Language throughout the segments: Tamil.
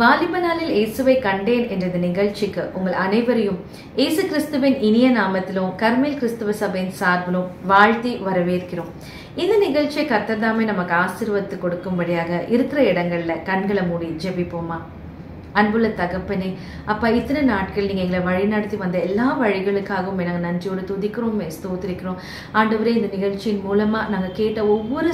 வாலிபநாளில் இயேசுவை கண்டேன் என்ற நிகழ்ச்சிக்கு உங்கள் அனைவரையும் இயேசு கிறிஸ்துவின் இனிய நாமத்திலும் கர்மேல் கிறிஸ்துவ சபையின் சார்பிலும் வாழ்த்தி வரவேற்கிறோம். இந்த நிகழ்ச்சியை கர்த்தர்தாமே நமக்கு ஆசீர்வாதம் கொடுக்கும்படியாக இருக்கிற இடங்களில் கண்களை மூடி ஜெபிப்போமா. அன்புள்ள தகப்பனே, அப்பா, இத்தனை நாட்கள் நீங்கள் எங்களை வழிநடத்தி வந்த எல்லா வழிகளுக்காகவும் நாங்கள் நன்றியோடு துதிக்கிறோம், ஸ்தோத்திரிக்கிறோம். ஆண்டவரே, இந்த நிகழ்ச்சியின் மூலமாக நாங்கள் கேட்ட ஒவ்வொரு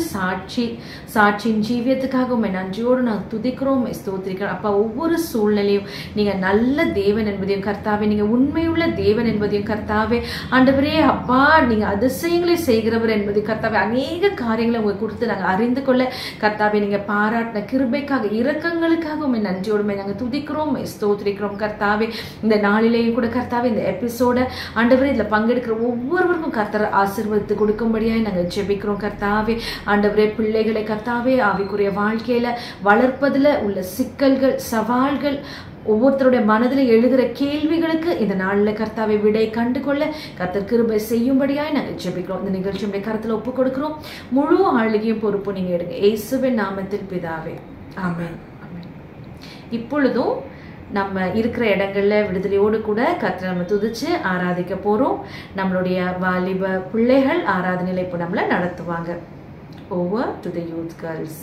சாட்சியின் ஜீவியத்துக்காகவும் நன்றியோடு நாங்கள் துதிக்கிறோம், ஸ்தோத்திரிக்கிறோம். அப்பா, ஒவ்வொரு சூழ்நிலையும் நீங்கள் நல்ல தேவன் என்பதையும் கர்த்தாவே, நீங்கள் உண்மையுள்ள தேவன் என்பதையும் கர்த்தாவே, ஆண்டவரே அப்பா, நீங்கள் அதிசயங்களை செய்கிறவர் என்பதையும் கர்த்தாவே, அநேக காரியங்களை உங்களுக்கு கொடுத்து நாங்கள் அறிந்து கொள்ள கர்த்தாவே, நீங்கள் பாராட்டின கிருபைக்காக இரக்கங்களுக்காகவும் நன்றியோடுமே நாங்கள் துதிக்கிறோம், ஸ்தோத்திரிக்கிறோம் கர்த்தாவே. இந்த நாளிலேயும் கூட கர்த்தாவே, இந்த எபிசோட ஆண்டவரே, இதில் பங்கெடுக்கிற ஒவ்வொருவருக்கும் கர்த்தர் ஆசீர்வாதத்தை கொடுக்கும்படியாக நாங்கள் ஜெபிக்கிறோம் கர்த்தாவே. ஆண்டவரே, பிள்ளைகளை கர்த்தாவே ஆவிக்குரிய வாழ்க்கையில வளர்ப்பதில் உள்ள சிக்கல்கள், சவால்கள், ஒவ்வொருத்தருடைய மனதில் எழுகிற கேள்விகளுக்கு இந்த நாளில் கர்த்தாவை விடை கண்டு கொள்ள கர்த்தர் கிருபை செய்யும்படியாக நாங்கள் ஜெபிக்கிறோம். இந்த நிகழ்ச்சியுடைய கருத்தில் ஒப்புக் கொடுக்கிறோம். முழு ஆளுகையும் பொறுப்பு நீங்கள் எடுங்க. இயேசுவின் நாமத்தில் பிதாவே, ஆமென். இப்பொழுதும் நம்ம இருக்கிற இடங்களில் விடுதலையோடு கூட கர்த்தரை நம்ம துதிச்சு ஆராதிக்க போகிறோம். நம்மளுடைய வாலிப பிள்ளைகள் ஆராதனையில் இப்போ நம்மளை நடத்துவாங்க. Over to the youth girls.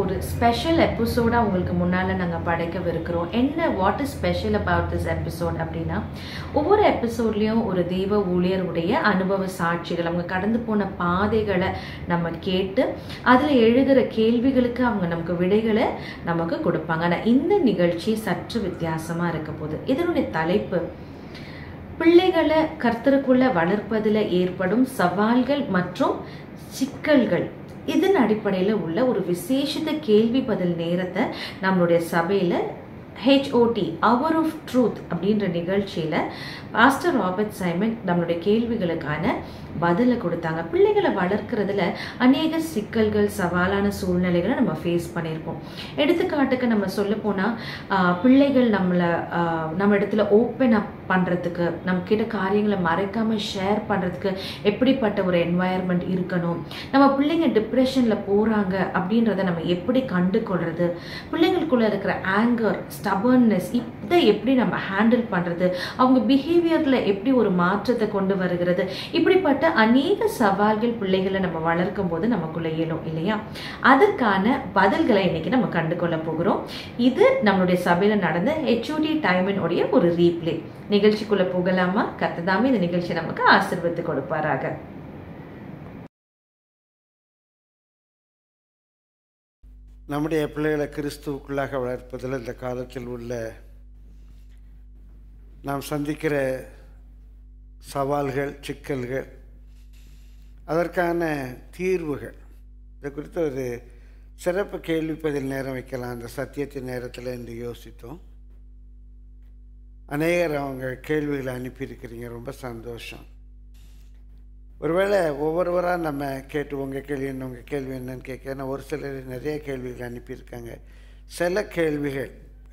ஒரு ஸ்பெஷல் எபிசோடா உங்களுக்கு முன்னால நாங்க படைக்கவிருக்கிறோம். என்ன what is special about this episode அப்படின்னா, ஒவ்வொரு எபிசோட்லயும் ஒரு தெய்வ ஊழியருடைய அனுபவ சாட்சிகள், அவங்க கடந்து போன பாதைகளை நம்ம கேட்டு அதுல எழுகிற கேள்விகளுக்கு அவங்க நமக்கு விடைகளை நமக்கு கொடுப்பாங்க. ஆனா இந்த நிகழ்ச்சி சற்று வித்தியாசமா இருக்க போகுது. இதனுடைய தலைப்பு, பிள்ளைகளை கர்த்தருக்குள்ள வளர்ப்பதில் ஏற்படும் சவால்கள் மற்றும் சிக்கல்கள். இதன் அடிப்படையில் உள்ள ஒரு விசேஷித்த கேள்வி பதில் நேரத்தை நம்மளுடைய சபையில் ஹெச்ஓடி அவர் ஆஃப் ட்ரூத் அப்படின்ற நிகழ்ச்சியில் பாஸ்டர் ராபர்ட் சைமன் நம்மளுடைய கேள்விகளுக்கான பதிலை கொடுத்தாங்க. பிள்ளைகளை வளர்க்குறதுல அநேக சிக்கல்கள், சவாலான சூழ்நிலைகளை நம்ம ஃபேஸ் பண்ணியிருக்கோம். எடுத்துக்காட்டுக்கு நம்ம சொல்ல போனால், பிள்ளைகள் நம்ம இடத்துல ஓப்பன் அப் பண்றதுக்கு நம்ம கிட்ட காரியங்களை மறைக்காம ஷேர் பண்றதுக்கு எப்படிப்பட்ட ஒரு environment இருக்கணும் நம்ம பிள்ளைங்க டிப்ரஷன்ல போறாங்க அப்படின்றதை நம்ம எப்படி கண்டுகொள்றது பிள்ளைங்களுக்குள்ள இருக்கிற anger stubbornness இதை எப்படி நம்ம ஹேண்டில் பண்றது அவங்க behaviorல எப்படி ஒரு மாற்றத்தை கொண்டு வருகிறது இப்படிப்பட்ட अनेक சவால்கள் பிள்ளைகளை நம்ம வளர்க்கும்போது நமக்குள்ள ஏலும் இல்லையா அதற்கான பதில்களை இன்னைக்கு நம்ம கண்டுகொள்ள போகிறோம் இது நம்மளுடைய சபையில நடந்த HOD டைமின் உடைய ஒரு ரீப்ளே நிகழ்ச்சிக்குள்ள போகலாமா கர்த்ததாமே இந்த நிகழ்ச்சி நமக்கு ஆசீர்வாதத்தை கொடுப்பாராக நம்முடைய பிள்ளைகளை கிறிஸ்துவுக்குள்ளாக வளர்ப்பதில் இந்த காலத்தில் உள்ள நாம் சந்திக்கிற சவால்கள் சிக்கல்கள் அதற்கான தீர்வுகள் இது குறித்து ஒரு சிறப்பு கேள்விப்பதில் நேரம் வைக்கலாம் அந்த சத்தியத்தின் நேரத்தில் இன்று யோசித்தோம் அநேகர் அவங்க கேள்விகளை அனுப்பியிருக்கிறீங்க ரொம்ப சந்தோஷம் ஒருவேளை ஒவ்வொருவராக நம்ம கேட்டு உங்கள் கேள்வி என்ன உங்கள் கேள்வி என்னன்னு கேட்க ஒரு சிலர் நிறைய கேள்விகள் அனுப்பியிருக்காங்க சில கேள்விகள்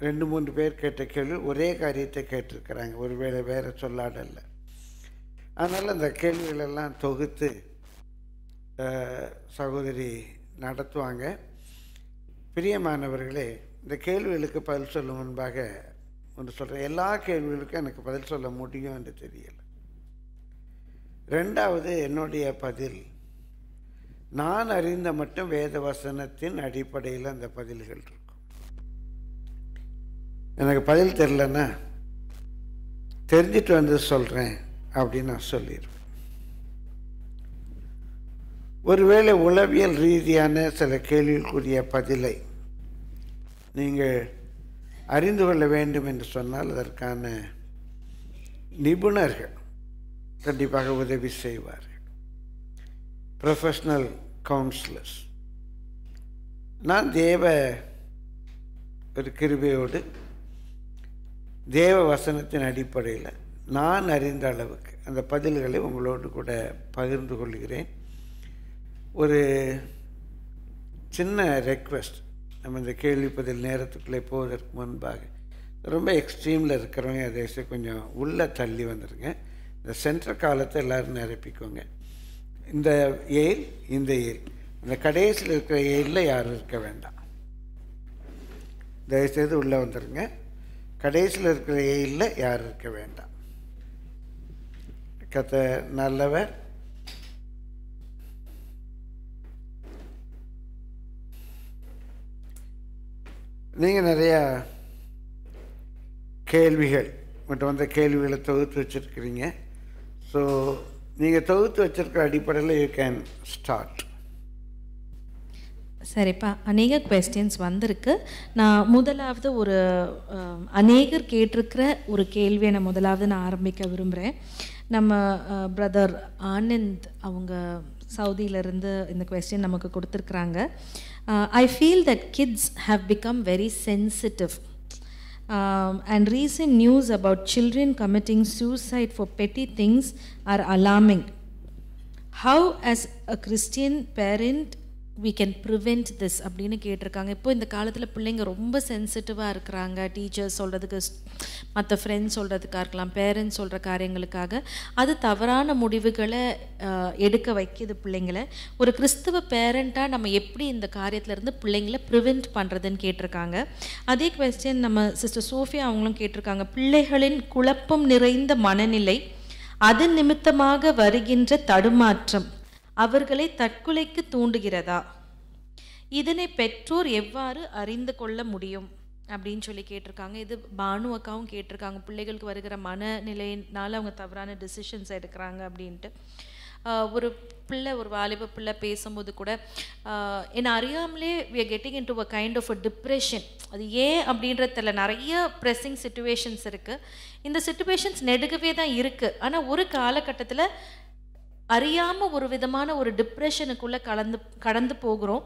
2-3 பேர் கேட்ட கேள்வி ஒரே காரியத்தை கேட்டிருக்கிறாங்க ஒருவேளை வேறு சொல்லாடல்ல அதனால் அந்த கேள்விகளெல்லாம் தொகுத்து சகோதரி நடத்துவாங்க பிரியமானவர்களே இந்த கேள்விகளுக்கு பதில் சொல்லும் முன்பாக ஒன்று சொல்கிறேன் எல்லா கேள்விகளுக்கும் எனக்கு பதில் சொல்ல முடியும் என்று தெரியலை ரெண்டாவது என்னுடைய பதில் நான் அறிந்த மட்டும் வேத வசனத்தின் அடிப்படையில் அந்த பதில்கள் இருக்கும் எனக்கு பதில் தெரிலன்னா தெரிஞ்சிட்டு வந்து சொல்கிறேன் அப்படின்னு நான் சொல்லிடுவேன் ஒருவேளை உளவியல் ரீதியான சில கேள்விக்குரிய பதிலை நீங்கள் அறிந்து கொள்ள வேண்டும் என்று சொன்னால் அதற்கான நிபுணர்கள் கண்டிப்பாக உதவி செய்வார்கள் ப்ரொஃபஷ்னல் கவுன்சிலர்ஸ் நான் தேவ ஒரு கிருபையோடு தேவ வசனத்தின் அடிப்படையில் நான் அறிந்த அளவுக்கு அந்த பதில்களை உங்களோடு கூட பகிர்ந்து கொள்கிறேன் ஒரு சின்ன ரெக்வெஸ்ட் நம்ம இந்த கேள்விப்பதில் நேரத்துக்குள்ளே போவதற்கு முன்பாக ரொம்ப எக்ஸ்ட்ரீமில் இருக்கிறவங்க அதை கொஞ்சம் உள்ளே தள்ளி வந்துடுங்க இந்த சென்டர் காலத்தை எல்லோரும் நிரப்பிக்கோங்க இந்த எயில் அந்த கடைசியில் இருக்கிற எயிலில் யாரும் இருக்க வேண்டாம் தயவுசெய்து உள்ளே வந்துடுங்க கடைசியில் இருக்கிற எயிலில் யாரும் இருக்க வேண்டாம் கதை நல்லவர் நீங்கள் நிறையா கேள்விகள் மட்டும் வந்த கேள்விகளை தொகுத்து வச்சுருக்கிறீங்க ஸோ நீங்கள் தொகுத்து வச்சுருக்கிற அடிப்படையில் யூ கேன் ஸ்டார்ட் சரிப்பா அநேக குவெஸ்டின்ஸ் வந்திருக்கு நான் முதலாவது ஒரு அநேகர் கேட்டிருக்கிற ஒரு கேள்வியை நான் ஆரம்பிக்க விரும்புகிறேன் நம்ம பிரதர் ஆனந்த் அவங்க சவுதியிலேருந்து இந்த குவெஸ்டின் நமக்கு கொடுத்துருக்குறாங்க I feel that kids have become very sensitive and recent news about children committing suicide for petty things are alarming. How as a Christian parent we can prevent this அப்படின்னு கேட்டிருக்காங்க இப்போ இந்த காலத்தில் பிள்ளைங்க ரொம்ப சென்சிட்டிவாக இருக்கிறாங்க டீச்சர்ஸ் சொல்கிறதுக்கு மற்ற ஃப்ரெண்ட்ஸ் சொல்கிறதுக்காக இருக்கலாம் பேரண்ட்ஸ் சொல்கிற காரியங்களுக்காக அது தவறான முடிவுகளை எடுக்க வைக்கிது பிள்ளைங்களை ஒரு கிறிஸ்தவ பேரண்ட்டாக நம்ம எப்படி இந்த காரியத்திலேருந்து பிள்ளைங்களை ப்ரிவெண்ட் பண்ணுறதுன்னு கேட்டிருக்காங்க அதே குவெஸ்டின் நம்ம சிஸ்டர் சோஃபியா அவங்களும் கேட்டிருக்காங்க பிள்ளைகளின் குழப்பம் நிறைந்த மனநிலை அது நிமித்தமாக வருகின்ற தடுமாற்றம் அவர்களை தற்கொலைக்கு தூண்டுகிறதா இதனை பெற்றோர் எவ்வாறு அறிந்து கொள்ள முடியும் அப்படின்னு சொல்லி கேட்டிருக்காங்க இது பானு அக்காவும் கேட்டிருக்காங்க பிள்ளைகளுக்கு வருகிற மனநிலையினால் அவங்க தவறான டிசிஷன்ஸ் எடுக்கிறாங்க அப்படின்ட்டு ஒரு பிள்ளை ஒரு வாலிப பிள்ளை பேசும்போது கூட என்ன அறியாமலே we are getting into a kind of a depression அது ஏன் அப்படின்றதில் நிறைய ப்ரெஸ்ஸிங் சிச்சுவேஷன்ஸ் இருக்குது இந்த சிச்சுவேஷன்ஸ் நெடுகவே தான் இருக்குது ஆனால் ஒரு காலகட்டத்தில் அறியாமல் ஒரு விதமான ஒரு டிப்ரெஷனுக்குள்ளே கடந்து போகிறோம்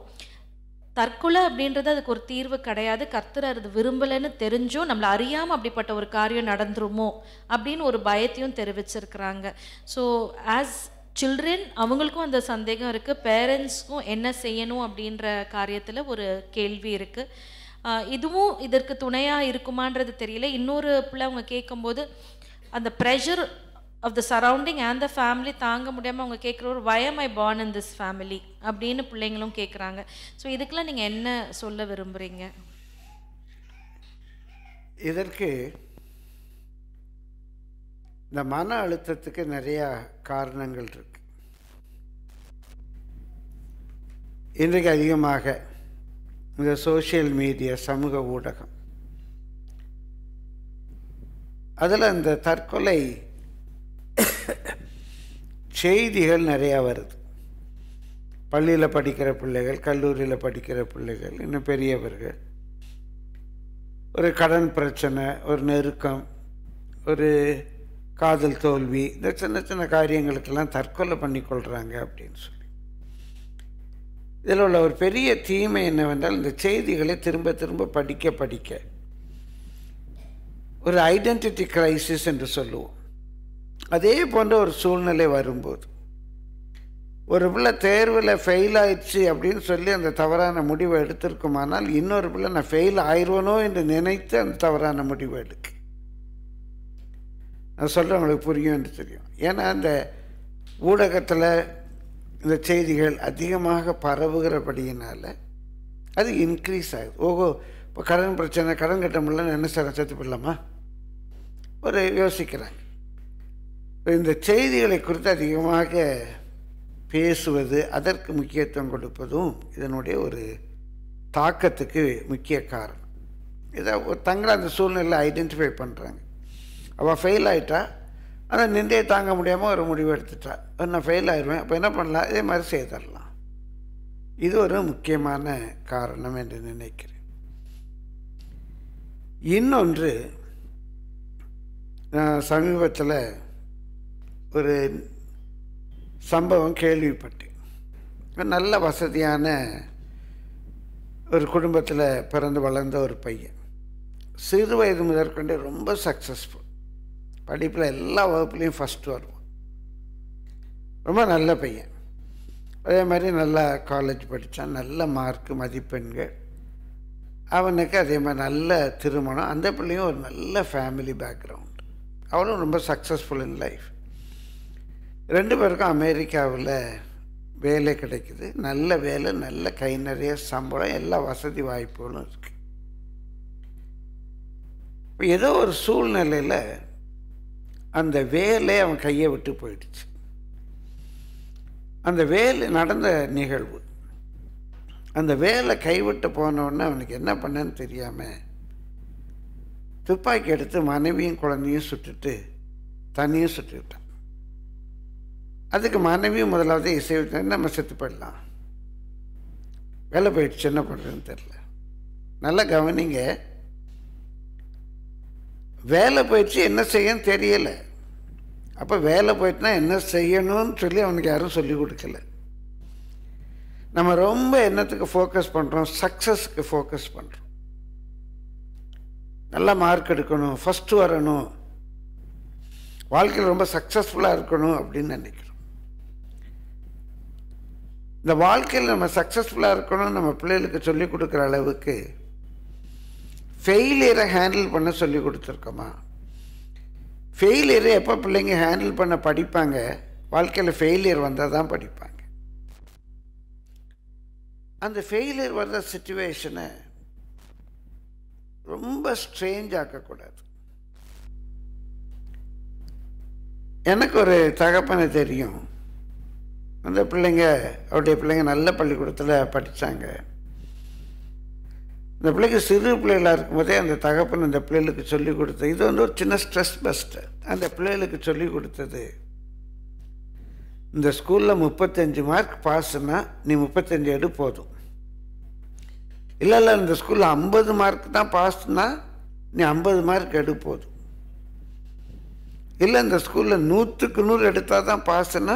தற்கொலை அப்படின்றது அதுக்கு ஒரு தீர்வு கிடையாது கர்த்தர் அது விரும்பலைன்னு தெரிஞ்சும் நம்மளை அறியாமல் அப்படிப்பட்ட ஒரு காரியம் நடந்துருமோ அப்படின்னு ஒரு பயத்தையும் தெரிவிச்சிருக்கிறாங்க ஸோ ஆஸ் சில்ட்ரன் அவங்களுக்கும் அந்த சந்தேகம் இருக்குது பேரண்ட்ஸ்க்கும் என்ன செய்யணும் அப்படின்ற காரியத்தில் ஒரு கேள்வி இருக்குது இதுவும் இதற்கு துணையாக இருக்குமான்றது தெரியல இன்னொரு பிள்ளை அவங்க கேட்கும்போது and the pressure of the surrounding and the family தாங்க முடியாம அவங்க கேக்குற why am I born in this family அப்படினு பிள்ளைகளும் கேக்குறாங்க சோ இதுக்கெல்லாம் நீங்க என்ன சொல்ல விரும்பறீங்க இதற்கு இந்த மன அழுத்தத்துக்கு நிறைய காரணங்கள் இருக்கு இன்றைக்கு அதிகமாக இந்த சோஷியல் மீடியா சமூக ஊடகம் அதல அந்த தற்கொலை செய்திகள் நிறைய வருது பள்ளியில படிக்கிற பிள்ளைகள் கல்லூரியில படிக்கிற பிள்ளைகள் இன்னும் பெரியவர்கள் ஒரு கடன் பிரச்சனை ஒரு நெருக்கம் ஒரு காதல் தோல்வி இந்த சின்ன சின்ன காரியங்களுக்கெல்லாம் தற்கொலை பண்ணிக்கொள்றாங்க அப்படினு சொல்லி இதனால ஒரு பெரிய தீமை என்னவென்றால் இந்த செய்திகளை திரும்ப திரும்ப படிக்க படிக்க ஒரு ஐடென்டிட்டி கிரைசிஸ் என்று சொல்லுவோம் அதே போன்ற ஒரு சூழ்நிலை வரும்போது ஒரு பிள்ளை தேர்வில் ஃபெயில் ஆயிடுச்சு அப்படின்னு சொல்லி அந்த தவறான முடிவை எடுத்திருக்குமானால் இன்னொரு பிள்ளை நான் ஃபெயில் ஆயிடுவனோ என்று நினைத்து அந்த தவறான முடிவை எடுக்கு நான் சொல்கிறேன் உங்களுக்கு புரியும் என்று தெரியும் ஏன்னா அந்த ஊடகத்தில் இந்த செய்திகள் அதிகமாக பரவுகிறபடியினால் அது இன்க்ரீஸ் ஆகுது ஓஹோ இப்போ கடன் பிரச்சனை கடன் கட்ட முடியலன்னு என்ன சார் சேர்த்து போடலாமா ஒரு யோசிக்கிறாங்க இந்த செய்திகளை குறித்து அதிகமாக பேசுவது அதற்கு முக்கியத்துவம் கொடுப்பதும் இதனுடைய ஒரு தாக்கத்துக்கு முக்கிய காரணம் இதை தங்களை அந்த சூழ்நிலையில் ஐடென்டிஃபை பண்ணுறாங்க அவள் ஃபெயில் ஆகிட்டா ஆனால் நின்றே தாங்க முடியாமல் ஒரு முடிவு எடுத்துட்டா நான் ஃபெயில் ஆயிடுவேன் அப்போ என்ன பண்ணலாம் இதே மாதிரி செய்தரலாம் இது ஒரு முக்கியமான காரணம் என்று நினைக்கிறேன் இன்னொன்று நான் சமீபத்தில் ஒரு சம்பவம் கேள்விப்பட்டேன் நல்ல வசதியான ஒரு குடும்பத்தில் பிறந்து வளர்ந்த ஒரு பையன் சிறு வயது முதற்கொண்டே ரொம்ப சக்ஸஸ்ஃபுல் படிப்பில் எல்லா வகுப்புலேயும் ஃபஸ்ட்டு வருவான் ரொம்ப நல்ல பையன் அதே மாதிரி நல்லா காலேஜ் படித்தான் நல்ல மார்க்கு மதிப்பெண்கள் அவனுக்கு அதே மாதிரி நல்ல திருமணம் அந்த பிள்ளையும் ஒரு நல்ல ஃபேமிலி பேக்ரவுண்டு அவனும் ரொம்ப சக்ஸஸ்ஃபுல் இன் லைஃப் ரெண்டு பேருக்கும் அமெரிக்காவில் வேலை கிடைக்குது நல்ல வேலை நல்ல கை நிறைய சம்பளம் எல்லா வசதி வாய்ப்புகளும் இருக்குது இப்போ ஏதோ ஒரு சூழ்நிலையில் அந்த வேலை அவன் கையை விட்டு போயிடுச்சு அந்த வேலை நடந்த நிகழ்வு அந்த வேலை கைவிட்டு போனோடனே அவனுக்கு என்ன பண்ணன்னு தெரியாமல் துப்பாக்கி எடுத்து மனைவியும் குழந்தையும் சுட்டுட்டு தனியும் சுட்டுக்கிட்டான் அதுக்கு மனைவியும் முதலாவது இசை நம்ம செத்து போயிடலாம் வேலை போயிடுச்சு என்ன பண்ணுறதுன்னு தெரில நல்லா கவனிங்க வேலை போயிடுச்சு என்ன செய்யணும்னு தெரியலை அப்போ வேலை போயிட்டுனா என்ன செய்யணும்னு சொல்லி அவனுக்கு யாரும் சொல்லி கொடுக்கல நம்ம ரொம்ப என்னத்துக்கு ஃபோக்கஸ் பண்ணுறோம் சக்ஸஸ்க்கு ஃபோக்கஸ் பண்ணுறோம் நல்லா மார்க் எடுக்கணும் ஃபஸ்ட்டு வரணும் வாழ்க்கையில் ரொம்ப சக்ஸஸ்ஃபுல்லாக இருக்கணும் அப்படின்னு நினைக்கிறோம் இந்த வாழ்க்கையில் நம்ம சக்ஸஸ்ஃபுல்லாக இருக்கணும்னு நம்ம பிள்ளைகளுக்கு சொல்லிக் கொடுக்குற அளவுக்கு ஃபெயிலியரை ஹேண்டில் பண்ண சொல்லி கொடுத்துருக்கோமா ஃபெயிலியரை எப்போ பிள்ளைங்க ஹேண்டில் பண்ண படிப்பாங்க வாழ்க்கையில் ஃபெயிலியர் வந்தால் தான் படிப்பாங்க அந்த ஃபெயிலியர் வர்ற சிச்சுவேஷனை ரொம்ப ஸ்ட்ரேஞ்ச் ஆக்கக்கூடாது எனக்கு ஒரு தகப்பனை தெரியும் அந்த பிள்ளைங்க அவருடைய பிள்ளைங்க நல்ல பள்ளிக்கூடத்தில் படித்தாங்க இந்த பிள்ளைக்கு சிறு பிள்ளைகளாக இருக்கும்போதே அந்த தகப்பன் அந்த பிள்ளைகளுக்கு சொல்லிக் கொடுத்தது இது வந்து ஒரு சின்ன ஸ்ட்ரெஸ் பஸ்டர் அந்த பிள்ளைகளுக்கு சொல்லிக் கொடுத்தது இந்த ஸ்கூலில் 35 மார்க் பாஸ்னா நீ 35 எடு போதும் இல்லை இல்லை இந்த ஸ்கூலில் 50 மார்க் தான் பாஸ்னா நீ 50 மார்க் எடு போதும் இல்லை இந்த ஸ்கூலில் 100க்கு 100 எடுத்தால் தான் பாஸ்னா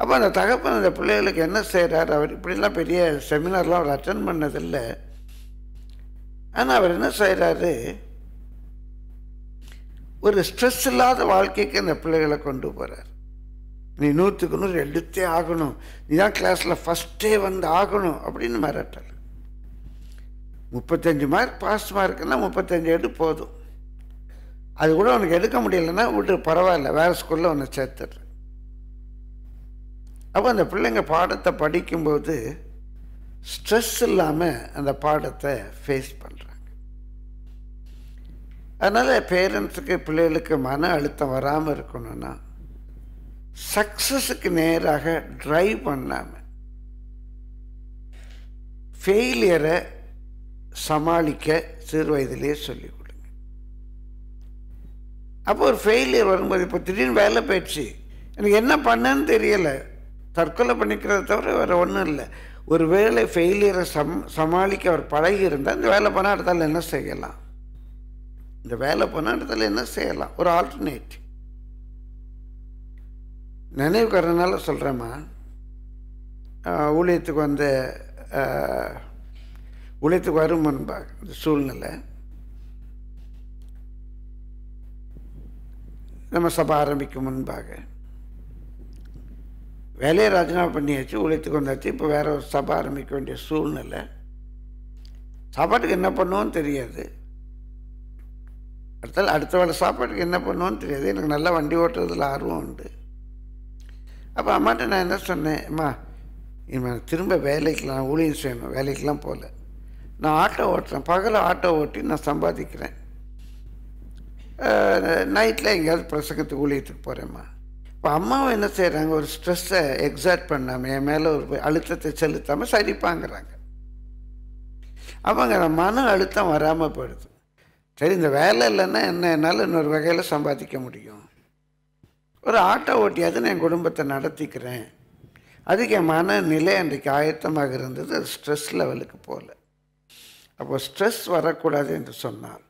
அப்போ அந்த தகப்பன் அந்த பிள்ளைகளுக்கு என்ன செய்கிறார்? அவர் இப்படிலாம் பெரிய செமினார்லாம் அவர் அட்டன் பண்ணதில்லை. ஆனால் அவர் என்ன செய்கிறாரு? ஒரு ஸ்ட்ரெஸ் இல்லாத வாழ்க்கைக்கு அந்த பிள்ளைகளை கொண்டு போகிறார். நீ 100க்கு 100 எடுத்தே ஆகணும், நீ தான் கிளாஸில் ஃபஸ்ட்டே வந்து ஆகணும் அப்படின்னு மிரட்டல். 35 மார்க் பாஸ் மார்க்குன்னா 35 எடு போதும், அது கூட உனக்கு எடுக்க முடியலைன்னா விட்டு பரவாயில்ல, வேறு ஸ்கூலில் உன்னை சேர்த்துட்றேன். அப்போ அந்த பிள்ளைங்க பாடத்தை படிக்கும்போது ஸ்ட்ரெஸ் இல்லாமல் அந்த பாடத்தை ஃபேஸ் பண்ணுறாங்க. அதனால் பேரண்ட்ஸுக்கு பிள்ளைகளுக்கு மன அழுத்தம் வராமல் இருக்கணும்னா சக்ஸஸுக்கு நேராக ட்ரைவ் பண்ணாமல் ஃபெயிலியரை சமாளிக்க சிறு வயதிலேயே சொல்லிக் கொடுங்க. அப்போ ஒரு ஃபெயிலியர் வரும்போது, இப்போ திடீர்னு வேலை போயிடுச்சு, எனக்கு என்ன பண்ணேன்னு தெரியலை, தற்கொலை பண்ணிக்கிறத தவிர வேறு ஒன்றும் இல்லை, ஒரு வேலை ஃபெயிலியரை சமாளிக்க அவர் பழகி இருந்தால் இந்த வேலை போனால் அடுத்தால் என்ன செய்யலாம், இந்த வேலை போனால் அடுத்தால் என்ன செய்யலாம், ஒரு ஆல்டர்னேட்டிவ் நினைவுக்கிறதுனால சொல்கிறேம்மா. ஊழியத்துக்கு வந்து ஊழியத்துக்கு வரும் முன்பாக இந்த சூழ்நிலை, நம்ம சபை ஆரம்பிக்கும் முன்பாக வேலையை ராஜினாமா பண்ணியாச்சு, ஊழியத்துக்கு வந்தாச்சு, இப்போ வேறு ஒரு சபை ஆரம்பிக்க வேண்டிய சூழ்நிலை, சாப்பாட்டுக்கு என்ன பண்ணுவோன்னு தெரியாது, அடுத்த வேலை சாப்பாட்டுக்கு என்ன பண்ணுவோன்னு தெரியாது, எனக்கு நல்லா வண்டி ஓட்டுறதுல ஆர்வம் உண்டு. அப்போ அம்மாட்ட நான் என்ன சொன்னேன், அம்மா இவன் திரும்ப வேலைக்கெலாம் ஊழியம் செய்யணும், வேலைக்கெலாம் போகல, நான் ஆட்டோ ஓட்டுறேன், பகல ஆட்டோ ஓட்டி நான் சம்பாதிக்கிறேன், நைட்டில் எங்கேயாவது பிரசங்கத்துக்கு ஊழியத்துக்கு போகிறேம்மா. இப்போ அம்மாவை என்ன செய்கிறாங்க, ஒரு ஸ்ட்ரெஸ்ஸை எக்ஸாக்ட் பண்ணாமல் என் மேலே ஒரு அழுத்தத்தை செலுத்தாமல் சரிப்பாங்கிறாங்க. அவங்க மன அழுத்தம் வராமல் போயிடுது. சரி, இந்த வேலை இல்லைன்னா என்ன, என்னால் இன்னொரு வகையில் சம்பாதிக்க முடியும், ஒரு ஆட்டோ ஓட்டியாவது நான் என் குடும்பத்தை நடத்திக்கிறேன், அதுக்கு என் மனநிலை அன்றைக்கு ஆயத்தமாக இருந்தது, அது ஸ்ட்ரெஸ் லெவலுக்கு போகல. அப்போது ஸ்ட்ரெஸ் வரக்கூடாது என்று சொன்னால்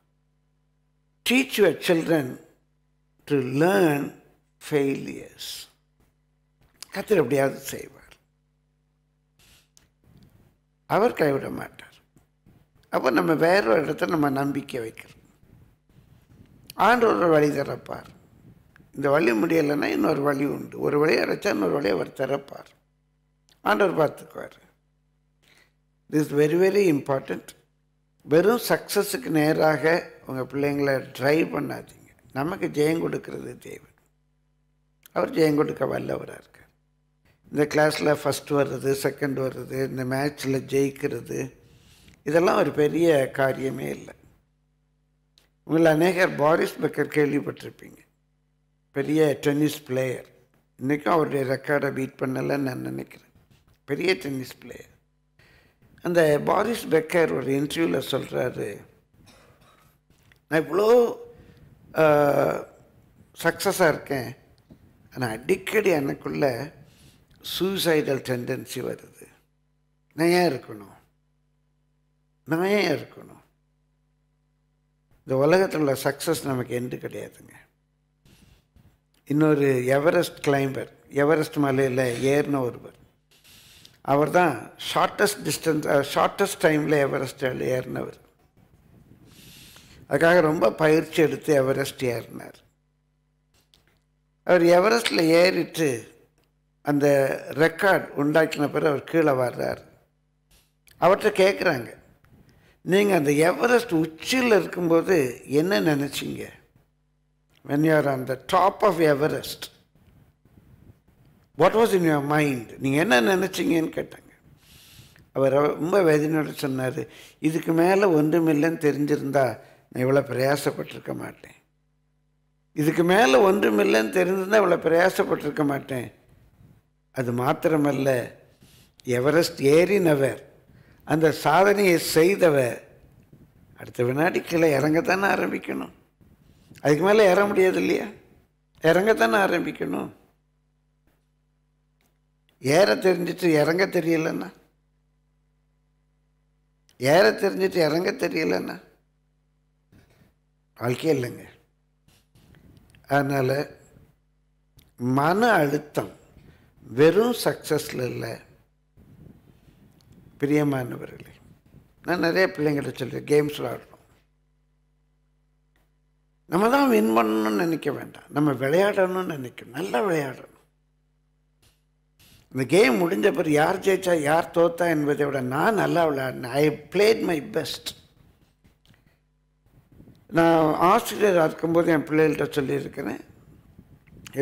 teach your children to learn failures. கத்திர எப்படியாவது செய்வார், அவர் கைவிட மாட்டார். அப்போ நம்ம வேறொரு இடத்த நம்ம நம்பிக்கை வைக்கிறோம், ஆண்டவர் வழி திறப்பார், இந்த வழி முடியலைன்னா இன்னொரு வழி உண்டு, ஒரு வழியை அடைச்சா இன்னொரு வழியை அவர் திறப்பார், ஆண்டவர் பார்த்துக்குவார். இது இஸ் வெரி வெரி இம்பார்ட்டண்ட். வெறும் சக்ஸஸுக்கு நேராக உங்கள் பிள்ளைங்களை ட்ரைவ் பண்ணாதீங்க, நமக்கு ஜெயம் கொடுக்கறது தேவை, அவர் ஜெயம் கொடுக்க வல்லவராக இருக்கார். இந்த கிளாஸில் ஃபஸ்ட்டு வர்றது, செகண்ட் வர்றது, இந்த மேட்ச்சில் ஜெயிக்கிறது, இதெல்லாம் ஒரு பெரிய காரியமே இல்லை. உங்களை அநேகர் பாரிஸ் பெக்கர் கேள்விப்பட்டிருப்பீங்க, பெரிய டென்னிஸ் பிளேயர், இன்றைக்கும் அவருடைய ரெக்கார்டை பீட் பண்ணலைன்னு நான் நினைக்கிறேன், பெரிய டென்னிஸ் பிளேயர். அந்த பாரிஸ் பெக்கர் ஒரு இன்டர்வியூவில் சொல்கிறாரு, நான் இவ்வளோ சக்ஸஸாக இருக்கேன், ஆனால் அடிக்கடி எனக்குள்ள சூசைடல் டெண்டன்சி வருது, நான் ஏன் இருக்கணும். இந்த உலகத்தில் உள்ள சக்ஸஸ் நமக்கு எண்டு கிடையாதுங்க. இன்னொரு எவரெஸ்ட் கிளைம்பர், எவரெஸ்ட் மலையில் ஏறின ஒருவர், அவர் தான் ஷார்ட்டஸ்ட் டைமில் எவரெஸ்ட் ஏறினவர், அதுக்காக ரொம்ப பயிற்சி எடுத்து எவரெஸ்ட் ஏறினார். அவர் எவரெஸ்டில் ஏறிட்டு அந்த ரெக்கார்ட் உண்டாக்கின பிறகு அவர் கீழே வர்றார். அவர்கிட்ட கேட்குறாங்க, நீங்கள் அந்த எவரெஸ்ட் உச்சியில் இருக்கும்போது என்ன நினச்சிங்க? when you are on the top of Everest, what was in your mind? நீங்கள் என்ன நினச்சிங்கன்னு கேட்டாங்க. அவர் ரொம்ப வேதனையோடு சொன்னார், இதுக்கு மேலே ஒன்றுமில்லைன்னு தெரிஞ்சிருந்தா நான் இவ்வளோ பிரயாசப்பட்டிருக்க மாட்டேன், அது மாத்திரமல்ல, எவரெஸ்ட் ஏறினவர், அந்த சாதனையை செய்தவர், அடுத்த வினாடி கீழே இறங்கத்தானே ஆரம்பிக்கணும், அதுக்கு மேலே ஏற முடியாது இல்லையா, இறங்கத்தானே ஆரம்பிக்கணும், ஏற தெரிஞ்சிட்டு இறங்க தெரியலன்னா, வாழ்க்கையே இல்லைங்க. அதனால் மன அழுத்தம் வெறும் சக்ஸஸில் இல்லை பிரியமானவர்களே. நான் நிறைய பிள்ளைங்கிட்ட சொல்கிறேன், கேம்ஸில் ஆடணும். நம்ம தான் வின் பண்ணணும்னு நினைக்க வேண்டாம், நம்ம விளையாடணும்னு நினைக்கணும், நல்லா விளையாடணும். இந்த கேம் முடிஞ்ச பிறகு யார் ஜெயிச்சா யார் தோத்தா என்பதை விட நான் நல்லா விளையாடினேன், ஐ பிளேட் மை பெஸ்ட். நான் ஆஸ்திரேலியாவில் இருக்கும்போது என் பிள்ளைகள்கிட்ட சொல்லியிருக்கிறேன்,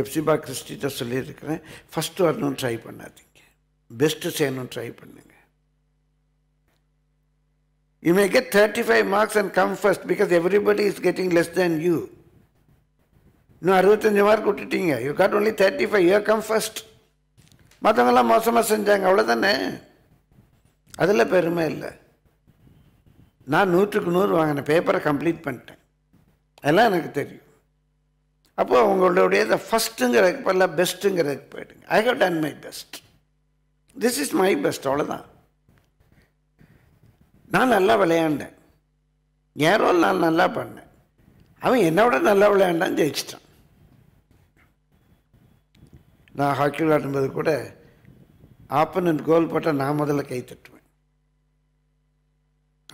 எப்சிபா கிறிஸ்டிகிட்ட சொல்லியிருக்கிறேன், ஃபஸ்ட்டு வரணும்னு ட்ரை பண்ணாதீங்க, பெஸ்ட்டு செய்யணும்னு ட்ரை பண்ணுங்க. You may get 35 marks and come first because everybody is getting less than you. இன்னும் 65 mark விட்டுட்டீங்க, you got only 35, you come first. மற்றவங்களாம் மோசமாக செஞ்சாங்க, அவ்வளோதானே, அதில் பெருமை இல்லை. நான் 100க்கு 100 வாங்கினேன், பேப்பரை கம்ப்ளீட் பண்ணிட்டேன், அதெல்லாம் எனக்கு தெரியும். அப்போது உங்களுடைய இதை ஃபஸ்ட்டுங்கிறதுக்கு பதில் பெஸ்ட்டுங்கிறதுக்கு போயிடுங்க. I have done my best, this is my best, அவ்வளோதான். நான் நல்லா விளையாண்டேன், என் ரோல் நான் நல்லா பண்ணேன், அவன் என்னோட நல்லா விளையாண்டான்னு ஜெயிச்சிட்டான். நான் ஹாக்கி விளையாடும்போது கூட ஆப்பனன்ட் கோல் போட்டால் நான் முதல்ல கை தட்டுவேன்.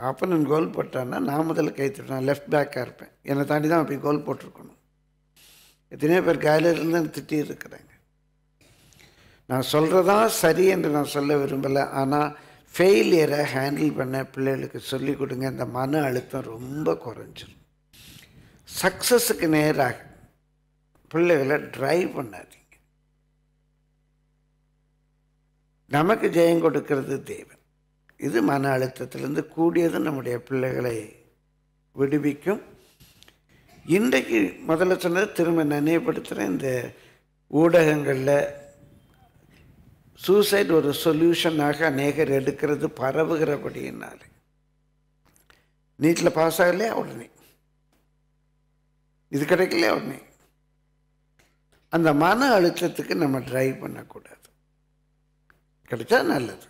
ஆப்பனன்ட் கோல் போட்டான்னா நான் முதல்ல கை தட்டுவேன், நான் லெஃப்ட் பேக்காக இருப்பேன், என்னை தாண்டி தான் அப்படி கோல் போட்டிருக்கணும். எத்தனையோ பேர் காலையிலேருந்து தான் திட்டி இருக்கிறாங்க. நான் சொல்கிறதான் சரி என்று நான் சொல்ல விரும்பலை, ஆனால் ஃபெயிலியரை ஹேண்டில் பண்ண பிள்ளைகளுக்கு சொல்லிக் கொடுங்க, இந்த மன அழுத்தம் ரொம்ப குறைஞ்சிடும். சக்ஸஸுக்கு நேராக பிள்ளைகளை ட்ரைவ் பண்ணாது. நமக்கு ஜெயம் கொடுக்கிறது தேவன். இது மன அழுத்தத்திலிருந்து கூடியது நம்முடைய பிள்ளைகளை விடுவிக்கும். இன்றைக்கு முதல்ல சொன்னது திரும்ப நினைவுபடுத்துகிறேன், இந்த ஊடகங்களில் சூசைட் ஒரு சொல்யூஷனாக அநேகர் எடுக்கிறது பரவுகிறபடியினாலே. நீட்டில் பாஸ் ஆகலையா உடனே இது கிடைக்கலையா உடனே, அந்த மன அழுத்தத்துக்கு நம்ம ட்ரைவ் பண்ணக்கூடாது. கிடைச்சா நல்லது,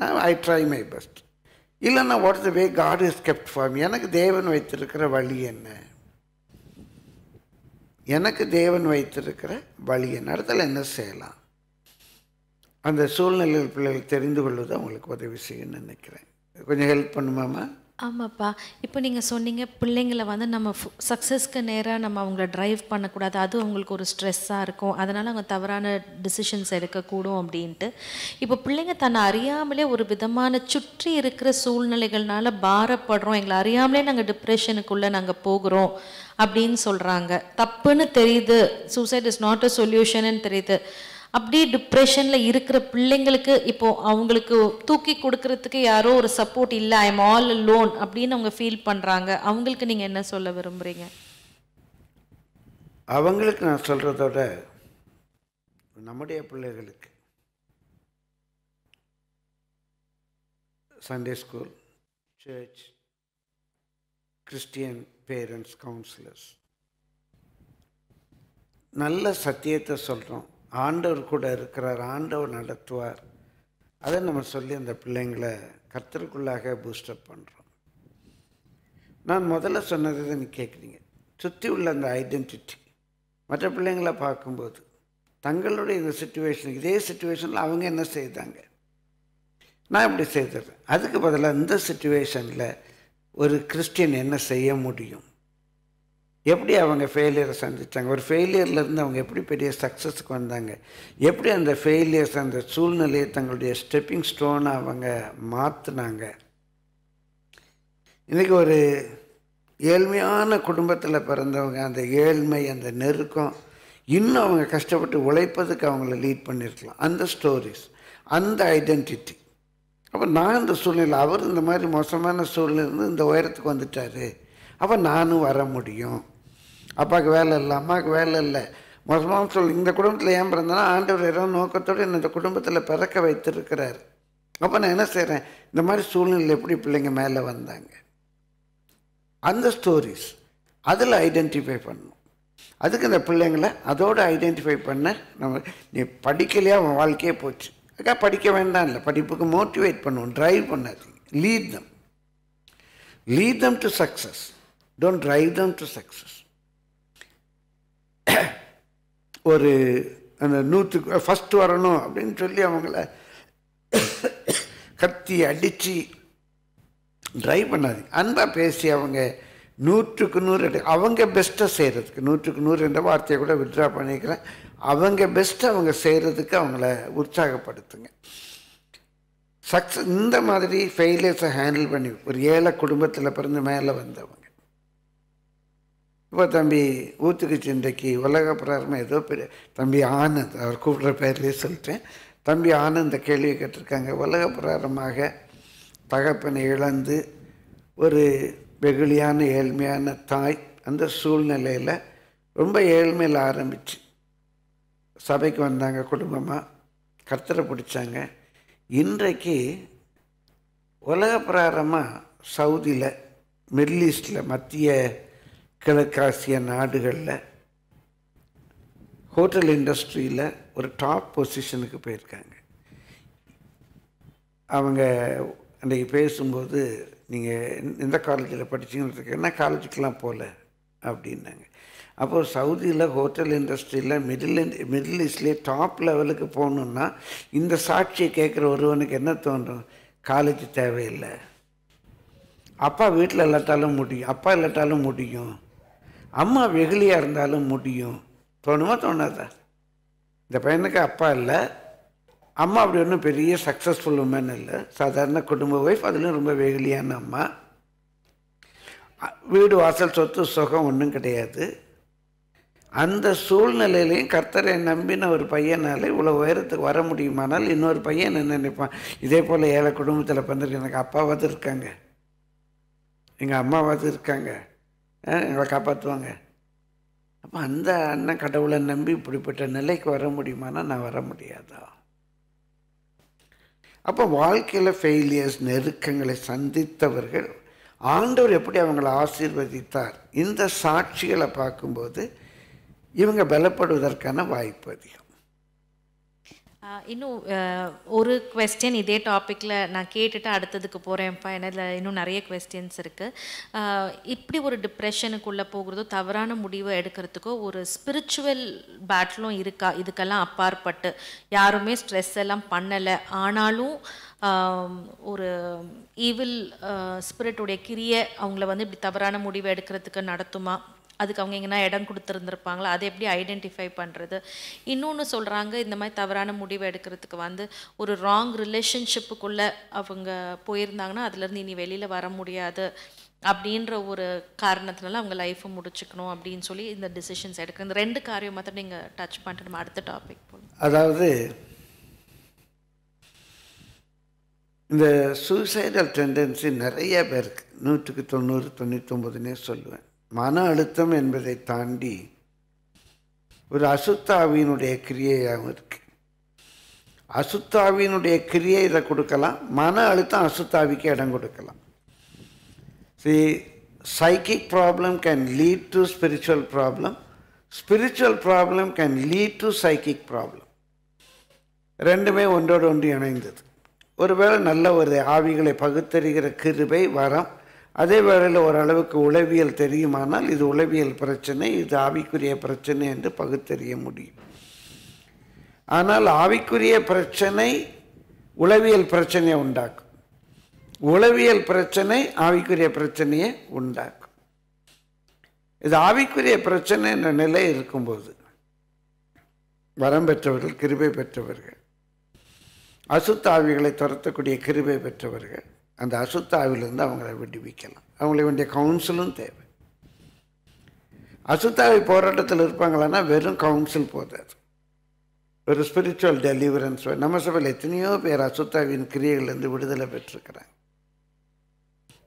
நான் ஐ ட்ரை மை பெஸ்ட். இல்லைன்னா what the way God is kept for me, எனக்கு தேவன் வைத்திருக்கிற வழி என்ன, எனக்கு தேவன் வைத்திருக்கிற வழி என்ன, இடத்துல என்ன செய்யலாம், அந்த சூழ்நிலையில் பிள்ளைகள் தெரிந்து கொள்வது அவங்களுக்கு உதவி செய்யணும்னு நினைக்கிறேன். கொஞ்சம் ஹெல்ப் பண்ணுமாம்மா? ஆமாப்பா, இப்போ நீங்கள் சொன்னீங்க பிள்ளைங்களை வந்து நம்ம சக்ஸஸ்க்கு நேராக நம்ம அவங்கள ட்ரைவ் பண்ணக்கூடாது, அதுவும் அவங்களுக்கு ஒரு ஸ்ட்ரெஸ்ஸாக இருக்கும், அதனால் அவங்க தவறான டிசிஷன்ஸ் எடுக்கக்கூடும் அப்படின்ட்டு. இப்போ பிள்ளைங்க தன்னை அறியாமலே ஒரு விதமான சுற்றி இருக்கிற சூழ்நிலைகள்னால பாரப்படுறோம், எங்களை அறியாமலே நாங்கள் டிப்ரெஷனுக்குள்ளே நாங்கள் போகிறோம் அப்படின்னு சொல்கிறாங்க. தப்புன்னு தெரியுது, சூசைட் இஸ் நாட் அ சொல்யூஷன்னு தெரியுது. அப்படி டிப்ரெஷனில் இருக்கிற பிள்ளைங்களுக்கு இப்போது அவங்களுக்கு தூக்கி கொடுக்கறதுக்கு யாரோ ஒரு சப்போர்ட் இல்லை, ஐ எம் ஆல் லோன் அப்படின்னு அவங்க ஃபீல் பண்ணுறாங்க. அவங்களுக்கு நீங்கள் என்ன சொல்ல விரும்புகிறீங்க? அவங்களுக்கு நான் சொல்கிறதோட நம்முடைய பிள்ளைகளுக்கு Sunday school, church, Christian parents, counsellors நல்ல சத்தியத்தை சொல்கிறோம், ஆண்டவர் கூட இருக்கிறார், ஆண்டவர் நடத்துவார், அதை நம்ம சொல்லி அந்த பிள்ளைங்களை கர்த்தருக்குள்ளாக பூஸ்டப் பண்ணுறோம். நான் முதல்ல சொன்னது தான் நீ கேட்குறீங்க, சுற்றி உள்ள அந்த ஐடென்டிட்டி மற்ற பிள்ளைங்களை பார்க்கும்போது தங்களுடைய இந்த சுச்சுவேஷனுக்கு இதே சுச்சுவேஷனில் அவங்க என்ன செய்தாங்க, நான் இப்படி செய்திருக்கேன், அதுக்கு பதிலாக இந்த சுச்சுவேஷனில் ஒரு கிறிஸ்டியன் என்ன செய்ய முடியும், எப்படி அவங்க ஃபெயிலியரை சந்தித்தாங்க, ஒரு ஃபெயிலியர்லேருந்து அவங்க எப்படி பெரிய சக்ஸஸுக்கு வந்தாங்க, எப்படி அந்த ஃபெயிலியர்ஸ் அந்த சூழ்நிலையை தங்களுடைய ஸ்டெப்பிங் ஸ்டோனாக அவங்க மாற்றினாங்க. இன்றைக்கி ஒரு ஏழ்மையான குடும்பத்தில் பிறந்தவங்க அந்த ஏழ்மை அந்த நெருக்கம் இன்னும் அவங்க கஷ்டப்பட்டு உழைப்பதுக்கு அவங்கள லீட் பண்ணியிருக்கலாம். அந்த ஸ்டோரிஸ், அந்த ஐடென்டிட்டி. அப்போ நான் இந்த சூழ்நிலை, அவர் இந்த மாதிரி மோசமான சூழ்நிலையிலேருந்து இந்த உயரத்துக்கு வந்துட்டார், அப்போ நானும் வர முடியும். அப்பாவுக்கு வேலை இல்லை, அம்மாவுக்கு வேலை இல்லை, மோசமாக சொல்லி இந்த குடும்பத்தில் ஏன் பிறந்தனா ஆண்டவர் ஏதோ நோக்கத்தோடு என்னை இந்த குடும்பத்தில் பிறக்க வைத்திருக்கிறார். அப்போ நான் என்ன செய்கிறேன், இந்த மாதிரி சூழ்நிலை எப்படி பிள்ளைங்க மேலே வந்தாங்க, அந்த ஸ்டோரிஸ் அதில் ஐடென்டிஃபை பண்ணணும். அதுக்கு இந்த பிள்ளைங்களை அதோடு ஐடென்டிஃபை பண்ண நம்ம, நீ படிக்கலையா அவன் வாழ்க்கையே போச்சு, அக்கா படிக்க வேண்டாம் இல்லை, படிப்புக்கு மோட்டிவேட் பண்ணுவோம், ட்ரைவ் பண்ணாதீங்க, lead them to success. Don't drive them to success. ஒரு அந்த நூற்றுக்கு ஃபஸ்ட்டு வரணும் அப்படின்னு சொல்லி அவங்கள கத்தி அடித்து ட்ரை பண்ணாது. அன்பாக பேசி அவங்க 100க்கு 100 அவங்க பெஸ்ட்டை செய்கிறதுக்கு 100க்கு 100 என்ற வார்த்தையை கூட விட்ரா பண்ணிக்கிறேன். அவங்க பெஸ்ட்டை அவங்க செய்கிறதுக்கு அவங்கள உற்சாகப்படுத்துங்க. சக்ஸஸ் இந்த மாதிரி ஃபெயிலியர்ஸை ஹேண்டில் பண்ணி ஒரு ஏழை குடும்பத்தில் பிறந்து மேலே வந்தவங்க இப்போ தம்பி ஊத்துக்குச்சு இன்றைக்கு உலக பிரகாரமாக ஏதோ பெரிய தம்பி ஆனந்த் அவர் கூப்பிட்ற பேர்லேயே சொல்லிட்டேன். தம்பி ஆனந்த கேள்வி கேட்டிருக்காங்க. உலக பிரகாரமாக தகப்பனை இழந்து ஒரு வெகுளியான ஏழ்மையான தாய் அந்த சூழ்நிலையில் ரொம்ப ஏழ்மையில் ஆரம்பித்து சபைக்கு வந்தாங்க, குடும்பமாக கர்த்தரை பிடிச்சாங்க. இன்றைக்கு உலக பிரகாரமாக சவுதியில் மிடில் ஈஸ்டில் மத்திய கிழக்காசிய நாடுகளில் ஹோட்டல் இண்டஸ்ட்ரியில் ஒரு டாப் பொசிஷனுக்கு போயிருக்காங்க. அவங்க அன்றைக்கு பேசும்போது நீங்கள் எந்த காலேஜில் படிச்சிங்கன்னு இருக்கீங்கன்னா காலேஜுக்கெலாம் போகல அப்படின்னாங்க. அப்போது சவுதியில் ஹோட்டல் இண்டஸ்ட்ரியில் மிடில் ஈஸ்ட்லேயே டாப் லெவலுக்கு போகணுன்னா இந்த சாட்சியை கேட்குற ஒருவனுக்கு என்ன தோன்றும்? காலேஜ் தேவையில்லை, அப்பா வீட்டில் இல்லாட்டாலும் முடியும், அப்பா இல்லாட்டாலும் முடியும், அம்மா வெகுளியாக இருந்தாலும் முடியும். தோணுமா தோணாதா? இந்த பையனுக்கு அப்பா இல்லை, அம்மா அப்படி ஒன்றும் பெரிய சக்ஸஸ்ஃபுல் உமன் இல்லை, சாதாரண குடும்ப ஒய்ஃப், அதுலேயும் ரொம்ப வெகுளியான அம்மா, வீடு வாசல் சொத்து சுகம் ஒன்றும் கிடையாது. அந்த சூழ்நிலையிலையும் கர்த்தரை நம்பின ஒரு பையனால் இவ்வளோ உயரத்துக்கு வர முடியுமானால் இன்னொரு பையன் என்ன நினைப்பான்? இதே போல் ஏழை குடும்பத்தில் பிறந்திருக்கு, எனக்கு அப்பாவாது இருக்காங்க, எங்கள் அம்மாவாது இருக்காங்க, எங்களை காப்பாற்றுவாங்க, அப்போ அந்த அண்ணன் கடவுளை நம்பி இப்படிப்பட்ட நிலைக்கு வர முடியுமானா நான் வர முடியாதா? அப்போ வாழ்க்கையில் ஃபெயிலியர்ஸ் நெருக்கங்களை சந்தித்தவர்கள் ஆண்டவர் எப்படி அவங்களை ஆசீர்வதித்தார் இந்த சாட்சிகளை பார்க்கும்போது இவங்க பலப்படுவதற்கான வாய்ப்பு அதிகம். இன்னும் ஒரு குவெஸ்டின் இதே டாப்பிக்கில் நான் கேட்டுட்டு அடுத்ததுக்கு போகிறேன்ப்பா, ஏன்னா இன்னும் நிறைய குவெஸ்டின்ஸ் இருக்குது. இப்படி ஒரு டிப்ரெஷனுக்குள்ளே போகிறதோ தவறான முடிவை எடுக்கிறதுக்கோ ஒரு ஸ்பிரிச்சுவல் பேட்டலும் இருக்கா? இதுக்கெல்லாம் அப்பாற்பட்டு யாருமே ஸ்ட்ரெஸ் எல்லாம் பண்ணலை, ஆனாலும் ஒரு ஈவில் ஸ்பிரிட்டுடைய கிரியை அவங்கள வந்து இப்படி தவறான முடிவை எடுக்கிறதுக்கு நடத்துமா? அதுக்கு அவங்க எங்கன்னா இடம் கொடுத்துருந்துருப்பாங்களா? அதை எப்படி ஐடென்டிஃபை பண்ணுறது? இன்னொன்று சொல்கிறாங்க, இந்த மாதிரி தவறான முடிவு எடுக்கிறதுக்கு வந்து ஒரு ராங் ரிலேஷன்ஷிப்புக்குள்ளே அவங்க போயிருந்தாங்கன்னா அதுலேருந்து இனி வெளியில் வர முடியாது அப்படின்ற ஒரு காரணத்தினால அவங்க லைஃப்பை முடிச்சுக்கணும் அப்படின்னு சொல்லி இந்த டிசிஷன்ஸ் எடுக்கிற இந்த ரெண்டு காரியம் மாத்திரம் நீங்கள் டச் பண்ணிட்டு நம்ம அடுத்த டாபிக் போகணும். அதாவது இந்த சூசைடல் டெண்டன்சி நிறைய பேருக்கு 100க்கு 90 99% சொல்லுவேன். மன அழுத்தம் என்பதை தாண்டி ஒரு அசுத்தாவியினுடைய கிரியையாகவும் இருக்குது. அசுத்தாவியினுடைய கிரியை இதை கொடுக்கலாம், மன அழுத்தம் அசுத்தாவிக்கு இடம் கொடுக்கலாம். See, psychic problem can lead to spiritual problem. Spiritual problem can lead to psychic problem. ரெண்டுமே ஒன்றோடு ஒன்று இணைந்தது. ஒருவேளை நல்ல ஒரு ஆவிகளை பகுத்தறிகிற கிருபை வரம், அதே வேளையில் ஓரளவுக்கு உளவியல் தெரியுமானால் இது உளவியல் பிரச்சனை, இது ஆவிக்குரிய பிரச்சனை என்று பகுத்தறிய முடியும். ஆனால் ஆவிக்குரிய பிரச்சனை உளவியல் பிரச்சனையை உண்டாக்கும், உளவியல் பிரச்சனை ஆவிக்குரிய பிரச்சனையை உண்டாக்கும். இது ஆவிக்குரிய பிரச்சனை என்ற நிலை இருக்கும்போது வரம் பெற்றவர்கள் கிருபை பெற்றவர்கள், அசுத்த ஆவிகளை துரத்தக்கூடிய கிருபை பெற்றவர்கள் அந்த அசுத்தாவிலிருந்து அவங்கள விடுவிக்கலாம். அவங்கள வேண்டிய கவுன்சிலும் தேவை. அசுத்தாவி போராட்டத்தில் இருப்பாங்களான்னா வெறும் கவுன்சில் போதாது, ஒரு ஸ்பிரிச்சுவல் டெலிவரன்ஸ். நம்ம சபையில் எத்தனையோ பேர் அசுத்தாவின் கிரியைகள்லேருந்து விடுதலை பெற்றிருக்கிறாங்க.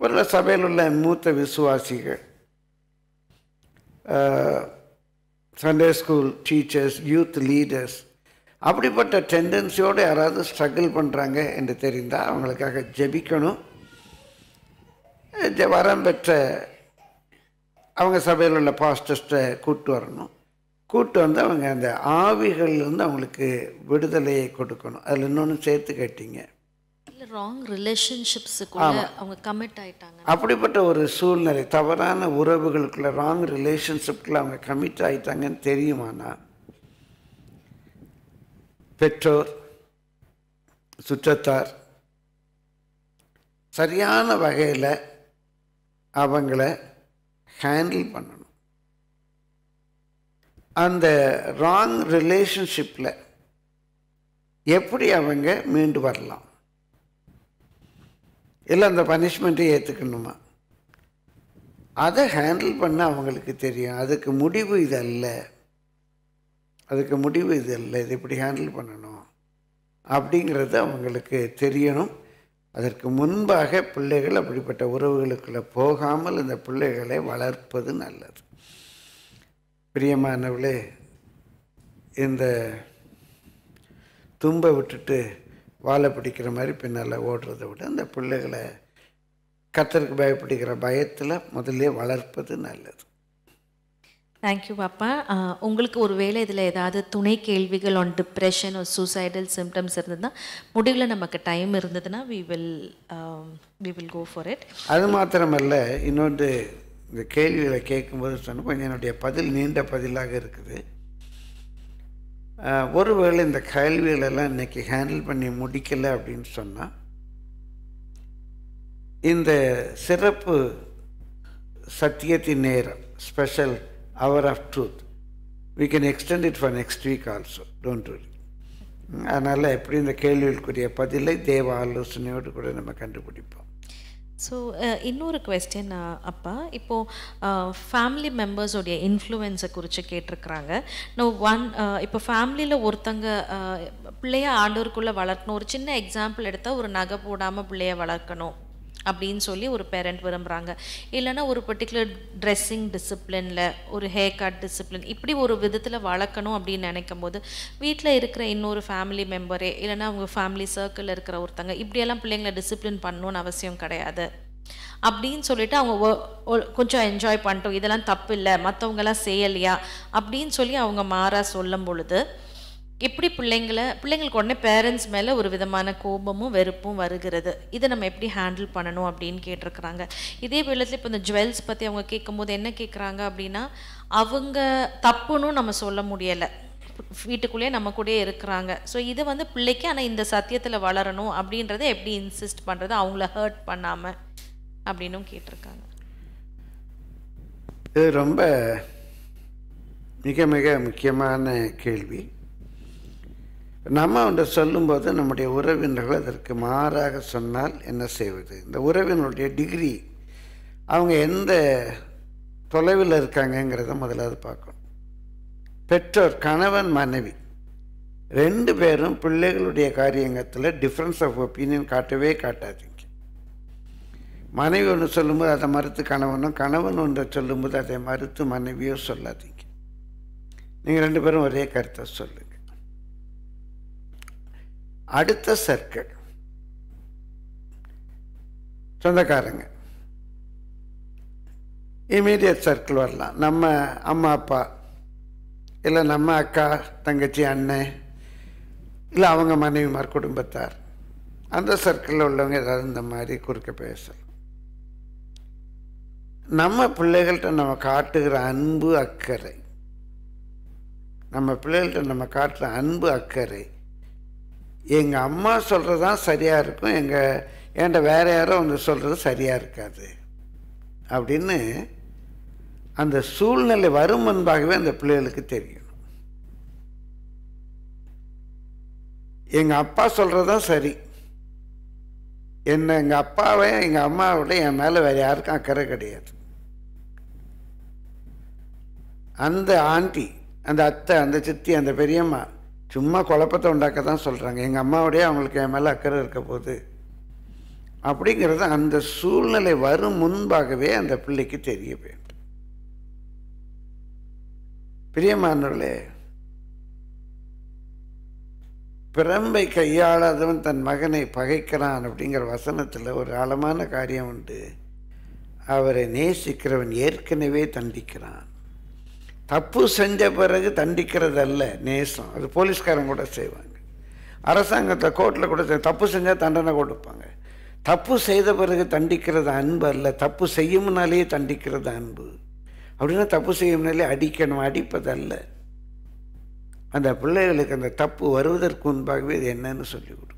ஒரு சபையில் உள்ள மூத்த விசுவாசிகள், Sunday school teachers, youth leaders, அப்படிப்பட்ட டெண்டன்சியோடு யாராவது ஸ்ட்ரகிள் பண்ணுறாங்க என்று தெரிந்தால் அவங்களுக்காக ஜெபிக்கணும். வரம் பெற்ற அவங்க சபையில் உள்ள பாஸ்டர்ஸ்ட்டை கூப்பிட்டு வரணும். கூப்பிட்டு வந்து அவங்க அந்த ஆவிகள்லேருந்து அவங்களுக்கு விடுதலையை கொடுக்கணும். அதில் இன்னொன்று சேர்த்து கேட்டீங்க, அப்படிப்பட்ட ஒரு சூழ்நிலை தவறான உறவுகளுக்குள்ளே ராங் ரிலேஷன்ஷிப்குள்ளே அவங்க கமிட் ஆகிட்டாங்கன்னு தெரியுமானா பெற்றோர், சுற்றத்தார் சரியான வகையில் அவங்கள ஹேண்டில் பண்ணணும். அந்த ராங் ரிலேஷன்ஷிப்பில் எப்படி அவங்க மீண்டு வரலாம்? இல்லை அந்த பனிஷ்மெண்ட்டை ஏற்றுக்கணுமா? அதை ஹேண்டில் பண்ண அவங்களுக்கு தெரியும். அதுக்கு முடிவு இது அல்ல, இது இப்படி ஹேண்டில் பண்ணணும் அப்படிங்கிறது அவங்களுக்கு தெரியணும். அதற்கு முன்பாக பிள்ளைகள் அப்படிப்பட்ட உறவுகளுக்குள்ளே போகாமல் இந்த பிள்ளைகளை வளர்ப்பது நல்லது. பிரியமானவளே, இந்த தும்பை விட்டுட்டு வாழை பிடிக்கிற மாதிரி பின்னால் ஓடுறதை விட அந்த பிள்ளைகளை கர்த்தருக்கு பயப்படுகிற பயத்தில் முதலே வளர்ப்பது நல்லது. தேங்க்யூ பாப்பா. உங்களுக்கு ஒரு வேளை இதில் ஏதாவது துணை கேள்விகள் on depression or suicidal symptoms இருந்ததுன்னா, முடிவில் நமக்கு டைம் இருந்ததுன்னா we will go for it. அது மாத்திரமல்ல, இன்னொன்று இந்த கேள்விகளை கேட்கும்போது சொன்ன கொஞ்சம் என்னுடைய பதில் நீண்ட பதிலாக இருக்குது. ஒருவேளை இந்த கேள்விகளெல்லாம் இன்றைக்கி ஹேண்டில் பண்ணி முடிக்கலை அப்படின்னு சொன்னால், இந்த சிறப்பு சத்தியத்தின் நேரம், special hour of truth, we can extend it for next week also, don't worry. அதனால் எப்படி இந்த கேள்விகளுக்குரிய பதிலை தேவ ஆலோசனையோடு கூட நம்ம கண்டுபிடிப்போம். ஸோ இன்னொரு குவெஸ்டின் அப்பா, இப்போது ஃபேமிலி மெம்பர்ஸோடைய இன்ஃப்ளூயன்ஸை குறித்து கேட்டிருக்கிறாங்க. இப்போ ஃபேமிலியில் ஒருத்தங்க பிள்ளைய ஆண்டவருக்குள்ளே வளர்க்கணும், ஒரு சின்ன எக்ஸாம்பிள் எடுத்தால் ஒரு நகை போடாமல் பிள்ளைய வளர்க்கணும் அப்படின்னு சொல்லி ஒரு பேரண்ட் விரும்புகிறாங்க. இல்லைனா ஒரு பர்டிகுலர் ட்ரெஸ்ஸிங் டிசிப்ளினில், ஒரு ஹேர் கட் டிசிப்ளின், இப்படி ஒரு விதத்தில் வளர்க்கணும் அப்படின்னு நினைக்கும் போது, வீட்டில் இருக்கிற இன்னொரு ஃபேமிலி மெம்பரே இல்லைனா அவங்க ஃபேமிலி சர்க்கிளில் இருக்கிற ஒருத்தங்க இப்படியெல்லாம் பிள்ளைங்களை டிசிப்ளின் பண்ணணும்னு அவசியம் கிடையாது அப்படின்னு சொல்லிட்டு அவங்க கொஞ்சம் என்ஜாய் பண்ணிட்டோம், இதெல்லாம் தப்பு இல்லை, மற்றவங்களாம் செய்யலையா அப்படின்னு சொல்லி அவங்க மாறா சொல்லும் பொழுது, எப்படி பிள்ளைங்களுக்கு உடனே பேரண்ட்ஸ் மேலே ஒரு விதமான கோபமும் வெறுப்பும் வருகிறது. இதை நம்ம எப்படி ஹேண்டில் பண்ணணும் அப்படின்னு கேட்டிருக்கிறாங்க. இதே வேளையில் இப்போ இந்த ஜுவல்ஸ் பற்றி அவங்க கேட்கும்போது என்ன கேட்குறாங்க அப்படின்னா, அவங்க தப்புன்னு நம்ம சொல்ல முடியலை, வீட்டுக்குள்ளேயே நம்ம கூட இருக்கிறாங்க. ஸோ இதை பிள்ளைக்கு ஆனால் இந்த சத்தியத்தில் வளரணும் அப்படின்றத எப்படி இன்சிஸ்ட் பண்ணுறது, அவங்கள ஹர்ட் பண்ணாமல் அப்படின்னும் கேட்டிருக்காங்க. இது ரொம்ப மிக மிக முக்கியமான கேள்வி. நம்ம ஒன்றை சொல்லும்போது நம்முடைய உறவினர்கள் அதற்கு மாறாக சொன்னால் என்ன செய்வது? இந்த உறவினருடைய டிகிரி, அவங்க எந்த தொலைவில் இருக்காங்கங்கிறத முதலாவது பார்க்கணும். பெற்றோர், கணவன் மனைவி ரெண்டு பேரும் பிள்ளைகளுடைய காரியங்கத்தில் டிஃப்ரென்ஸ் ஆஃப் ஒப்பீனியன் காட்டவே காட்டாதீங்க. மனைவி ஒன்று சொல்லும்போது அதை மறுத்து கணவனும், கணவன் ஒன்றை சொல்லும்போது அதை மறுத்து மனைவியோ சொல்லாதீங்க. நீங்கள் ரெண்டு பேரும் ஒரே கருத்தை சொல்லுங்கள். அடுத்த சர்க்கிள், சொந்தக்காரங்க, இமீடியட் சர்க்கிள் வரலாம். நம்ம அம்மா அப்பா, இல்லை நம்ம அக்கா தங்கச்சி அண்ணன், இல்லை அவங்க மனைவிமார் குடும்பத்தார், அந்த சர்க்கிளில் உள்ளவங்க ஏதாவது இந்த மாதிரி குறுக்க பேசலாம். நம்ம பிள்ளைகள்கிட்ட நம்ம காட்டுகிற அன்பு அக்கறை, எங்கள் அம்மா சொல்கிறது தான் சரியாக இருக்கும், என்கிட்ட வேறு யாரோ ஒன்று சொல்கிறது சரியாக இருக்காது அப்படின்னு அந்த சூழ்நிலை வரும் முன்பாகவே அந்த பிள்ளைகளுக்கு தெரியணும். எங்கள் அப்பா சொல்கிறது தான் சரி, எங்கள் அப்பாவை எங்கள் அம்மாவோட என் மேலே வேறு யாருக்கும் அக்கறை கிடையாது. அந்த ஆண்டி, அந்த அத்தை, அந்த சித்தி, அந்த பெரியம்மா சும்மா குழப்பத்தை உண்டாக்க தான் சொல்கிறாங்க, எங்கள் அம்மாவோடைய அவங்களுக்கு என் மேலே அக்கறை இருக்க போகுது அப்படிங்கிறது அந்த சூழ்நிலை வரும் முன்பாகவே அந்த பிள்ளைக்கு தெரிய வேண்டும். பிரியமானவர்களே, பிரம்பை கையாளாதவன் தன் மகனை பகைக்கிறான் அப்படிங்கிற வசனத்தில் ஒரு ஆழமான காரியம் உண்டு. அவரை நேசிக்கிறவன் ஏற்கனவே தண்டிக்கிறான். தப்பு செஞ்ச பிறகு தண்டிக்கிறதல்ல நேசம், அது போலீஸ்காரங்க கூட செய்வாங்க, அரசாங்கத்தில் கோர்ட்டில் கூட தப்பு செஞ்சால் தண்டனை கொடுப்பாங்க. தப்பு செய்த பிறகு தண்டிக்கிறது அன்பு அல்ல, தப்பு செய்யும்னாலேயே தண்டிக்கிறது அன்பு. அப்படின்னா தப்பு செய்யும்னாலே அடிக்கணும், அடிப்பதல்ல. அந்த பிள்ளைகளுக்கு அந்த தப்பு வருவதற்கு முன்பாகவே இது என்னன்னு சொல்லி கொடுக்கணும்.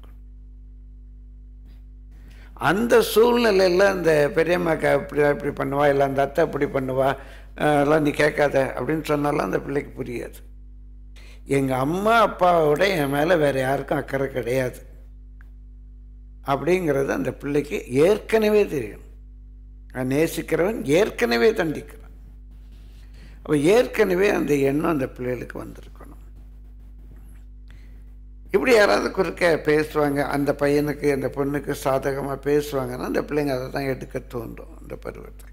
அந்த சூழ்நிலையில் அந்த பெரியம்மாக்கா அப்படி அப்படி பண்ணுவா, இல்லை அந்த அத்தை அப்படி பண்ணுவா, எல்லாம் நீ கேட்காத அப்படின்னு சொன்னாலும் அந்த பிள்ளைக்கு புரியாது. எங்கள் அம்மா அப்பாவோட என் மேலே வேறு யாருக்கும் அக்கறை கிடையாது அப்படிங்கிறது அந்த பிள்ளைக்கு ஏற்கனவே தெரியும். நேசிக்கிறவன் ஏற்கனவே தண்டிக்கிறான். அப்போ ஏற்கனவே அந்த எண்ணம் அந்த பிள்ளைகளுக்கு வந்திருக்கணும். இப்படி யாராவது குறுக்க பேசுவாங்க, அந்த பையனுக்கு அந்த பொண்ணுக்கு சாதகமாக பேசுவாங்கன்னா அந்த பிள்ளைங்க அதை தான் எடுக்க தோன்றும். அந்த பருவத்தில்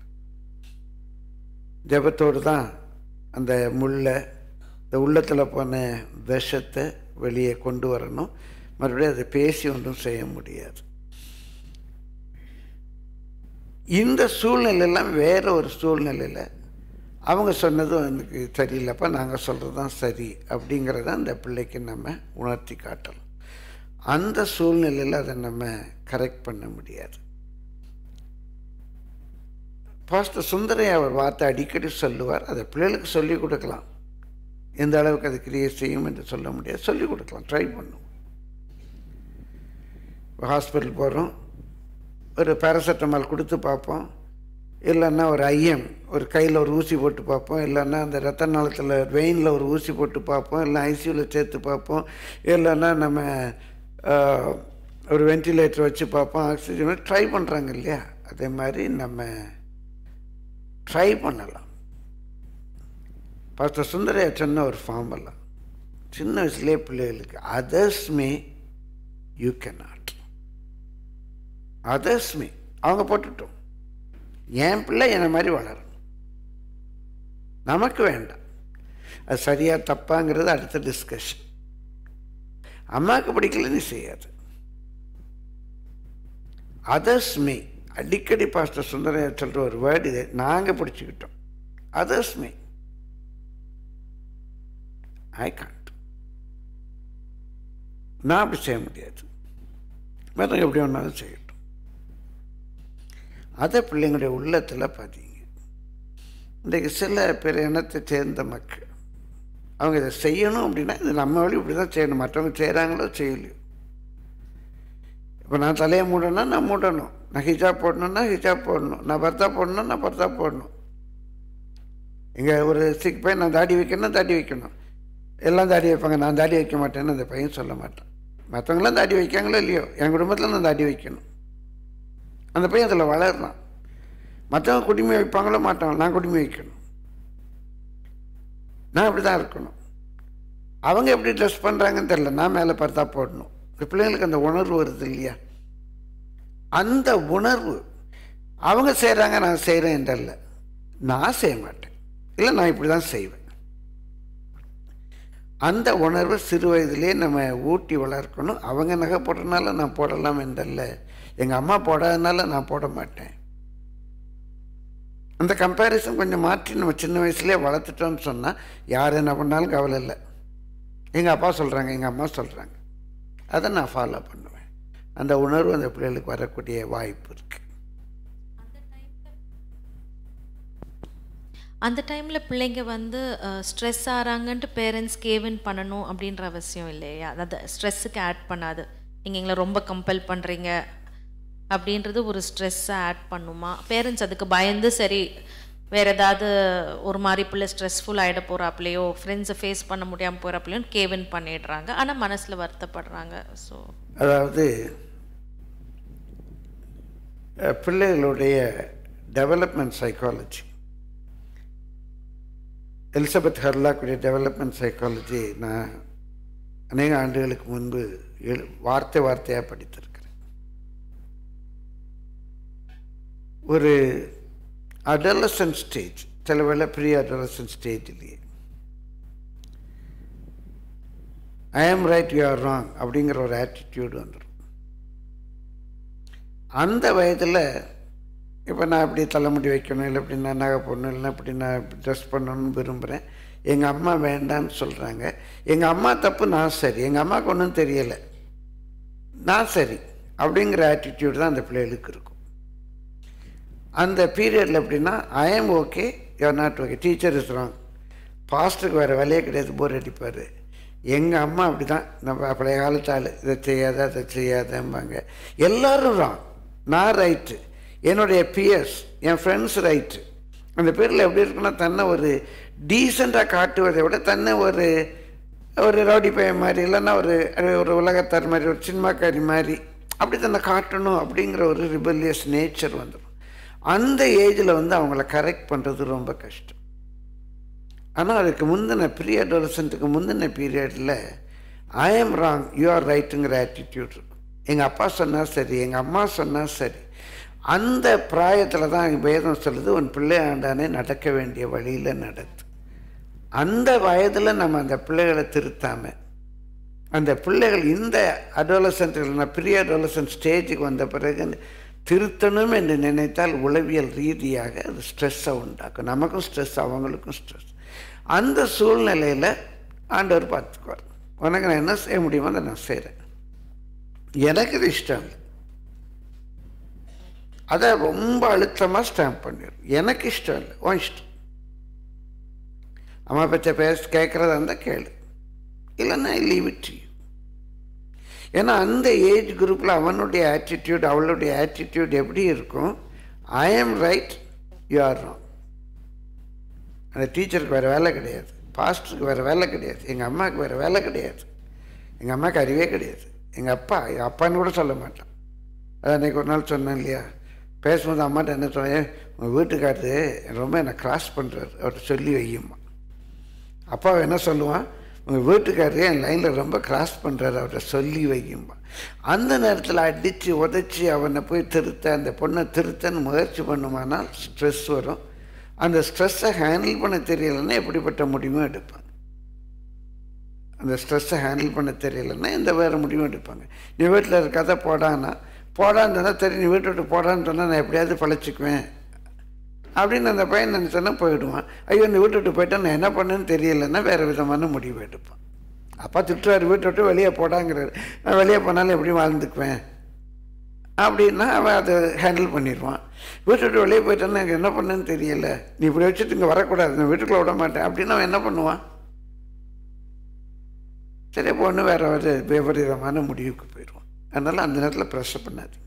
ஜபத்தோடு தான் அந்த முள்ளை இந்த உள்ளத்தில் போன விஷத்தை வெளியே கொண்டு வரணும். மறுபடியும் அதை பேசி ஒன்றும் செய்ய முடியாது. இந்த சூழ்நிலையெல்லாம் வேறு ஒரு சூழ்நிலையில் அவங்க சொன்னது எனக்கு சரியில்லைப்பா, நாங்கள் சொல்கிறது தான் சரி அப்படிங்கிறத அந்த பிள்ளைக்கு நம்ம உணர்த்தி காட்டலாம். அந்த சூழ்நிலையில் அதை நம்ம கரெக்ட் பண்ண முடியாது. பாஸ்டர் சுந்தரையா அவர் வார்த்தை அடிக்கடி சொல்லுவார், அதை பிள்ளைகளுக்கு சொல்லிக் கொடுக்கலாம். எந்த அளவுக்கு அது கிரியை செய்யும் என்று சொல்ல முடியாது, சொல்லிக் கொடுக்கலாம், ட்ரை பண்ணுவோம். ஹாஸ்பிட்டல் போகிறோம், ஒரு பேராசிட்டமால் கொடுத்து பார்ப்போம், இல்லைன்னா ஒரு ஐஎம் ஒரு கையில் ஒரு ஊசி போட்டு பார்ப்போம், இல்லைன்னா அந்த ரத்த நாளத்தில் வெயினில் ஒரு ஊசி போட்டு பார்ப்போம், இல்லை ஐசியூவில் சேர்த்து பார்ப்போம், இல்லைன்னா நம்ம ஒரு வென்டிலேட்டர் வச்சு பார்ப்போம், ஆக்சிஜன் ட்ரை பண்ணுறாங்க இல்லையா, அதே மாதிரி நம்ம ட்ரை பண்ணலாம். பாஸ்டர் சுந்தரையா சொன்ன ஒரு ஃபார்மெல்லாம் சின்ன வயசுலேயே பிள்ளைகளுக்கு, others may you can not, others may அவங்க போட்டுட்டோம், என் பிள்ளை என்னை மாதிரி வளரும், நமக்கு வேண்டாம். அது சரியா தப்பாங்கிறது அடுத்த டிஸ்கஷன். அம்மாவுக்கு பிடிக்கலன்னு செய்யாது. அதர்ஸ் மே அடிக்கடி பாஸ்டர் சுந்தரையா சொல்கிற ஒரு வேர்டு இது, நாங்கள் பிடிச்சிக்கிட்டோம். அதர்ஸ் மே, ஐ காண்ட், நான் அப்படி செய்ய முடியாது, வேறு எப்படி ஒன்றாலும் செய்யணும். அதை பிள்ளைங்களுடைய உள்ளத்தில் பதிங்க. இன்றைக்கு சில பிற இனத்தை சேர்ந்த மக்கள் அவங்க இதை செய்யணும் அப்படின்னா இது நம்ம வழி இப்படி தான் செய்யணும், மற்றவங்க செய்கிறாங்களோ செய்யலையோ. இப்போ நான் தலையை மூடணும்னா நான் மூடணும், நான் ஹிஜாப் போடணுன்னா ஹிஜாப் போடணும், நான் பர்தா போடணுன்னா நான் பர்தா போடணும், இங்கே ஒரு சிக் பையன் நான் தாடி வைக்கணும்னா தாடி வைக்கணும், எல்லாம் தாடி வைப்பாங்க, நான் தாடி வைக்க மாட்டேன்னு அந்த பையன் சொல்ல மாட்டேன். மற்றவங்களாம் தாடி வைக்காங்களோ இல்லையோ, என் குடும்பத்தில் நான் தாடி வைக்கணும். அந்த பையன் அதில் வளர்றான். மற்றவங்க குடிமை வைப்பாங்களோ மாட்டாங்களோ, நான் குடிமை வைக்கணும், நான் இப்படி தான் இருக்கணும், அவங்க எப்படி ட்ரெஸ் பண்ணுறாங்கன்னு தெரில, நான் மேலே பார்த்தா போடணும். இந்த பிள்ளைங்களுக்கு அந்த உணர்வு வருது இல்லையா, அந்த உணர்வு அவங்க செய்கிறாங்க நான் செய்கிறேன் என்றல்ல, நான் செய்ய மாட்டேன், இல்லை நான் இப்படி தான் செய்வேன். அந்த உணர்வை சிறு வயதிலே நம்ம ஊட்டி வளர்க்கணும். அவங்க நகை போடுறதுனால நான் போடலாம் என்றல்ல, எங்கள் அம்மா போடாதனால நான் போட மாட்டேன். அந்த கம்பேரிசன் கொஞ்சம் மாற்றி நம்ம சின்ன வயசுலேயே வளர்த்துட்டோன்னு சொன்னால் யார் என்ன பண்ணாலும் கவலை இல்லை. எங்கள் அப்பா சொல்கிறாங்க, எங்கள் அம்மா சொல்கிறாங்க, அதை நான் ஃபாலோ பண்ணுவேன். அந்த உணர்வு அந்த பிள்ளைகளுக்கு வரக்கூடிய வாய்ப்பு இருக்குது. அந்த டைமில் பிள்ளைங்க வந்து ஸ்ட்ரெஸ் ஆகிறாங்கன்ட்டு பேரண்ட்ஸ் கேவின் பண்ணணும் அப்படின்ற அவசியம் இல்லையா? அதாவது ஸ்ட்ரெஸ்ஸுக்கு ஆட் பண்ணாது. நீங்கள் எங்களை ரொம்ப கம்பல் பண்ணுறீங்க அப்படின்றது ஒரு ஸ்ட்ரெஸ்ஸை ஆட் பண்ணுமா? பேரண்ட்ஸ் அதுக்கு பயந்து சரி வேறு ஏதாவது ஒரு மாதிரி பிள்ளை ஸ்ட்ரெஸ்ஃபுல் ஆகிட போகிறாப்பிலையோ, ஃப்ரெண்ட்ஸை ஃபேஸ் பண்ண முடியாமல் போகிறாப்பிலையோன்னு கேவின் பண்ணிடுறாங்க, ஆனால் மனசில் வருத்தப்படுறாங்க. ஸோ அதாவது பிள்ளைகளுடைய டெவலப்மெண்ட் சைக்காலஜி, எலிசபெத் ஹர்லாக்குடைய டெவலப்மெண்ட் சைக்காலஜி நான் அநேக ஆண்டுகளுக்கு முன்பு வார்த்தை வார்த்தையாக படித்திருக்கிறேன். ஒரு அடலசன்ட் ஸ்டேஜ், சில வேளை ப்ரீ அடலசன்ட் ஸ்டேஜ்லேயே ஐ ஆம் ரைட் யூ ஆர் ராங் அப்படிங்கிற ஒரு ஆட்டிடியூடு வந்துடும். அந்த வயதில் இப்போ நான் இப்படி தலைமுடி வைக்கணும், இல்லை இப்படி நான் நகை போடணும், இல்லைன்னா இப்படி நான் ட்ரெஸ் பண்ணணும்னு விரும்புகிறேன். எங்கள் அம்மா வேண்டான்னு சொல்கிறாங்க. எங்கள் அம்மா தப்பு, நான் சரி, எங்கள் அம்மாவுக்கு ஒன்றும் தெரியலை, நான் சரி அப்படிங்கிற ஆட்டிடியூடு தான் அந்த பிள்ளைகளுக்கு இருக்கும். அந்த பீரியடில் எப்படின்னா I am okay, you are not okay, teacher is wrong, பாஸ்டருக்கு வேறு வேலையே கிடையாது, போர் அடிப்பார், எங்கள் அம்மா அப்படி தான், நம்ம பழைய காலத்தால் இதை செய்யாத அதை செய்யாதம்பாங்க. எல்லோரும் ராங், நான் ரைட்டு, என்னுடைய பியர்ஸ் என் ஃப்ரெண்ட்ஸ் ரைட்டு. அந்த பேரில் எப்படி இருக்குன்னா தன்னை ஒரு டீசெண்டாக காட்டுவதை விட தன்னை ஒரு ஒரு ரவுடி பையன் மாதிரி இல்லைன்னா ஒரு ஒரு உலகத்தார் மாதிரி ஒரு சினிமாக்காரி மாதிரி அப்படி தன்னை காட்டணும் அப்படிங்கிற ஒரு ரிபல்லியஸ் நேச்சர் வந்துடும். அந்த ஏஜில் வந்து அவங்கள கரெக்ட் பண்ணுறது ரொம்ப கஷ்டம். ஆனால் அதுக்கு முந்தின ப்ரீஅடோலசன்ட்டுக்கு முந்தின பீரியடில் I am wrong you are ரைட்டுங்கிற ஆட்டிடியூட் இருக்கும். எங்கள் அப்பா சொன்னால் சரி, எங்கள் அம்மா சொன்னால் சரி, அந்த பிராயத்தில் தான் எங்கள் வேதம் சொல்லுது உன் பிள்ளையாண்டானே நடக்க வேண்டிய வழியில் நடத்து. அந்த வயதில் நம்ம அந்த பிள்ளைகளை திருத்தாமல் அந்த பிள்ளைகள் இந்த அடோலசன்ட்கள்னா ப்ரீஅடோலசன்ட் ஸ்டேஜுக்கு வந்த பிறகு திருத்தணும் என்று நினைத்தால் உளவியல் ரீதியாக அது ஸ்ட்ரெஸ்ஸை உண்டாக்கும். நமக்கும் ஸ்ட்ரெஸ், அவங்களுக்கும் ஸ்ட்ரெஸ். அந்த சூழ்நிலையில் ஆண்டவர் பார்த்துக்குவார், உனக்கு நான் என்ன செய்ய முடியுமோ அதை நான் செய்கிறேன், எனக்கு இது இஷ்டம் இல்லை அதை ரொம்ப அழுத்தமாக ஸ்டாம்ப் பண்ணிடும், எனக்கு இஷ்டம் இல்லை உன் இஷ்டம், அம்மா பச்சை கேட்குறதா இருந்தால் கேளு, இல்லைன்னா லீவ் இட் டு யூ. ஏன்னா அந்த ஏஜ் குரூப்பில் அவனுடைய ஆட்டிடியூட் அவளுடைய ஆட்டிடியூட் எப்படி இருக்கும், ஐ ஆம் ரைட் யூ ஆர் ராங். அந்த டீச்சருக்கு வேறு வேலை கிடையாது, பாஸ்டருக்கு வேறு வேலை கிடையாது, எங்கள் அம்மாவுக்கு வேறு வேலை கிடையாது, எங்கள் அம்மாவுக்கு அறிவே கிடையாது, எங்கள் அப்பா எங்கள் அப்பான்னு கூட சொல்ல மாட்டான். அதான் அன்றைக்கி ஒரு நாள் சொன்னேன் இல்லையா, பேசும்போது அம்மாட்ட என்ன சொன்னேன், உங்கள் வீட்டுக்காரரு ரொம்ப என்னை கிராஸ் பண்ணுறாரு அவர்கிட்ட சொல்லி வையும்மா. அப்பாவை என்ன சொல்லுவான், உங்கள் வீட்டுக்காரரு என் லைனில் ரொம்ப கிராஸ் பண்ணுறாரு அவர்கிட்ட சொல்லி வையும்மா. அந்த நேரத்தில் அடித்து உதச்சி அவனை போய் திருத்த அந்த பொண்ணை திருத்தன்னு முயற்சி பண்ணுமானால் ஸ்ட்ரெஸ் வரும். அந்த ஸ்ட்ரெஸ்ஸை ஹேண்டில் பண்ண தெரியலைன்னா எப்படிப்பட்ட முடிவும் எடுப்பாங்க. அந்த ஸ்ட்ரெஸ்ஸை ஹேண்டில் பண்ண தெரியலைன்னா இந்த வேறு முடிவும் எடுப்பாங்க. நீ வீட்டில் இருக்காத போடான்னா போடான்னு சொன்னால் தெரிய, நீ வீட்டு விட்டு போடான்னு சொன்னால் நான் எப்படியாவது பழச்சிக்குவேன் அப்படின்னு அந்த பையன் நினச்சோன்னா போயிடுவான். ஐயோ இந்த வீட்டு விட்டு போயிட்டா நான் என்ன பண்ணுன்னு தெரியலைன்னா வேறு விதமான முடிவு எடுப்பான். அப்பா திட்டுறாரு, வீட்டு விட்டு வெளியே போடாங்கிறாரு, நான் வெளியே போனாலும் எப்படி வாழ்ந்துக்குவேன் அப்படின்னா அவன் அதை ஹேண்டில் பண்ணிடுவான். வீட்டு விட்டு வெளியே போயிட்டான்னு எனக்கு என்ன பண்ணுன்னு தெரியலை, நீ இப்படி வச்சுட்டு இங்கே வரக்கூடாது, நான் வீட்டுக்குள்ளே விட மாட்டேன் அப்படின்னு அவன் என்ன பண்ணுவான், சரி பொண்ணு வேறு ஒரு விபரீதமான முடிவுக்கு போயிடுவான். அதனால் அந்த நேரத்தில் ப்ரெஷர் பண்ணாதீங்க.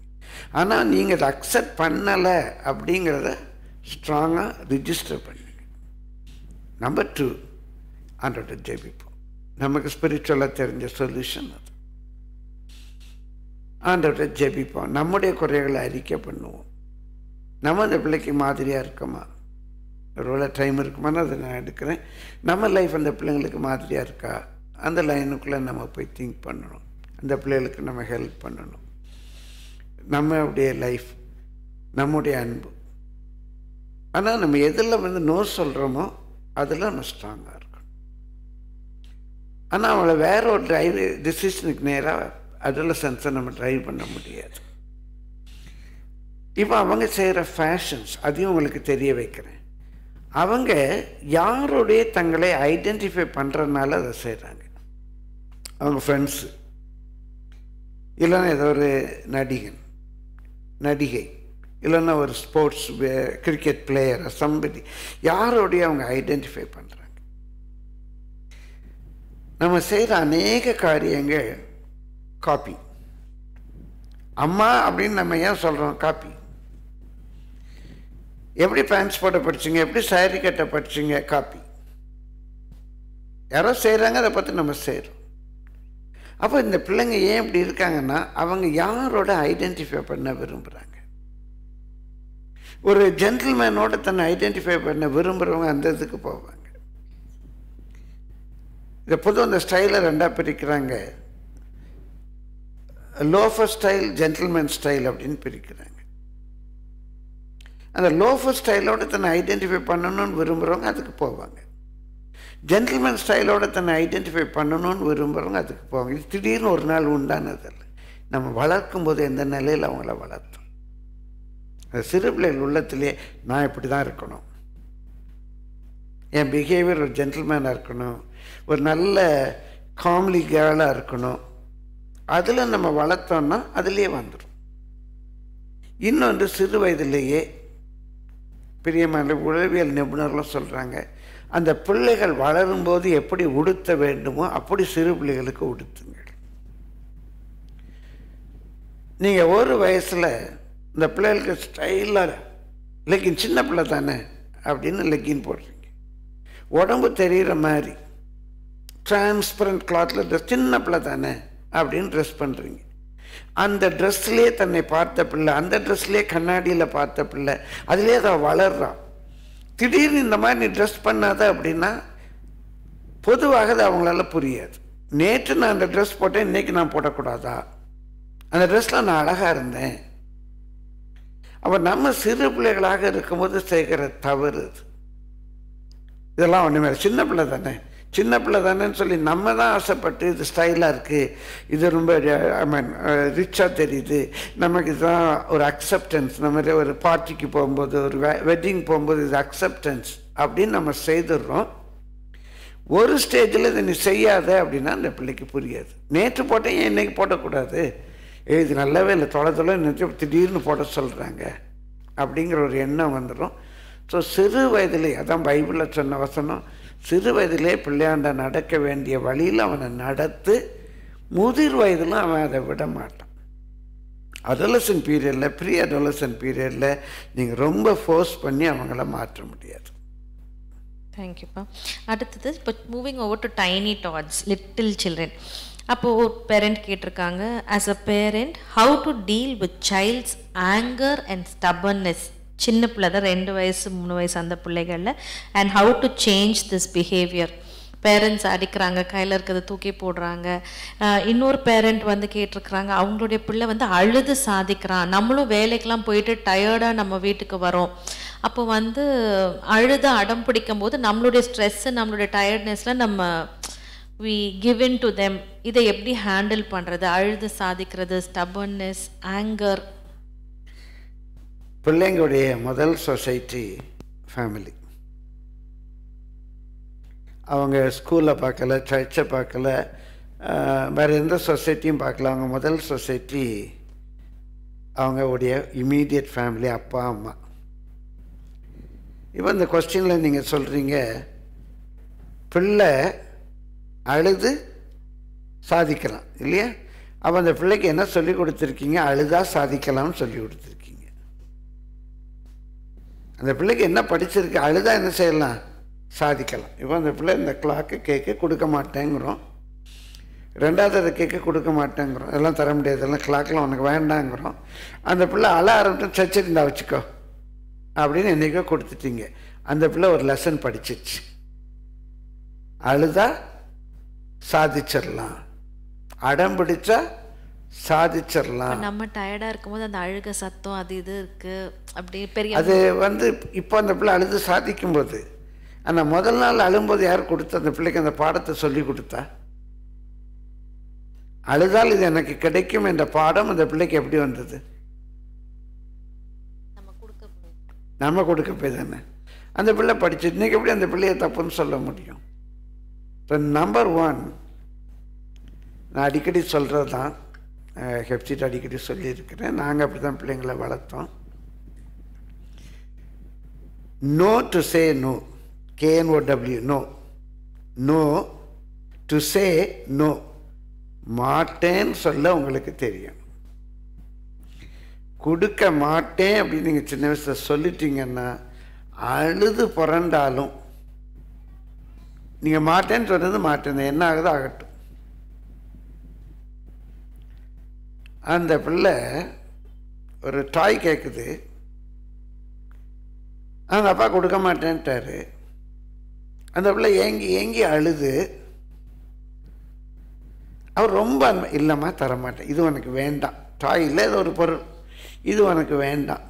ஆனால் நீங்கள் அதை அக்செப்ட் பண்ணலை அப்படிங்கிறத ஸ்ட்ராங்காக ரிஜிஸ்டர் பண்ணுங்க. நம்பர் 2, ஆண்டோட ஜெபிப்போம். நமக்கு ஸ்பிரிச்சுவலாக தெரிஞ்ச சொல்யூஷன் அது. ஆண்டவர்கிட்ட ஜெபிப்போம், நம்முடைய குறைகளை அறிக்கை பண்ணுவோம். நம்ம அந்த பிள்ளைக்கு மாதிரியாக இருக்கோமா, ஒருவேளை டைம் இருக்குமான்னு அதை நான் எடுக்கிறேன், நம்ம லைஃப் அந்த பிள்ளைங்களுக்கு மாதிரியாக இருக்கா, அந்த லைனுக்குள்ளே நம்ம போய் திங்க் பண்ணணும். அந்த பிள்ளைகளுக்கு நம்ம ஹெல்ப் பண்ணணும். நம்மளுடைய லைஃப், நம்முடைய அன்பு. ஆனால் நம்ம எதில் வந்து நோ சொல்கிறோமோ அதில் நம்ம ஸ்ட்ராங்காக இருக்கணும். ஆனால் அவளை வேற ஒரு டிசிஷனுக்கு நேராக அடோலசன்ஸை நம்ம ட்ரைவ் பண்ண முடியாது. இப்போ அவங்க செய்கிற ஃபேஷன்ஸ் அதையும் உங்களுக்கு தெரிய வைக்கிறேன். அவங்க யாருடைய தங்களை ஐடென்டிஃபை பண்ணுறதுனால அதை செய்கிறாங்க. அவங்க ஃப்ரெண்ட்ஸு இல்லைன்னா ஏதோ ஒரு நடிகன் நடிகை இல்லைன்னா ஒரு ஸ்போர்ட்ஸ் கிரிக்கெட் பிளேயரை சம்பதி யாரோடைய அவங்க ஐடென்டிஃபை பண்ணுறாங்க. நம்ம செய்கிற அநேக காரியங்கள் காப்பி. அம்மா அப்படின்னு நம்ம ஏன் சொல்கிறோம், காப்பி. எப்படி பேண்ட்ஸ் போட படிச்சிங்க, எப்படி சாரி கட்ட படிச்சிங்க, காப்பி. யாரோ செய்கிறாங்க அதை பார்த்து நம்ம செய்கிறோம். அப்போ இந்த பிள்ளைங்க ஏன் இப்படி இருக்காங்கன்னா அவங்க யாரோட ஐடென்டிஃபை பண்ண விரும்புகிறாங்க. ஒரு ஜென்டில்மேனோட தன்னை ஐடென்டிஃபை பண்ண விரும்புகிறவங்க அந்த இதுக்கு போவாங்க. இதை பொதுவாக அந்த ஸ்டைலை ரெண்டாக பிரிக்கிறாங்க, லோஃபர் ஸ்டைல் ஜென்டில்மேன் ஸ்டைல் அப்படின்னு பிரிக்கிறாங்க. அந்த லோஃபர் ஸ்டைலோட தன்னை ஐடென்டிஃபை பண்ணணும்னு விரும்புகிறவங்க அதுக்கு போவாங்க, ஜென்டில்மேன் ஸ்டைலோட தன்னை ஐடென்டிஃபை பண்ணணும்னு விரும்புகிறவங்க அதுக்கு போவாங்க. இது திடீர்னு ஒரு நாள் உண்டானதில்லை, நம்ம வளர்க்கும்போது எந்த நிலையில் அவங்கள வளர்த்தோம். அந்த சிறு பிள்ளைகள் உள்ளத்திலே நான் இப்படி தான் இருக்கணும், என் பிஹேவியர் ஒரு ஜென்டில்மேனாக இருக்கணும், ஒரு நல்ல காம்லி கேர்ளாக இருக்கணும், அதில் நம்ம வளர்த்தோன்னா அதுலேயே வந்துடும். இன்னொன்று சிறு வயதிலேயே பெரியமான உளவியல் நிபுணர்களும் சொல்கிறாங்க அந்த பிள்ளைகள் வளரும்போது எப்படி உடுத்த வேண்டுமோ அப்படி சிறு பிள்ளைகளுக்கு உடுத்துங்கள். நீங்கள் ஒரு வயசில் இந்த பிள்ளைகளுக்கு ஸ்டைலாக லெக்கின், சின்ன பிள்ளை தானே அப்படின்னு லெக்கின் போடுறீங்க, உடம்பு தெரிகிற மாதிரி டிரான்ஸ்பரண்ட் கிளாத்தில் ட்ரெஸ், சின்ன பிள்ளை தானே அப்படின்னு ட்ரெஸ் பண்ணுறீங்க. அந்த ட்ரெஸ்லேயே தன்னை பார்த்த பிள்ளை, அந்த ட்ரெஸ்லேயே கண்ணாடியில் பார்த்த பிள்ளை, அதிலே தான் வளர்றான். திடீர்னு இந்த மாதிரி நீ ட்ரெஸ் பண்ணாத அப்படின்னா பொதுவாக அது அவங்களால புரியாது. நேற்று நான் அந்த ட்ரெஸ் போட்டேன், இன்றைக்கி நான் போடக்கூடாதா, அந்த ட்ரெஸ்லாம் நான் அழகாக இருந்தேன். அப்போ நம்ம சிறு பிள்ளைகளாக இருக்கும்போது சேர்க்கிற தவறு இதெல்லாம் ஒன்றுமே. சின்ன பிள்ளை தானே, சின்ன பிள்ளை தானேன்னு சொல்லி நம்ம தான் ஆசைப்பட்டு இது ஸ்டைலாக இருக்குது, இது ரொம்ப ரிச்சாக தெரியுது, நமக்கு இதுதான் ஒரு அக்செப்டன்ஸ். நம்ம ஒரு பார்ட்டிக்கு போகும்போது, ஒரு வெட்டிங் போகும்போது இது அக்செப்டன்ஸ் அப்படின்னு நம்ம செய்துடுறோம். ஒரு ஸ்டேஜில் இதை நீ செய்யாத அப்படின்னா அந்த பிள்ளைக்கு புரியாது. நேற்று போட்டேன், ஏன் இன்றைக்கி போட்டக்கூடாது, இது நல்லாவே இல்லை, தொலை நினச்சி திடீர்னு போட சொல்கிறாங்க அப்படிங்கிற ஒரு எண்ணம் வந்துடும். ஸோ சிறு வயதிலே அதான் பைபிளில் சொன்ன வசனம், சிறு வயதிலே பிள்ளையாண்ட நடக்க வேண்டிய வழியில் அவனை நடத்து, முதிர் வயதிலும் அவன் அதை விட மாட்டான். அடலசன் பீரியடில், ப்ரீ அடலசன் பீரியடில் நீங்கள் ரொம்ப ஃபோர்ஸ் பண்ணி அவங்கள மாற்ற முடியாது. தேங்க்யூப்பா. அடுத்தது இப்போ moving over to tiny tots, little children. அப்போது ஒரு பேரண்ட் கேட்டிருக்காங்க, as a parent how to deal with child's anger and stubbornness. சின்ன பிள்ளை தான், 2 வயசு 3 வயசு அந்த பிள்ளைகளில், and how to change this behaviour. Parents அடிக்கிறாங்க, கையில் இருக்கிறத தூக்கி போடுறாங்க. இன்னொரு பேரண்ட் வந்து கேட்டிருக்கிறாங்க, அவங்களுடைய பிள்ளை வந்து அழுது சாதிக்கிறான், நம்மளும் வேலைக்கெலாம் போயிட்டு டயர்டாக நம்ம வீட்டுக்கு வரோம், அப்போ வந்து அழுது அடம் பிடிக்கும் போது நம்மளுடைய ஸ்ட்ரெஸ்ஸு, நம்மளுடைய டயர்ட்னஸில் நம்ம we give in to them. இதை எப்படி ஹேண்டில் பண்ணுறது? அழுது சாதிக்கிறது, ஸ்டபர்னஸ், ஆங்கர். பிள்ளைங்களுடைய முதல் சொசைட்டி ஃபேமிலி. அவங்க ஸ்கூலில் பார்க்கல, சர்ச்சை பார்க்கல, வேறு எந்த சொசைட்டியும் பார்க்கல, அவங்க முதல் சொசைட்டி அவங்களுடைய இமீடியட் ஃபேமிலி, அப்பா அம்மா. இப்போ இந்த கொஸ்டினில் நீங்கள் சொல்கிறீங்க, பிள்ளை அழுது சாதிக்கலாம் இல்லையா, அப்போ அந்த பிள்ளைக்கு என்ன சொல்லி கொடுத்துருக்கீங்க? அழுதா சாதிக்கலாம்னு சொல்லி கொடுத்துருக்கீங்க. அந்த பிள்ளைக்கு என்ன படிச்சிருக்கு? அழுதா என்ன செய்யலாம்? சாதிக்கலாம். இப்போ அந்த பிள்ளை இந்த கிளாக்கு கேட்க கொடுக்க மாட்டேங்கிறோம், ரெண்டாவது அதை கேட்க கொடுக்க மாட்டேங்கிறோம், இதெல்லாம் தர முடியாது, இதெல்லாம் கிளாக்கெலாம் உனக்கு வேண்டாங்கிறோம். அந்த பிள்ளை அழ ஆரம்பிச்சு, சச்சிருந்தா வச்சுக்கோ அப்படின்னு என்றைக்கோ கொடுத்துட்டீங்க. அந்த பிள்ளை ஒரு லெசன் படிச்சிச்சு, அழுதா சாதிச்சிடலாம், அடம் பிடிச்சா சாதிச்சிடலாம். நம்ம டயர்டாக இருக்கும்போது அந்த அழுக சத்தம் அது இது இருக்குது அப்படி பெரிய அது வந்து இப்போ அந்த பிள்ளை அழுது சாதிக்கும்போது. ஆனால் முதல் நாள் அழும்போது யார் கொடுத்து அந்த பிள்ளைக்கு அந்த பாடத்தை சொல்லி கொடுத்தா? அழுதால் இது எனக்கு கிடைக்கும் என்ற பாடம் அந்த பிள்ளைக்கு எப்படி வந்தது? நம்ம கொடுக்க போய் தானே அந்த பிள்ளை படிச்சு. இன்றைக்கி எப்படி அந்த பிள்ளையை தப்புன்னு சொல்ல முடியும்? இப்போ நம்பர் ஒன், நான் அடிக்கடி சொல்கிறது தான், ஹெப்சிட் அடிக்கடி சொல்லியிருக்கிறேன், நாங்கள் அப்படி தான் பிள்ளைங்களை வளர்த்தோம். No to say no, KNOW, no. No to say no, மாட்டேன்னு சொல்ல உங்களுக்கு தெரியும். கொடுக்க மாட்டேன் அப்படின்னு நீங்கள் சின்ன வயசில் சொல்லிட்டீங்கன்னா, அழுது புரண்டாலும் நீங்கள் மாட்டேன்னு சொன்னது மாட்டேன், என்ன ஆகுது ஆகட்டும். அந்த பிள்ளை ஒரு டாய் கேட்குது, அவங்க அப்பா கொடுக்க மாட்டேன்ட்டாரு, அந்த பிள்ளை ஏங்கி ஏங்கி அழுது. அவர் ரொம்ப இல்லைம்மா தரமாட்டேன், இது எனக்கு வேண்டாம், டாய் இல்லை இது ஒரு பொருள், இது எனக்கு வேண்டாம்.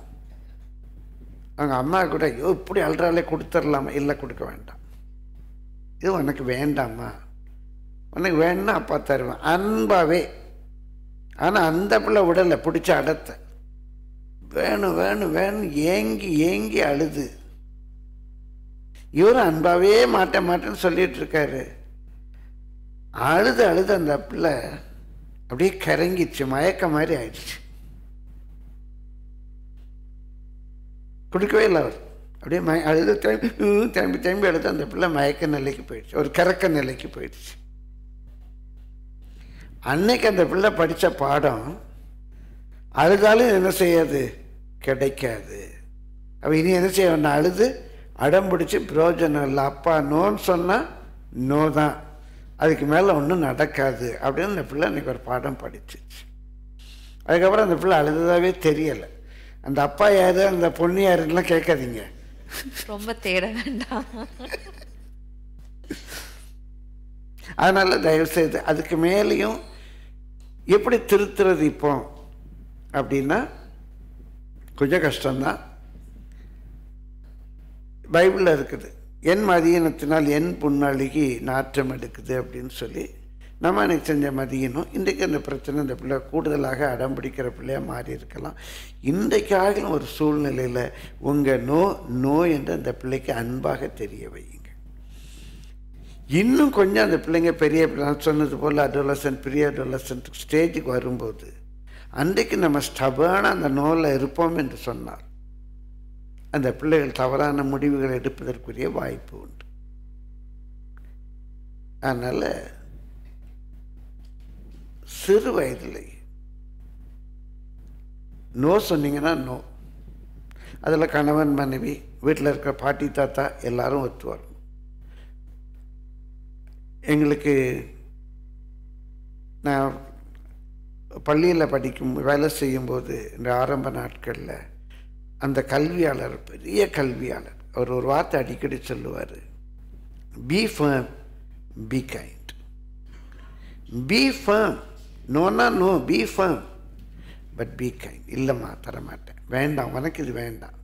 அவங்க அம்மா கூட இப்படி அழுறாலே கொடுத்துடலாமா? இல்லை கொடுக்க வேண்டாம், இது உனக்கு வேண்டாம்மா, உனக்கு வேணும்னா அப்பா தருவேன் அன்பாவே. ஆனால் அந்த பிள்ளை விடலை, பிடிச்ச அடத்தை வேணும் வேணும் வேணும் ஏங்கி ஏங்கி அழுது. இவரும் அன்பாவே மாட்டேன் மாட்டேன்னு சொல்லிட்டு இருக்காரு. அழுது அழுது அந்த பிள்ளை அப்படியே கரங்கிச்சு, மயக்க மாதிரி ஆயிடுச்சு, கொடுக்கவே இல்லை. அவர் அப்படியே அழுது திரும்பி திரும்பி திரும்பி எடுத்து அந்த பிள்ளை மயக்க நிலைக்கு போயிடுச்சு, ஒரு கறக்க நிலைக்கு போயிடுச்சு. அன்னைக்கு அந்த பிள்ளை படித்த பாடம் அழுதாலும் என்ன செய்யாது, கிடைக்காது. அப்போ இனி என்ன செய்ய வேண்டாம், அழுது அடம் பிடிச்சி பிரயோஜனம் இல்லை. அப்பா நோன்னு சொன்னால் நோ தான், அதுக்கு மேலே ஒன்றும் நடக்காது அப்படின்னு அந்த பிள்ளை அன்றைக்கி ஒரு பாடம் படிச்சிச்சு. அதுக்கப்புறம் அந்த பிள்ளை அழுததாகவே தெரியலை. அந்த அப்பா யார், அந்த பொண்ணு யாருன்னெலாம் கேட்காதீங்க, ரொம்ப தேட வேண்டாம். அதனால் தயவுசெய்து அதுக்கு மேலேயும் எப்படி திருத்துறது இப்போ அப்படின்னா கொஞ்சம் கஷ்டம்தான். பைபிளில் இருக்குது, என் மதியினத்தினால் என் புண்ணாளிக்கு நாற்றம் எடுக்குது அப்படின்னு சொல்லி நம்ம அன்றைக்கி செஞ்ச மதியினம் இன்றைக்கு அந்த பிரச்சனை இந்த பிள்ளை கூடுதலாக அடம் பிடிக்கிற பிள்ளையாக மாறி இருக்கலாம். இன்றைக்காக ஒரு சூழ்நிலையில் உங்கள் நோ நோ என்று அந்த பிள்ளைக்கு அன்பாக தெரிய வையுங்க. இன்னும் கொஞ்சம் அந்த பிள்ளைங்க பெரிய நான் சொன்னது போல் அடோலசன்ட் ப்ரீ அடோலசன்ட் ஸ்டேஜுக்கு வரும்போது அன்றைக்கு நம்ம ஸ்டபர்னாக அந்த நோவில் இருப்போம் என்று சொன்னார் அந்த பிள்ளைகள் தவறான முடிவுகள் எடுப்பதற்குரிய வாய்ப்பு உண்டு. அதனால் சிறு வயதில் நோ சொன்னீங்கன்னா நோ, அதில் கணவன் மனைவி வீட்டில் இருக்கிற பாட்டி தாத்தா எல்லாரும் ஒத்து வரணும். எங்களுக்கு நான் பள்ளியில் படிக்கும் வேலை செய்யும்போது இந்த ஆரம்ப நாட்களில் அந்த கல்வியாளர் பெரிய கல்வியாளர் அவர் ஒரு வார்த்தை அடிக்கடி சொல்லுவார், be firm be kind. Be firm, நோனா no, be firm but be kind. இல்லைம்மா தரமாட்டேன், வேண்டாம், உனக்கு இது வேண்டாம்,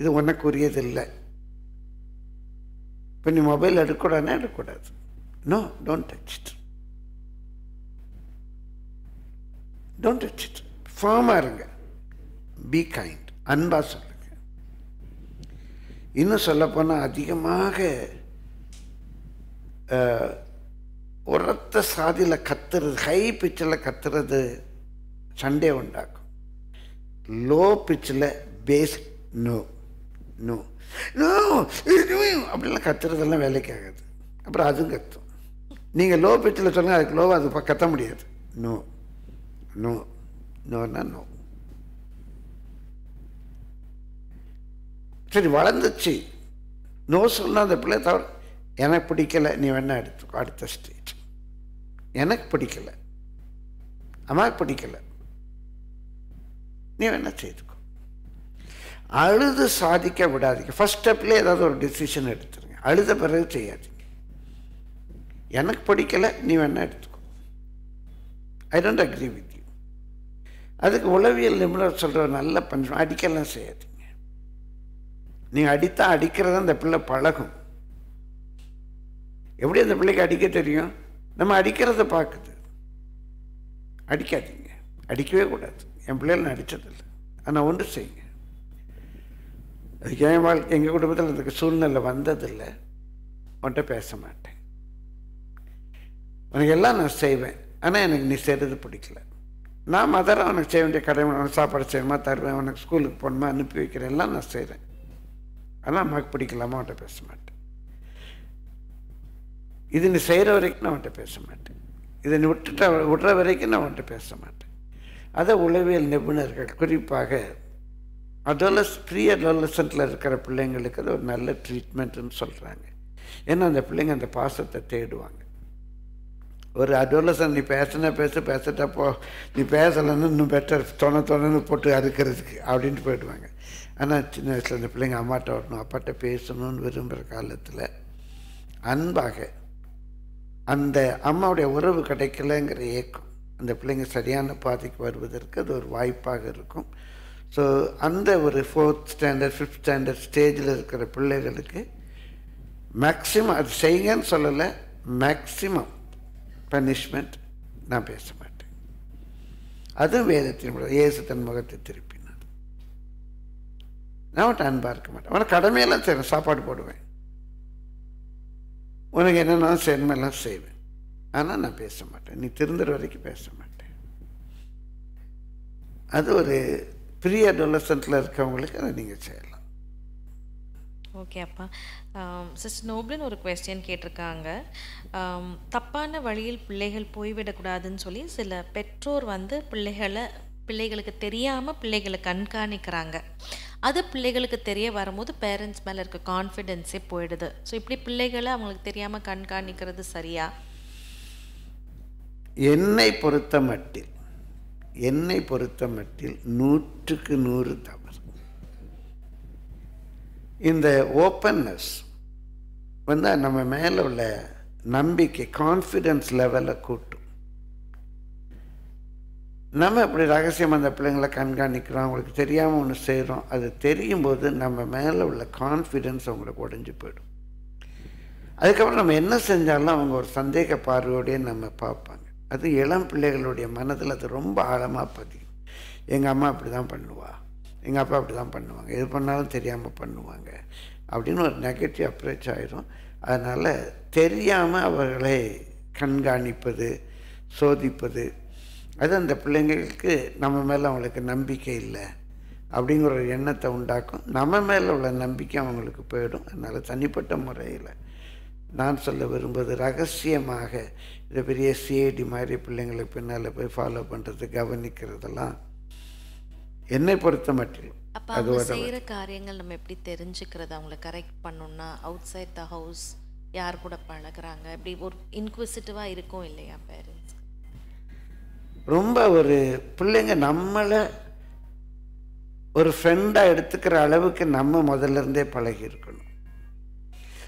இது உனக்குரியது இல்லை, இப்போ நீ மொபைல் எடுக்கூடாதுன்னா எடுக்கக்கூடாது, no don't touch it, don't touch it. ஃபார்மாக இருங்க, பி கைண்ட், அன்பாக சொல்லுங்க. இன்னும் சொல்லப்போனால் அதிகமாக உரத்த சாதியில் கத்துறது, ஹை பிச்சில் கத்துறது சண்டே உண்டாக்கும். லோ பிச்சில் பேஸ் நோ நோ நோ அப்படிலாம் கத்துறதெல்லாம் வேலைக்கு ஆகாது, அப்புறம் அதுவும் கத்தும். நீங்கள் லோ பிச்சில் சொன்னால் அதுக்கு லோவாக அது கத்த முடியாது. நோ நோ நோன்னா நோ. சரி வளர்ந்துச்சு, நோ சொன்னால் அந்த பிள்ளை தவிர எனக்கு பிடிக்கலை, நீ வேணா எடுத்துக்கோ, அடுத்த ஸ்டேஜ். எனக்கு பிடிக்கலை, அம்மாவுக்கு பிடிக்கலை, நீ வேணா செய்துக்கோ. அழுது சாதிக்க விடாதீங்க. ஃபஸ்ட் ஸ்டெப்லேயே ஏதாவது ஒரு டிசிஷன் எடுத்துருங்க, அழுத பிறகு செய்யாதீங்க. எனக்கு பிடிக்கலை, நீ வேணா எடுத்துக்கோ, I don't agree with you. அதுக்கு உளவியல் நிபுணர் சொல்கிற நல்ல பஞ்சம், அடிக்கலாம் செய்யாது. நீங்கள் அடித்தா அடிக்கிறத அந்த பிள்ளை பழகும். எப்படி அந்த பிள்ளைக்கு அடிக்க தெரியும், நம்ம அடிக்கிறத பார்க்குது. அடிக்காதீங்க, அடிக்கவே கூடாது. என் பிள்ளைகள் நான் அடித்ததில்லை, ஆனால் ஒன்று செய்யுங்க. அதுக்கு என் வாழ்க்கை எங்கள் குடும்பத்தில் அதுக்கு சூழ்நிலை வந்ததில்லை. உன்கிட்ட பேச மாட்டேன், உனக்கு எல்லாம் நான் செய்வேன், ஆனால் எனக்கு நீ செய்கிறது பிடிக்கல. நான் மதரை உனக்கு செய்ய வேண்டிய கடமை, உனக்கு சாப்பாடு செய்யணுமா தருவேன், உனக்கு ஸ்கூலுக்கு போகணுமா அனுப்பி வைக்கிறேன், எல்லாம் நான் செய்கிறேன், ஆனால் அம்மாவுக்கு பிடிக்கலாமா அவன்கிட்ட பேச மாட்டேன். இது நீ செய்கிற வரைக்கும் நான் அவன்கிட்ட பேச மாட்டேன், இதை நீ விடுற வரைக்கும் நான் அவன்கிட்ட பேச மாட்டேன். அதை உளவியல் நிபுணர்கள் குறிப்பாக ப்ரீ அடோலசன்ட்டில் இருக்கிற பிள்ளைங்களுக்கு அது ஒரு நல்ல ட்ரீட்மெண்ட்டுன்னு சொல்கிறாங்க. ஏன்னா அந்த பிள்ளைங்க அந்த பாசத்தை தேடுவாங்க. ஒரு அடோலசன் நீ பேசினா பேச பேசிட்டப்போ நீ பேசலைன்னு இன்னும் பெட்டர் தொணன்னு போட்டு அறுக்கிறதுக்கு அப்படின்ட்டு போயிடுவாங்க. ஆனால் சின்ன வயசில் இந்த பிள்ளைங்க அம்மாட்ட வரணும் அப்பாட்ட பேசணும்னு விரும்புகிற காலத்தில் அன்பாக அந்த அம்மாவுடைய உறவு கிடைக்கலங்கிற ஏக்கம் அந்த பிள்ளைங்க சரியான பாதைக்கு வருவதற்கு அது ஒரு வாய்ப்பாக இருக்கும். ஸோ அந்த ஒரு 4th standard 5th standard ஸ்டேஜில் இருக்கிற பிள்ளைகளுக்கு மேக்ஸிமம் அது செய்யுங்கன்னு சொல்லலை, மேக்ஸிமம் பனிஷ்மெண்ட் நான் பேச மாட்டேன். அதுவும் வேதத்தின் இயேசு தன் முகத்தை திருப்பி நான் அவன்கிட்ட அன்பாக இருக்க மாட்டேன், உனக்கு கடமையெல்லாம் செய்வேன், சாப்பாடு போடுவேன், உனக்கு என்னென்ன சேர்மையெல்லாம் செய்வேன், ஆனால் நான் பேச மாட்டேன், நீ திருந்துற வரைக்கும் பேச மாட்டேன். அது ஒரு ப்ரீ அடோலசன்ட்டில் இருக்கவங்களுக்கு அதை நீங்கள் செய்யலாம். ஓகே அப்பா சிஸ்டர் நோப்லின் ஒரு கொஸ்டின் கேட்டிருக்காங்க தப்பான வழியில் பிள்ளைகள் போய்விடக்கூடாதுன்னு சொல்லி சில பெற்றோர் வந்து பிள்ளைகளுக்கு தெரியாமல் பிள்ளைகளை கண்காணிக்கிறாங்க அது பிள்ளைகளுக்கு தெரிய வரும்போது பேரண்ட்ஸ் மேலே இருக்க கான்ஃபிடென்ஸே போயிடுது ஸோ இப்படி பிள்ளைகளை அவங்களுக்கு தெரியாமல் கண்காணிக்கிறது சரியா என்னை பொறுத்த மட்டில் 100% தவறு இந்த ஓப்பன்னஸ் வந்து நம்ம மேலே உள்ள நம்பிக்கை கான்ஃபிடென்ஸ் லெவலை கூட்டும் நம்ம அப்படி ரகசியம் அந்த பிள்ளைங்களை கண்காணிக்கிறோம் அவங்களுக்கு தெரியாமல் ஒன்று செய்கிறோம் அது தெரியும்போது நம்ம மேலே உள்ள கான்ஃபிடென்ஸ் அவங்களுக்கு உடஞ்சி போயிடும் அதுக்கப்புறம் நம்ம என்ன செஞ்சாலும் அவங்க ஒரு சந்தேக பார்வையோடையே நம்ம பார்ப்பாங்க அது இளம் பிள்ளைகளுடைய மனதில் அது ரொம்ப ஆழமாக பதியும் எங்கள் அம்மா அப்படி தான் பண்ணுவா எங்கள் அப்பா அப்படி தான் பண்ணுவாங்க எது பண்ணாலும் தெரியாமல் பண்ணுவாங்க அப்படின்னு ஒரு நெகட்டிவ் அப்ரோச் ஆயிரும் அதனால் தெரியாமல் அவர்களை கண்காணிப்பது சோதிப்பது அது அந்த பிள்ளைங்களுக்கு நம்ம மேலே அவங்களுக்கு நம்பிக்கை இல்லை அப்படிங்கிற ஒரு எண்ணத்தை உண்டாக்கும் நம்ம மேலே உள்ள நம்பிக்கை அவங்களுக்கு போயிடும் அதனால் தனிப்பட்ட முறையில் நான் சொல்ல விரும்புவது ரகசியமாக இந்த பெரிய சிஐடி மாதிரி பிள்ளைங்களை பின்னால் போய் ஃபாலோ பண்ணுறது கவனிக்கிறதெல்லாம் என்னை பொறுத்த மட்டும் அது செய்கிற காரியங்கள் நம்ம எப்படி தெரிஞ்சுக்கிறது அவங்கள கரெக்ட் பண்ணணும்னா அவுட் சைட் த ஹவுஸ் யார் கூட பழகிறாங்க இப்படி ஒரு இன்க்விசிட்டிவாக இருக்கும் இல்லையா பேரண்ட்ஸ் ரொம்ப ஒரு பிள்ளைங்க நம்மளை ஒரு ஃப்ரெண்டாக எடுத்துக்கிற அளவுக்கு நம்ம முதல்லருந்தே பழகி இருக்கணும்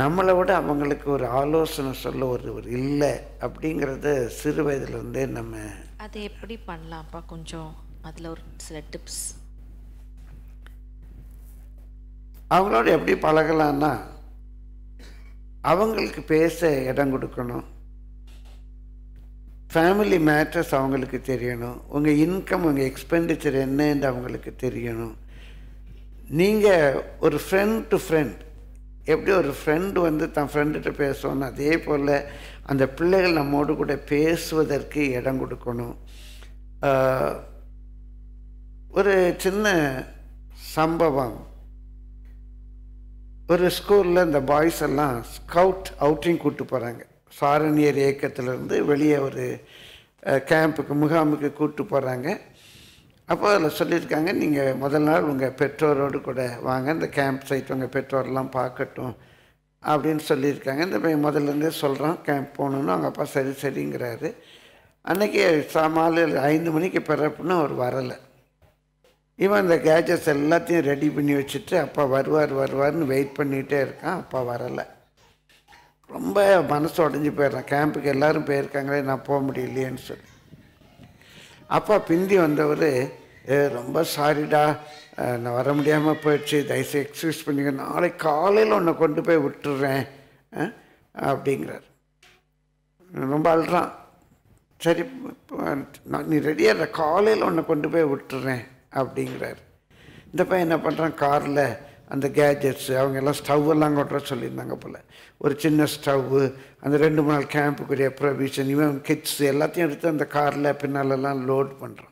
நம்மளை விட அவங்களுக்கு ஒரு ஆலோசனை சொல்ல ஒரு இல்லை அப்படிங்கிறத சிறு வயதுலேருந்தே நம்ம அதை எப்படி பண்ணலாம்ப்பா கொஞ்சம் அதில் ஒரு சில டிப்ஸ் அவங்களோட எப்படி பழகலான்னா அவங்களுக்கு பேச இடம் கொடுக்கணும் ஃபேமிலி மேட்டர்ஸ் அவங்களுக்கு தெரியணும் உங்கள் இன்கம் உங்கள் எக்ஸ்பெண்டிச்சர் என்னன்னு அவங்களுக்கு தெரியணும் நீங்கள் ஒரு ஃப்ரெண்ட் டு ஃப்ரெண்ட் எப்படி ஒரு ஃப்ரெண்டு வந்து தான் ஃப்ரெண்டுகிட்ட பேசுவோன்னு அதே போல் அந்த பிள்ளைகள் நம்மோடு கூட பேசுவதற்கு இடம் கொடுக்கணும் ஒரு சின்ன சம்பவம் ஒரு ஸ்கூலில் இந்த பாய்ஸ் எல்லாம் ஸ்கவுட் அவுட்டிங் கூப்பிட்டு போகிறாங்க சாரணியர் இயக்கத்திலேருந்து வெளியே ஒரு கேம்புக்கு முகாமுக்கு கூப்பிட்டு போகிறாங்க அப்போ அதில் சொல்லியிருக்காங்க நீங்கள் முதல் நாள் உங்கள் பெற்றோரோடு கூட வாங்க இந்த கேம்ப் சைட் உங்கள் பெற்றோரெலாம் பார்க்கட்டும் அப்படின்னு சொல்லியிருக்காங்க இந்த பையன் முதல்லேருந்தே சொல்கிறான் கேம்ப் போகணுன்னு அவங்க அப்பா சரி சரிங்கிறாரு அன்றைக்கி மாலை 5 மணிக்கு பிறப்புன்னு அவர் வரலை இவன் அந்த கேஜெட்ஸ் எல்லாத்தையும் ரெடி பண்ணி வச்சுட்டு அப்பா வருவார்னு வெயிட் பண்ணிகிட்டே இருக்கான் அப்பா வரலை ரொம்ப மனசு உடஞ்சி போயிடுறான் கேம்புக்கு எல்லோரும் போயிருக்காங்களே நான் போக முடியலையேன்னு சொல்லி அப்பா பிந்தி வந்தவர் ரொம்ப சாரிடா நான் வர முடியாமல் போயிடுச்சு தயவுசு எக்ஸ்கியூஸ் பண்ணிக்க நாளைக்கு காலையில் உன்னை கொண்டு போய் விட்டுடுறேன் அப்படிங்கிறார் ரொம்ப அழுறான் சரி நான் நீ ரெடியாக காலையில் உன்னை கொண்டு போய் விட்டுடுறேன் அப்படிங்கிறார் இந்த பையன் என்ன பண்ணுறான் காரில் அந்த கேஜெட்ஸு அவங்க எல்லாம் ஸ்டவ்வெல்லாம் கொண்டு வர சொல்லியிருந்தாங்க போல் ஒரு சின்ன ஸ்டவ்வு அந்த 2 நாள் கேம்புக்குரிய ப்ரொவிஷன் இவன் கிட்ஸ் எல்லாத்தையும் எடுத்து அந்த காரில் பின்னாலெல்லாம் லோட் பண்ணுறான்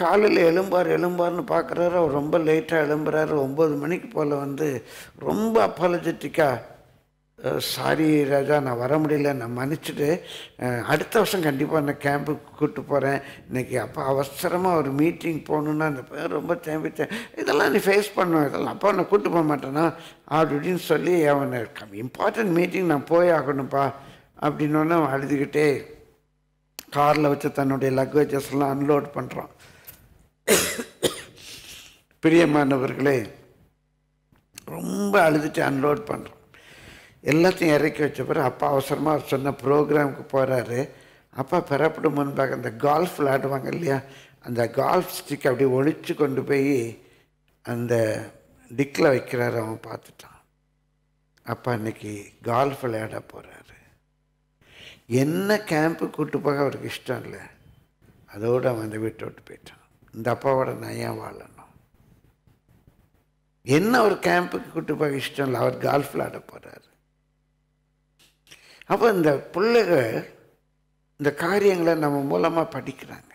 காலையில் எழும்பார்னு பார்க்குறாரு அவர் ரொம்ப லேட்டாக எழும்புறாரு 9 மணிக்கு போல் வந்து ரொம்ப அப்பாலஜெட்டிக்காக சாரி ராஜா நான் வர முடியல நான் மன்னிச்சுட்டு அடுத்த வருஷம் கண்டிப்பாக நான் கேம்புக்கு கூப்பிட்டு போகிறேன் இன்றைக்கி அப்போ அவசரமாக ஒரு மீட்டிங் போகணுன்னா அந்த பேர் ரொம்ப தேம்பித்தேன் இதெல்லாம் நீ ஃபேஸ் பண்ணுவேன் இதெல்லாம் அப்பா நான் கூப்பிட்டு போக மாட்டேன்னா அப்படின்னு சொல்லி அவனை இம்பார்ட்டன்ட் மீட்டிங் நான் போய் ஆகணும்ப்பா அப்படின்னோடனே அவன் அழுதுகிட்டே காரில் வச்சு தன்னுடைய லக்கேஜஸ்லாம் அன்லோட் பண்ணுறான் பிரியமானவர்களே ரொம்ப அழுதுட்டு அன்லோட் பண்ணுறான் எல்லாத்தையும் இறக்கி வச்ச பிறகு அப்பா அவசரமாக அவர் சொன்ன ப்ரோக்ராமுக்கு போகிறாரு அப்பா பெறப்படும் முன்பாக அந்த கால்ஃப் விளையாடுவாங்க இல்லையா அந்த கால்ஃப் ஸ்டிக் அப்படி ஒழித்து கொண்டு போய் அந்த டிக்ல வைக்கிறாரு அவன் பார்த்துட்டான். அப்பா இன்னைக்கு கால்ஃப் விளையாட போகிறாரு. என்ன கேம்ப்பு கூட்டு போக அவருக்கு இஷ்டம் இல்லை. அதோடு அவன் அந்த வீட்டை விட்டு போயிட்டான். இந்த அப்பாவோட நான் ஏன் வாழணும்? என்ன ஒரு கேம்புக்கு கூட்டு போக இஷ்டம் இல்லை, அவர் கால்ஃப் விளையாட போகிறாரு. அப்போ இந்த பிள்ளைகள் இந்த காரியங்களை நம்ம மூலமாக படிக்கிறாங்க.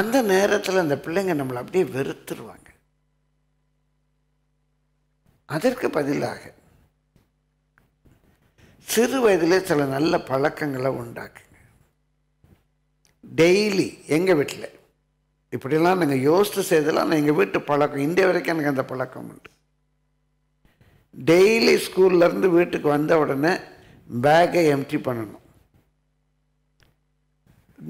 அந்த நேரத்தில் அந்த பிள்ளைங்க நம்மளை அப்படியே வெறுத்துருவாங்க. அதற்கு பதிலாக சிறு வயதிலே சில நல்ல பழக்கங்களை உண்டாக்குங்க. டெய்லி எங்கள் வீட்டில் இப்படிலாம் நாங்கள் யோசித்து செய்தெல்லாம் நான் எங்கள் வீட்டு பழக்கம் இந்த வரைக்கும் எனக்கு அந்த பழக்கம் உண்டு. டெய்லி ஸ்கூல்லேருந்து வீட்டுக்கு வந்த உடனே பேக்கை எம்டி பண்ணணும்.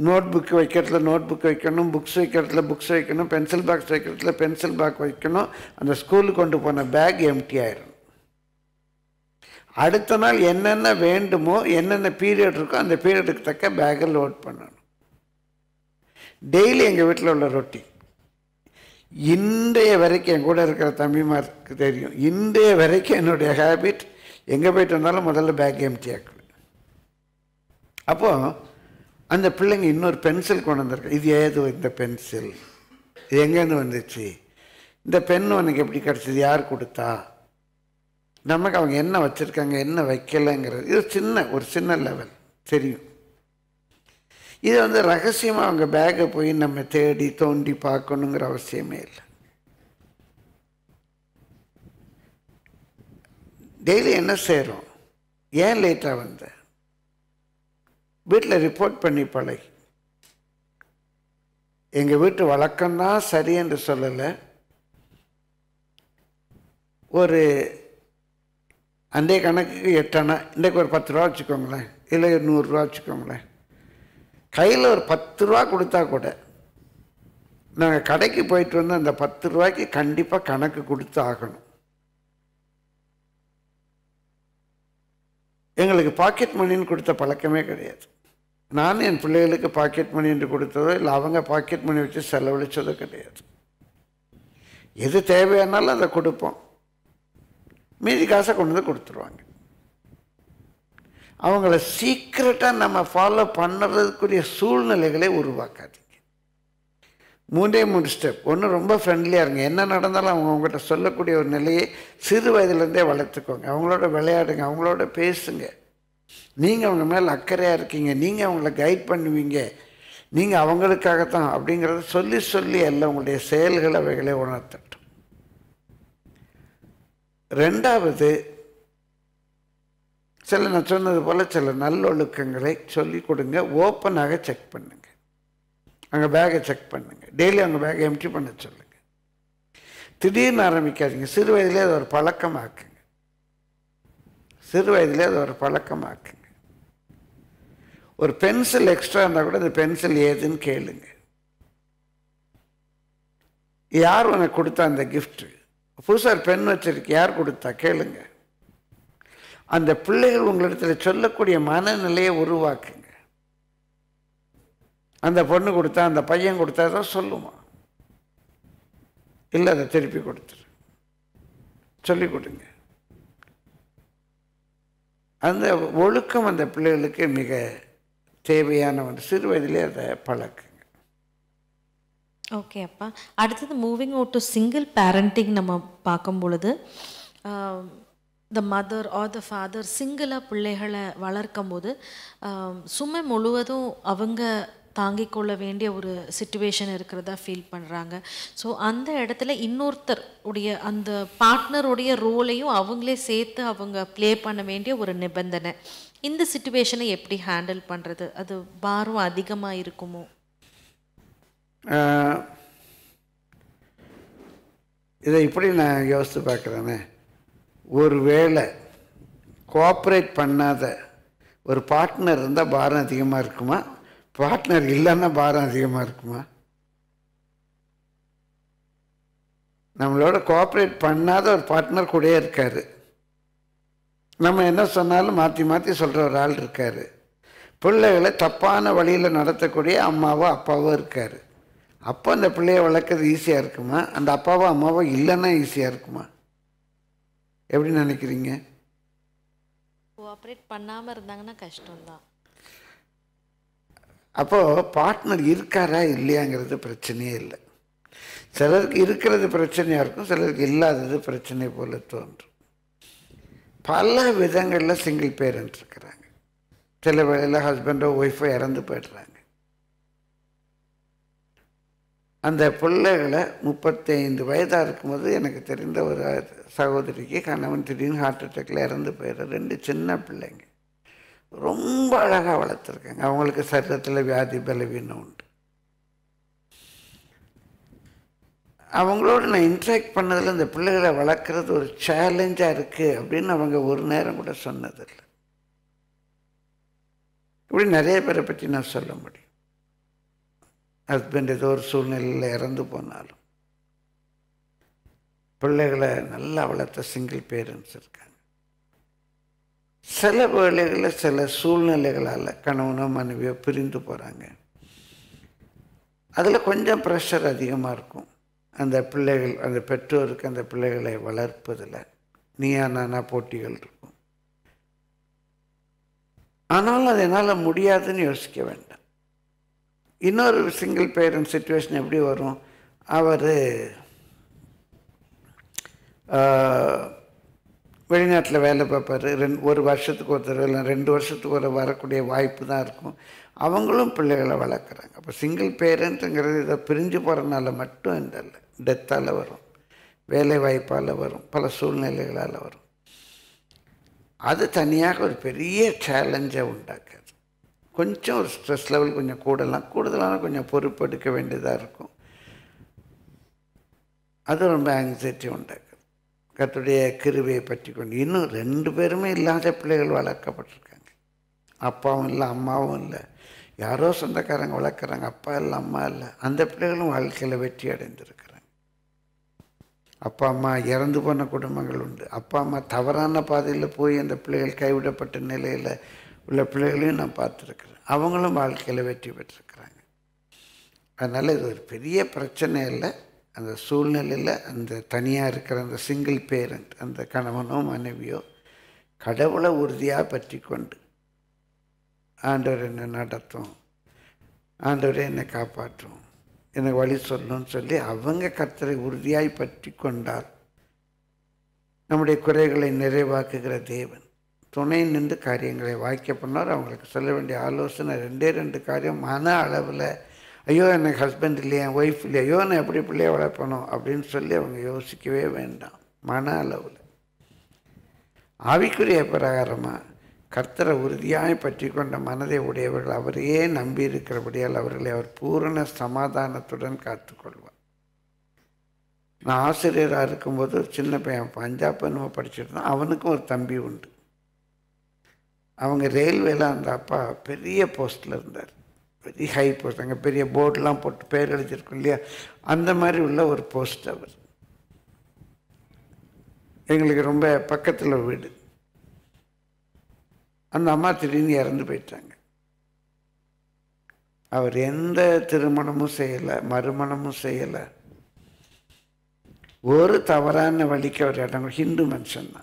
நோட் புக்கு வைக்கிறதுல நோட் புக் வைக்கணும், புக்ஸ் வைக்கிறதுல புக்ஸ் வைக்கணும், பென்சில் பாக்ஸ் வைக்கிறதுல பென்சில் பாக்ஸ் வைக்கணும். அந்த ஸ்கூலுக்கு கொண்டு போன பேக் எம்டி ஆயிடும். அடுத்த நாள் என்னென்ன வேண்டுமோ, என்னென்ன பீரியட் இருக்கோ அந்த பீரியடுக்கு தக்க பேக்கை லோட் பண்ணணும். டெய்லி எங்கள் வீட்டில் உள்ள ரொட்டீன். இன்றைய வரைக்கும் என் கூட இருக்கிற தம்பிமாருக்கு தெரியும், இன்றைய வரைக்கும் என்னுடைய ஹேபிட் எங்கே போய்ட்டு வந்தாலும் முதல்ல பேக் எம்டி ஆக்குவேன். அப்போது அந்த பிள்ளைங்க இன்னொரு பென்சில் கொண்டு வந்திருக்கேன். இது ஏது இந்த பென்சில், இது எங்கேருந்து வந்துச்சு, இந்த பெண் உனக்கு எப்படி கிடச்சிது, யார் கொடுத்தா, நமக்கு அவங்க என்ன வச்சுருக்காங்க என்ன வைக்கலைங்கிறது இது ஒரு சின்ன லெவல் தெரியும். இது வந்து ரகசியமாக அவங்க பேக்கை போய் நம்ம தேடி தோண்டி பார்க்கணுங்கிற அவசியமே இல்லை. டெய்லி என்ன செய்கிறோம், ஏன் லேட்டாக வந்த, வீட்டில் ரிப்போர்ட் பண்ணி பழகி. எங்கள் வீட்டு வழக்கம்தான் சரி என்று சொல்லலை. ஒரு அன்றைய கணக்குக்கு 8 அணை, இன்றைக்கு ஒரு 10 ரூபா வச்சுக்கோங்களேன், இல்லை 100 ரூபா வச்சுக்கோங்களேன். கையில் ஒரு 10 ரூபா கொடுத்தா கூட நாங்கள் கடைக்கு போயிட்டு வந்து அந்த 10 ரூபாய்க்கு கண்டிப்பாக கணக்கு கொடுத்து ஆகணும். எங்களுக்கு பாக்கெட் மணின்னு கொடுத்த பழக்கமே கிடையாது. நான் என் பிள்ளைகளுக்கு பாக்கெட் மணி என்று கொடுத்ததோ இல்லை அவங்க பாக்கெட் மணி வச்சு செலவழித்ததோ கிடையாது. எது தேவையானாலும் அதை கொடுப்போம், மீதி காசை கொண்டு வந்து கொடுத்துருவாங்க. அவங்கள சீக்கிரட்டாக நம்ம ஃபாலோ பண்ணுறதுக்குரிய சூழ்நிலைகளே உருவாக்காதீங்க. 3 ஸ்டெப். ஒன்று, ரொம்ப ஃப்ரெண்ட்லியாக இருங்க. என்ன நடந்தாலும் அவங்க அவங்ககிட்ட சொல்லக்கூடிய ஒரு நிலையை சிறு வயதுலேருந்தே வளர்த்துக்கோங்க. அவங்களோட விளையாடுங்க, அவங்களோட பேசுங்க. நீங்கள் அவங்க மேலே அக்கறையாக இருக்கீங்க, நீங்கள் அவங்கள கைட் பண்ணுவீங்க, நீங்கள் அவங்களுக்காகத்தான் அப்படிங்கிறத சொல்லி சொல்லி எல்லாம் உங்களுடைய செயல்களை அவைகளே உணர்த்தட்டும். 2வது, சில நான் சொன்னது போல் சில நல்லொழுக்கங்களை சொல்லிக் கொடுங்க. ஓப்பனாக செக் பண்ணுங்கள், அங்கே பேக்கை செக் பண்ணுங்கள். டெய்லி அவங்க பேக்கை எம்டி பண்ண சொல்லுங்கள். திடீர்னு ஆரம்பிக்காதீங்க. சிறு வயதிலே அது ஒரு பழக்கமாக்குங்க. ஒரு பென்சில் எக்ஸ்ட்ரா இருந்தால் கூட அந்த பென்சில் ஏதுன்னு கேளுங்க. யார் உனக்கு கொடுத்தா அந்த கிஃப்ட்டு, புதுசாக ஒரு பென் வச்சுருக்கு யார் கொடுத்தா கேளுங்க. அந்த பிள்ளைகள் உங்களிடத்தில் சொல்லக்கூடிய மனநிலையை உருவாக்குங்க. அந்த பொண்ணு கொடுத்தா, அந்த பையன் கொடுத்தா தான் சொல்லுமா, இல்லை அதை திருப்பி கொடுத்துரு, சொல்லிக் கொடுங்க. அந்த ஒழுக்கம் அந்த பிள்ளைகளுக்கு மிக தேவையான ஒன்று. சிறு வயதிலே அதை பழக்குங்க. ஓகே அப்பா, அடுத்தது moving out to single parenting நம்ம பார்க்கும் பொழுது the mother or the father சிங்கிளாக பிள்ளைகளை வளர்க்கும் போது சுமை முழுவதும் அவங்க தாங்கிக் கொள்ள வேண்டிய ஒரு சிச்சுவேஷன் இருக்கிறதா ஃபீல் பண்ணுறாங்க. ஸோ அந்த இடத்துல இன்னொருத்தர் உடைய அந்த பார்ட்னருடைய ரோலையும் அவங்களே சேர்த்து அவங்க ப்ளே பண்ண வேண்டிய ஒரு நிபந்தனை. இந்த சிச்சுவேஷனை எப்படி ஹேண்டில் பண்ணுறது? அது பாரம் அதிகமாக இருக்குமோ? இதை இப்படி நான் யோசித்து பார்க்குறேன்னு, ஒரு வேளை கோஆப்ரேட் பண்ணாத ஒரு பார்ட்னர் இருந்தால் பாரம் அதிகமாக இருக்குமா, பார்ட்னர் இல்லைன்னா பாரம் அதிகமாக இருக்குமா? நம்மளோட கோஆப்ரேட் பண்ணாத ஒரு பார்ட்னர் கூட இருக்கார். நம்ம என்ன சொன்னாலும் மாற்றி மாற்றி சொல்கிற ஒரு ஆள் இருக்கார். பிள்ளைகளை தப்பான வழியில் நடத்தக்கூடிய அம்மாவோ அப்பாவோ இருக்கார். அப்போ அந்த பிள்ளையை வளர்க்குறது ஈஸியாக இருக்குமா? அந்த அப்பாவோ அம்மாவோ இல்லைன்னா ஈஸியாக இருக்குமா? எப்படி நினைக்கிறீங்க? கோஆப்ரேட் பண்ணாமல் இருந்தாங்கன்னா கஷ்டம்தான். அப்போது பார்ட்னர் இருக்காரா இல்லையாங்கிறது பிரச்சனையே இல்லை. சிலருக்கு இருக்கிறது பிரச்சனையாக இருக்கும், சிலருக்கு இல்லாதது பிரச்சனை போல தோன்றும். பல விதங்களில் சிங்கிள் பேரண்ட் இருக்கிறாங்க, சில வேளையில் ஹஸ்பண்டோ ஒய்ஃபோ இறந்து போய்ட்றாங்க. அந்த பிள்ளைகளை 35 வயதாக இருக்கும்போது எனக்கு தெரிந்த ஒரு சகோதரிக்கு கணவன் திடீர்னு ஹார்ட் அட்டாக்ல இறந்து போயிடுற 2 சின்ன பிள்ளைங்க ரொம்ப அழகாக வளர்த்துருக்காங்க. அவங்களுக்கு சரீரத்தில் வியாதி பலவீனம் உண்டு. அவங்களோட நான் இன்ட்ராக்ட் பண்ணதில் இந்த பிள்ளைகளை வளர்க்குறது ஒரு சேலஞ்சாக இருக்குது அப்படின்னு அவங்க ஒரு நேரம் கூட சொன்னதில்லை. இப்படி நிறைய பேரை பற்றி நான் சொல்ல முடியும். ஹஸ்பண்ட் ஏதோ ஒரு சூழ்நிலையில் இறந்து போனாலும் பிள்ளைகளை நல்லா வளர்த்த சிங்கிள் பேரண்ட்ஸ் இருக்காங்க. சில வேளைகளில் சில சூழ்நிலைகளால் கணவனோ மனைவியோ பிரிந்து போகிறாங்க. அதில் கொஞ்சம் ப்ரெஷர் அதிகமாக இருக்கும் அந்த பிள்ளைகள், அந்த பெற்றோருக்கு அந்த பிள்ளைகளை வளர்ப்பதில் நீயா நானா போட்டிகள் இருக்கும். ஆனாலும் அது என்னால் முடியாதுன்னு யோசிக்க வேண்டாம். இன்னொரு சிங்கிள் பேரண்ட் சிச்சுவேஷன் எப்படி வரும்? அவர் வெளிநாட்டில் வேலை பார்ப்பார். 1 வருஷத்துக்கு ஒருத்தர் இல்லை 2 வருஷத்துக்கு ஒரு வரக்கூடிய வாய்ப்பு தான் இருக்கும். அவங்களும் பிள்ளைகளை வளர்க்குறாங்க. அப்போ சிங்கிள் பேரண்ட்டுங்கிறது இதை பிரிஞ்சு போகிறனால மட்டும் இல்லை, டெத்தால் வரும், வேலை வாய்ப்பால் வரும், பல சூழ்நிலைகளால் வரும். அது தனியாக ஒரு பெரிய சேலஞ்சை உண்டாக்குது. கொஞ்சம் ஒரு ஸ்ட்ரெஸ் லெவல் கொஞ்சம் கூடுதலான கொஞ்சம் பொறுப்பெடுக்க வேண்டியதாக இருக்கும். அது ரொம்ப ஆங்ஸைட்டி உண்டாக்குது. கர்த்தருடைய கிருபையை பற்றி கொண்டு இன்னும் 2 பேருமே இல்லாத பிள்ளைகள் வளர்க்கப்பட்டிருக்காங்க. அப்பாவும் இல்லை, அம்மாவும் இல்லை, யாரோ சொந்தக்காரங்க வளர்க்குறாங்க, அப்பா இல்லை அம்மா இல்லை. அந்த பிள்ளைகளும் வாழ்க்கையில் வெற்றி அடைந்திருக்கிறாங்க. அப்பா அம்மா இறந்து போன குடும்பங்கள் உண்டு. அப்பா அம்மா தவறான பாதையில் போய் அந்த பிள்ளைகள் கைவிடப்பட்ட நிலையில் உள்ள பிள்ளைகளையும் நான் பார்த்துருக்குறேன். அவங்களும் வாழ்க்கையில் வெற்றி பெற்றிருக்கிறாங்க. அதனால் இது ஒரு பெரிய பிரச்சனை இல்லை. அந்த சூழ்நிலையில் அந்த தனியாக இருக்கிற அந்த சிங்கிள் பேரண்ட், அந்த கணவனோ மனைவியோ கடவுளை உறுதியாக பற்றி கொண்டு ஆண்டவர் என்னை நடத்தும், ஆண்டவரை என்னை காப்பாற்றும், எனக்கு வழி சொல்லணும்னு சொல்லி அவங்க கர்த்தரை உறுதியாய் பற்றி கொண்டால் நம்முடைய குறைகளை நிறைவாக்குகிற தேவன் துணை நின்று காரியங்களை வாய்க்க பண்ணார். அவங்களுக்கு சொல்ல வேண்டிய ஆலோசனை 2 காரியம். மன அளவில் ஐயோ எனக்கு ஹஸ்பண்ட் இல்லையா, ஒய்ஃப் இல்லையா, ஐயோ நான் எப்படி பிள்ளைய வளர்ப்பணும் அப்படின்னு சொல்லி அவங்க யோசிக்கவே வேண்டாம். மன அளவில் ஆவிக்குரிய பிரகாரமாக கர்த்தரை உறுதியாக பற்றி கொண்ட மனதை உடையவர்கள் அவரையே நம்பி இருக்கிறபடியால் அவர்களை அவர் பூரண சமாதானத்துடன் காத்துக்கொள்வார். நான் ஆசிரியராக இருக்கும்போது ஒரு சின்ன பையன் பஞ்சாப் என்னமோ படிச்சுருந்தான். அவனுக்கும் ஒரு தம்பி உண்டு. அவங்க ரயில்வேல அந்த அப்பா பெரிய போஸ்டில் இருந்தார், பெரிய ஹை போஸ்ட். அங்கே பெரிய போர்டெலாம் போட்டு பேர் எழுதியிருக்கோம் இல்லையா, அந்த மாதிரி உள்ள ஒரு போஸ்ட் அவர். எங்களுக்கு ரொம்ப பக்கத்தில் வீடு. அந்த அம்மா திடீர்னு இறந்து போயிட்டாங்க. அவர் எந்த திருமணமும் செய்யலை, மறுமணமும் செய்யலை. ஒரு தவறான வழிக்கு அவர் இடம். ஹிந்து மனுஷன் தான்.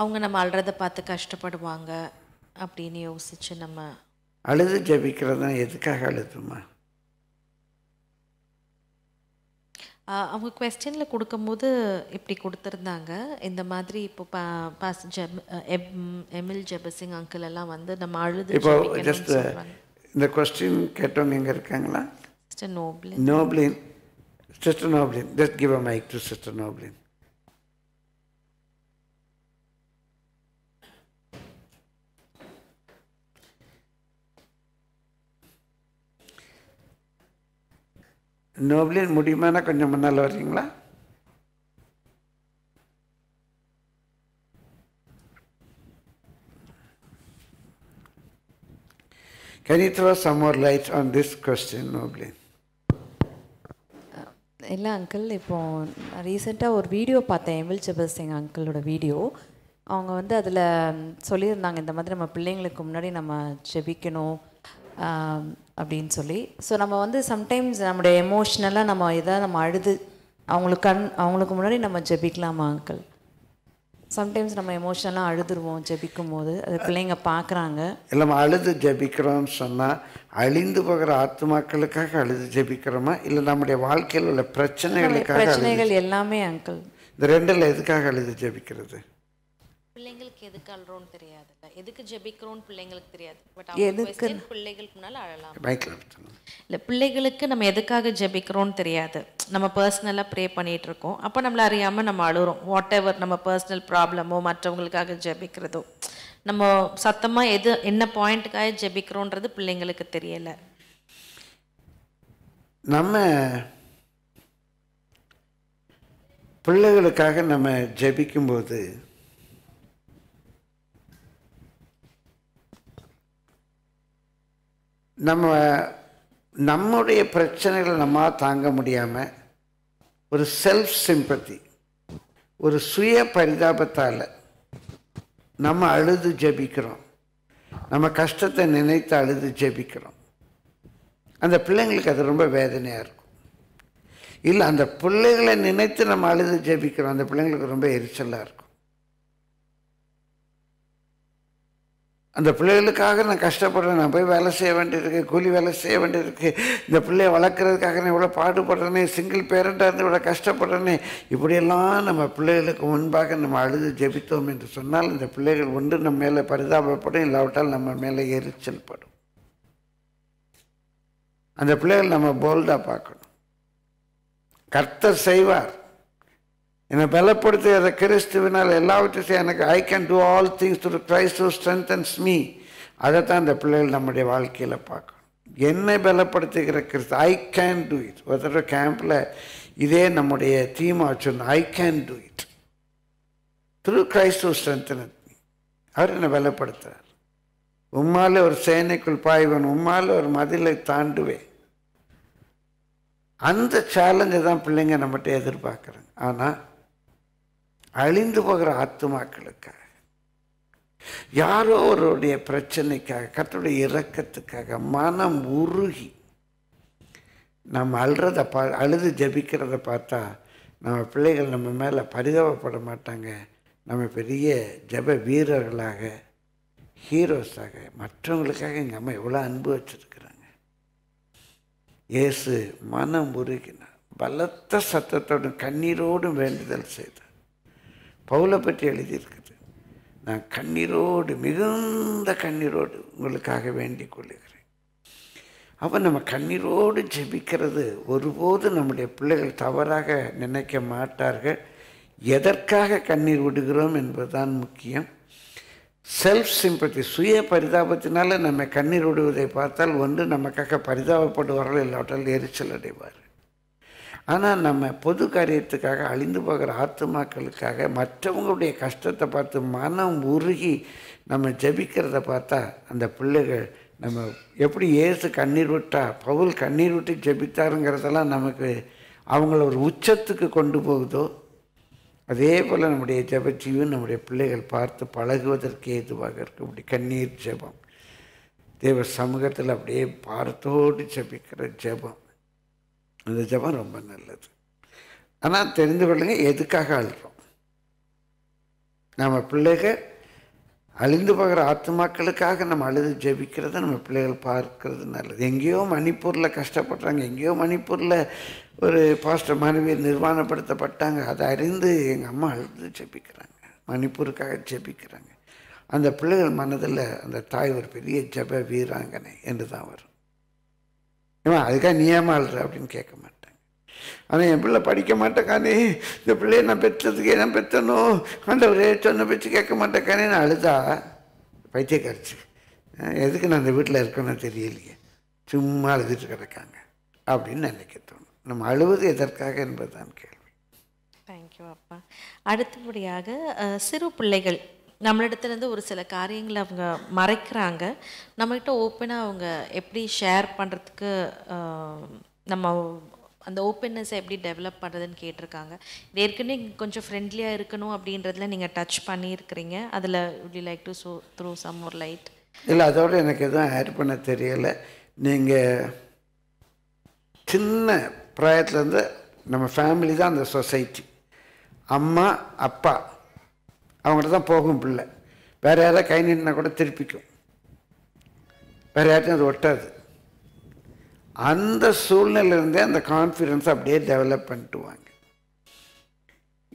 அவங்க நம்ம அழுறதை பார்த்து கஷ்டப்படுவாங்க அப்படின்னு யோசிச்சு நம்ம அழுது ஜபிக்கிறதா? எதுக்காக அழுதுமா? அவங்க குவெஸ்சனில் கொடுக்கும்போது இப்படி கொடுத்துருந்தாங்க. இந்த மாதிரி இப்போ எமில் ஜெபசிங் அங்கிள் எல்லாம் வந்து நம்ம அழுது இப்போ ஜஸ்ட் இந்த குவெஸ்டின் கேட்டவங்க எங்கே இருக்காங்களா? Sister Noblin. Sister நோப்ளின், just give a mic to sister நோப்ளின். நோப்லேன்னு முடியுமானா கொஞ்சம் முன்னால் வர்றீங்களா? Can you throw some more light on this question, Nobly? No, Uncle. I recently saw a video of Emil Chebasing Uncle's video. Sometimes we are emotional and we are sometimes we emotional and ஜெபிக்கும் போது அது பிள்ளைங்க பார்க்கறாங்க இல்லமா அழுது ஜெபிக்கிறோம் சொன்னா அழிந்து போகிற ஆத்துமாக்களுக்காக அழுது ஜெபிக்கிறோமா இல்ல நம்மளுடைய வாழ்க்கையில உள்ள பிரச்சனைகளுக்காக பிரச்சனைகள் எல்லாமே அங்கிள் இந்த ரெண்டல எதுக்காக அழுது ஜெபிக்கிறது பிள்ளைங்களுக்கு எதுக்கு அழுறோம்னு தெரியாது எதுக்கு ஜெபிக்கிறோம்னு பிள்ளைங்களுக்கு தெரியாது பட் அவங்க क्वेश्चन பிள்ளைகளுக்கு முன்னால அழலாம் இல்ல பிள்ளைகளுக்கு நம்ம எதுக்காக ஜெபிக்கிறோம்னு தெரியாது நம்ம पर्सनலா ப்ரே பண்ணிட்டு இருக்கோம் அப்ப நம்மள அறியாம நம்ம அழுறோம் வாட் எவர் நம்ம पर्सनल ப்ராப்ளமோ மற்றவங்களுக்காக ஜெபிக்கிறதோ நம்ம சத்தமா எது என்ன பாயிண்ட்காக ஜெபிக்கிறோம்ன்றது பிள்ளைங்களுக்கு தெரியல நம்ம பிள்ளைகளுக்காக நம்ம ஜெபிக்கும்போது நம்முடைய பிரச்சனைகளை நம்ம தாங்க முடியாம ஒரு செல்ஃப் சிம்பத்தி ஒரு சுய பரிதாபத்தால நம்ம அழுது ஜெபிக்கிறோம் நம்ம கஷ்டத்தை நினைத்து அழுது ஜெபிக்கிறோம் அந்த பிள்ளைங்களுக்கு அது ரொம்ப வேதனையா இருக்கும் இல்ல அந்த பிள்ளைகளை நினைத்து நம்ம அழுது ஜெபிக்கிறோம் அந்த பிள்ளைங்களுக்கு ரொம்ப எரிச்சலா இருக்கும் அந்த பிள்ளைகளுக்காக நான் கஷ்டப்படுறேன் நான் போய் வேலை செய்ய வேண்டியிருக்கு கூலி வேலை செய்ய வேண்டியிருக்கு இந்த பிள்ளையை வளர்க்கறதுக்காக நான் இவ்வளவு பாடுபடுறேனே சிங்கிள் பேரண்டா இருந்து இவ்வளவு கஷ்டப்படுறேனே இப்படியெல்லாம் நம்ம பிள்ளைகளுக்கு முன்பாக நம்ம அழுது ஜெபித்தோம் என்று சொன்னால் இந்த பிள்ளைகள் ஒன்று நம்ம மேலே பரிதாபப்படும் இல்லாவிட்டால் நம்ம மேலே எரிச்சல் படும் அந்த பிள்ளைகள் நம்ம போல்டா பார்க்கணும் கர்த்தர் செய்வார் என்னை பலப்படுத்துகிற கிறிஸ்துவினால் எல்லாவற்றையும் எனக்கு I can do all things through Christ who strengthens me அதைத்தான் இந்த பிள்ளைகள் நம்முடைய வாழ்க்கையில் பார்க்கணும் என்னை பலப்படுத்துகிற கிறிஸ்து ஐ கேன் டூ இட் ஒரு தடவை கேம்பில் இதே நம்முடைய தீமா வச்சுருந்தோம் I can do it through Christ who strengthens me அவர் என்னை பலப்படுத்துகிறார் உம்மாலே ஒரு சேனைக்குள் பாய்வன் உம்மாலே ஒரு மதிலை தாண்டுவேன் அந்த சேலஞ்சை தான் பிள்ளைங்க நம்மகிட்ட எதிர்பார்க்குறாங்க ஆனால் அழிந்து போகிற ஆத்துமாக்களுக்காக யாரோ ஒருடைய பிரச்சனைக்காக கர்த்தருடைய இரக்கத்துக்காக மனம் உருகி நம்ம அழுறதை அழுது ஜபிக்கிறத பார்த்தா நம்ம பிள்ளைகள் நம்ம மேலே பரிதாபப்பட மாட்டாங்க நம்ம பெரிய ஜப வீரர்களாக ஹீரோஸாக மற்றவங்களுக்காக எங்கள் அம்மா எவ்வளோ அன்பு வச்சுருக்குறாங்க இயேசு மனம் உருகினார் பலத்த சத்தத்தோடும் கண்ணீரோடும் வேண்டுதல் செய்தார் பவுலை பற்றி எழுதியிருக்குது நான் கண்ணீரோடு மிகுந்த கண்ணீரோடு உங்களுக்காக வேண்டிக் கொள்ளுகிறேன் அப்போ நம்ம கண்ணீரோடு ஜெபிக்கிறது ஒருபோது நம்முடைய பிள்ளைகள் தவறாக நினைக்க மாட்டார்கள் எதற்காக கண்ணீர் விடுகிறோம் என்பதுதான் முக்கியம் செல்ஃப் சிம்பத்தி சுய பரிதாபத்தினால நம்ம கண்ணீர் விடுவதை பார்த்தால் ஒன்று நமக்காக பரிதாபப்படுவார்கள் இல்லாவிட்டால் எரிச்சல் அடைவார்கள் ஆனால் நம்ம பொது காரியத்துக்காக அழிந்து போகிற ஆத்துமாக்களுக்காக மற்றவங்களுடைய கஷ்டத்தை பார்த்து மனம் உருகி நம்ம ஜபிக்கிறத பார்த்தா அந்த பிள்ளைகள் நம்ம எப்படி இயேசு கண்ணீர் விட்டா பவுல் கண்ணீர் விட்டு ஜபித்தாருங்கிறதெல்லாம் நமக்கு அவங்கள ஒரு உச்சத்துக்கு கொண்டு போகுதோ அதே போல் நம்முடைய ஜபஜீவன் நம்முடைய பிள்ளைகள் பார்த்து பழகுவதற்கு ஏதுவாக இருக்கும் இப்படி கண்ணீர் ஜபம் தேவ சமூகத்தில் அப்படியே பாரத்தோடு ஜபிக்கிற ஜபம் அந்த ஜபம் ரொம்ப நல்லது ஆனால் தெரிந்து கொள்ளுங்க எதுக்காக அழுகிறோம் நம்ம பிள்ளைகள் அழிந்து போகிற ஆத்மாக்களுக்காக நம்ம அழுது ஜபிக்கிறத நம்ம பிள்ளைகள் பார்க்கறது நல்லது எங்கேயோ மணிப்பூரில் கஷ்டப்படுறாங்க எங்கேயோ மணிப்பூரில் ஒரு பாஸ்டர் மாணவியர் நிர்வாணப்படுத்தப்பட்டாங்க அதை அறிந்து எங்கள் அம்மா அழுது ஜபிக்கிறாங்க மணிப்பூருக்காக ஜபிக்கிறாங்க அந்த பிள்ளைகள் மனதில் அந்த தாய் ஒரு பெரிய ஜப வீராங்கனை என்று தான் வரும் ஏமா அதுக்காக நியமா அழுற அப்படின்னு கேட்க மாட்டாங்க ஆனால் என் பிள்ளை படிக்க மாட்டேக்கானே இந்த பிள்ளையை நான் பெற்றதுக்கு என்ன பெற்றணும் அந்த ஒரு சொன்ன பேச்சு கேட்க மாட்டேக்கானே நான் அழுதா பைத்தியக்காரச்சு எதுக்கு நான் அந்த வீட்டில் இருக்கணும்னு தெரியலையே சும்மா அழுதுட்டு கிடக்காங்க அப்படின்னு நினைக்க தோணும் நம் அழுவது எதற்காக என்பதுதான் கேள்வி. தேங்க்யூ அப்பா. அடுத்தபடியாக சிறு பிள்ளைகள் நம்மளிடத்துலேருந்து ஒரு சில காரியங்களை அவங்க மறைக்கிறாங்க, நம்மகிட்ட ஓப்பனாக அவங்க எப்படி ஷேர் பண்ணுறதுக்கு நம்ம அந்த ஓப்பன்னஸை எப்படி டெவலப் பண்ணுறதுன்னு கேட்டிருக்காங்க. இது ஏற்கனவே கொஞ்சம் ஃப்ரெண்ட்லியாக இருக்கணும் அப்படின்றதுல நீங்கள் டச் பண்ணியிருக்கிறீங்க, அதில் would you like to show through some more light? இல்லை, அதோடு எனக்கு எதுவும் ஆட் பண்ண தெரியலை. நீங்கள் சின்ன பிராயத்துலேருந்து நம்ம ஃபேமிலி தான் அந்த சொசைட்டி, அம்மா அப்பா அவங்கள்ட்ட தான் போகும் பிள்ளை. வேறு யாராவது கை நின்னா கூட திருப்பிக்கும், வேறு யார்ட்டும் அது ஒட்டாது. அந்த சூழ்நிலையிலேருந்தே அந்த கான்ஃபிடென்ஸை அப்படியே டெவலப் பண்ணிட்டுவாங்க.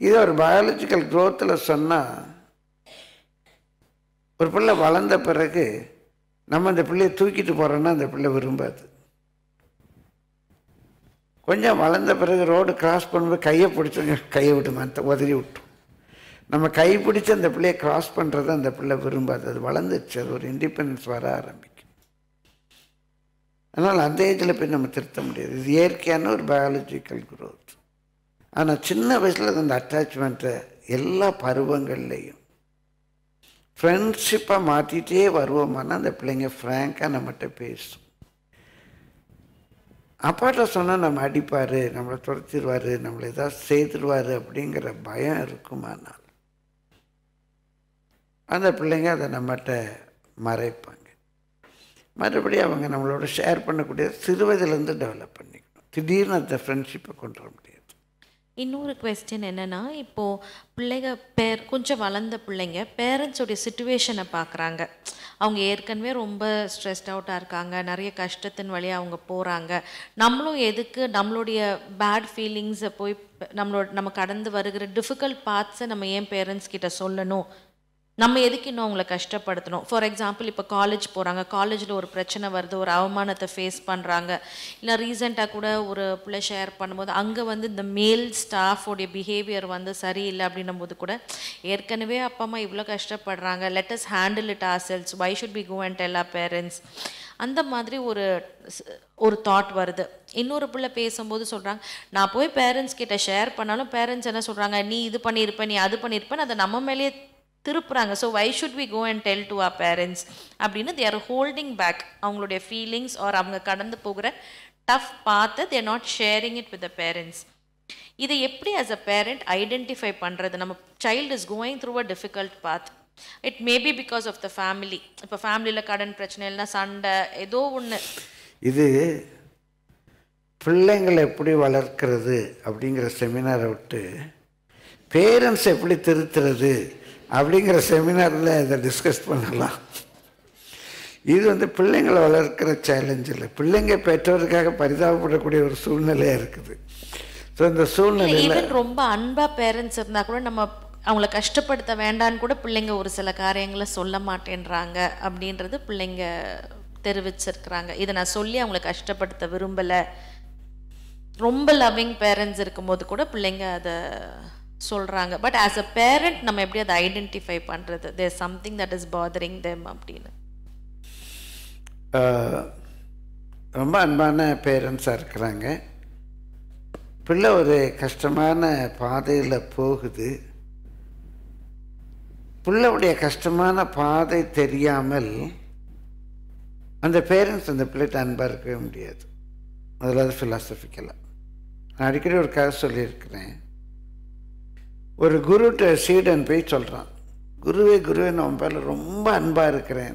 இது ஒரு பயாலஜிக்கல் க்ரோத்தில் சொன்னால், ஒரு பிள்ளை வளர்ந்த பிறகு நம்ம அந்த பிள்ளையை தூக்கிட்டு போகிறோன்னா அந்த பிள்ளை விரும்பாது. கொஞ்சம் வளர்ந்த பிறகு ரோடு கிராஸ் பண்ணும்போது கையை பிடிச்சோங்க, கையை விட்டுமா உதறி விட்டோம். நம்ம கைப்பிடிச்சு அந்த பிள்ளையை க்ராஸ் பண்ணுறதை அந்த பிள்ளை விரும்பாது. அது வளர்ந்துச்சு, அது ஒரு இண்டிபெண்டன்ஸ் வர ஆரம்பிக்கும். அதனால் அந்த ஏஜில் போய் நம்ம திருத்த முடியாது. இது இயற்கையான ஒரு பயாலஜிக்கல் க்ரோத். ஆனால் சின்ன வயசில் அந்த அட்டாச்மெண்ட்டை எல்லா பருவங்கள்லேயும் ஃப்ரெண்ட்ஷிப்பாக மாற்றிட்டே வருவோமானா அந்த பிள்ளைங்க ஃப்ராங்காக நம்மகிட்ட பேசும். அப்பாட்ட சொன்னால் நம்ம அடிப்பார், நம்மளை துரத்திடுவார், நம்மளை ஏதாவது செய்திடுவார் அப்படிங்கிற பயம் இருக்குமானால் அந்த பிள்ளைங்க அதை நம்மகிட்ட மறைப்பாங்க. மறுபடி அவங்க நம்மளோட ஷேர் பண்ணக்கூடிய சிறு வயதிலேருந்து டெவலப் பண்ணிக்கணும். திடீர்னு அந்த ஃப்ரெண்ட்ஷிப்பை கொண்டு வர முடியாது. இன்னொரு குவெஸ்டின் என்னென்னா, இப்போது பிள்ளைங்க கொஞ்சம் வளர்ந்த பிள்ளைங்க பேரண்ட்ஸோடைய சிச்சுவேஷனை பார்க்குறாங்க. அவங்க ஏற்கனவே ரொம்ப ஸ்ட்ரெஸ்ட் அவுட்டாக இருக்காங்க, நிறைய கஷ்டத்தின் வழியாக அவங்க போகிறாங்க. நம்மளும் எதுக்கு நம்மளுடைய பேட் ஃபீலிங்ஸை போய் நம்ம கடந்து வருகிற டிஃபிகல்ட் பார்ட்ஸை நம்ம ஏன் பேரண்ட்ஸ் கிட்ட சொல்லணும், நம்ம எதுக்கு இன்னும் அவங்கள கஷ்டப்படுத்தணும்? ஃபார் எக்ஸாம்பிள், இப்போ காலேஜ் போகிறாங்க, காலேஜில் ஒரு பிரச்சனை வருது, ஒரு அவமானத்தை ஃபேஸ் பண்ணுறாங்க. இல்லை ரீசெண்டாக கூட ஒரு பிள்ளை ஷேர் பண்ணும்போது அங்கே இந்த மேல் ஸ்டாஃபோடைய பிஹேவியர் சரியில்லை அப்படின்னும் போது கூட, ஏற்கனவே அப்பா அம்மா இவ்வளோ கஷ்டப்படுறாங்க, let us handle it ourselves, why should be go and tell our parents, அந்த மாதிரி ஒரு தாட் வருது. இன்னொரு பிள்ளை பேசும்போது சொல்கிறாங்க, நான் போய் பேரண்ட்ஸ் கிட்ட ஷேர் பண்ணாலும் பேரண்ட்ஸ் என்ன சொல்கிறாங்க, நீ இது பண்ணியிருப்ப, நீ அது பண்ணியிருப்பேன்னு அதை நம்ம மேலேயே திருப்புறாங்க. So why should we go and tell to our parents அப்படின்னு தே ஆர் ஹோல்டிங் பேக் அவங்களுடைய ஃபீலிங்ஸ் ஆர் அவங்க கடந்து போகிற டஃப் பார்த்து they are not sharing it with the parents. இதை எப்படி ஆஸ் அ பேரண்ட் ஐடென்டிஃபை பண்ணுறது? நம்ம child is going through a difficult path, it maybe because of the family. இப்போ ஃபேமிலியில் கடன் பிரச்சனை இல்லைனா சண்டை ஏதோ ஒன்று. இது பிள்ளைங்களை எப்படி வளர்க்கிறது அப்படிங்கிற செமினாரை விட்டு பேரண்ட்ஸ் எப்படி திருத்துறது அப்படிங்கிற செமினாரில் இதை டிஸ்கஸ் பண்ணலாம். இது பிள்ளைங்களை வளர்க்குற சேலஞ்ச் இல்லை, பிள்ளைங்க பெற்றோருக்காக பரிதாபப்படக்கூடிய ஒரு சூழ்நிலையாக இருக்குது. ஸோ இந்த சூழ்நிலையில் ரொம்ப அன்பாக பேரண்ட்ஸ் இருந்தால் கூட நம்ம அவங்கள கஷ்டப்படுத்த வேண்டான்னு கூட பிள்ளைங்க ஒரு சில காரியங்களை சொல்ல மாட்டேன்றாங்க அப்படின்றது பிள்ளைங்க தெரிவிச்சிருக்கிறாங்க. இதை நான் சொல்லி அவங்கள கஷ்டப்படுத்த விரும்பலை, ரொம்ப லவ்விங் பேரண்ட்ஸ் இருக்கும்போது கூட பிள்ளைங்க அதை சொல்கிறாங்க. பட் ஆஸ் அ பேரண்ட் நம்ம எப்படி அதை ஐடென்டிஃபை பண்ணுறது, there something that is bothering them அப்படின்னு? ரொம்ப அன்பான பேரண்ட்ஸாக இருக்கிறாங்க, பிள்ளை ஒரு கஷ்டமான பாதையில் போகுது, பிள்ளையுடைய கஷ்டமான பாதை தெரியாமல் அந்த பேரண்ட்ஸ் அந்த பிள்ளைகிட்ட அன்பாக இருக்கவே முடியாது. அதில் அது ஃபிலாசபிக்கலாக நான் அடிக்கடி ஒரு கதை சொல்லியிருக்கிறேன். ஒரு குருட்ட சீடன் போய் சொல்கிறான், குருவே குருவே நான் உன் பேரில் ரொம்ப அன்பாக இருக்கிறேன்.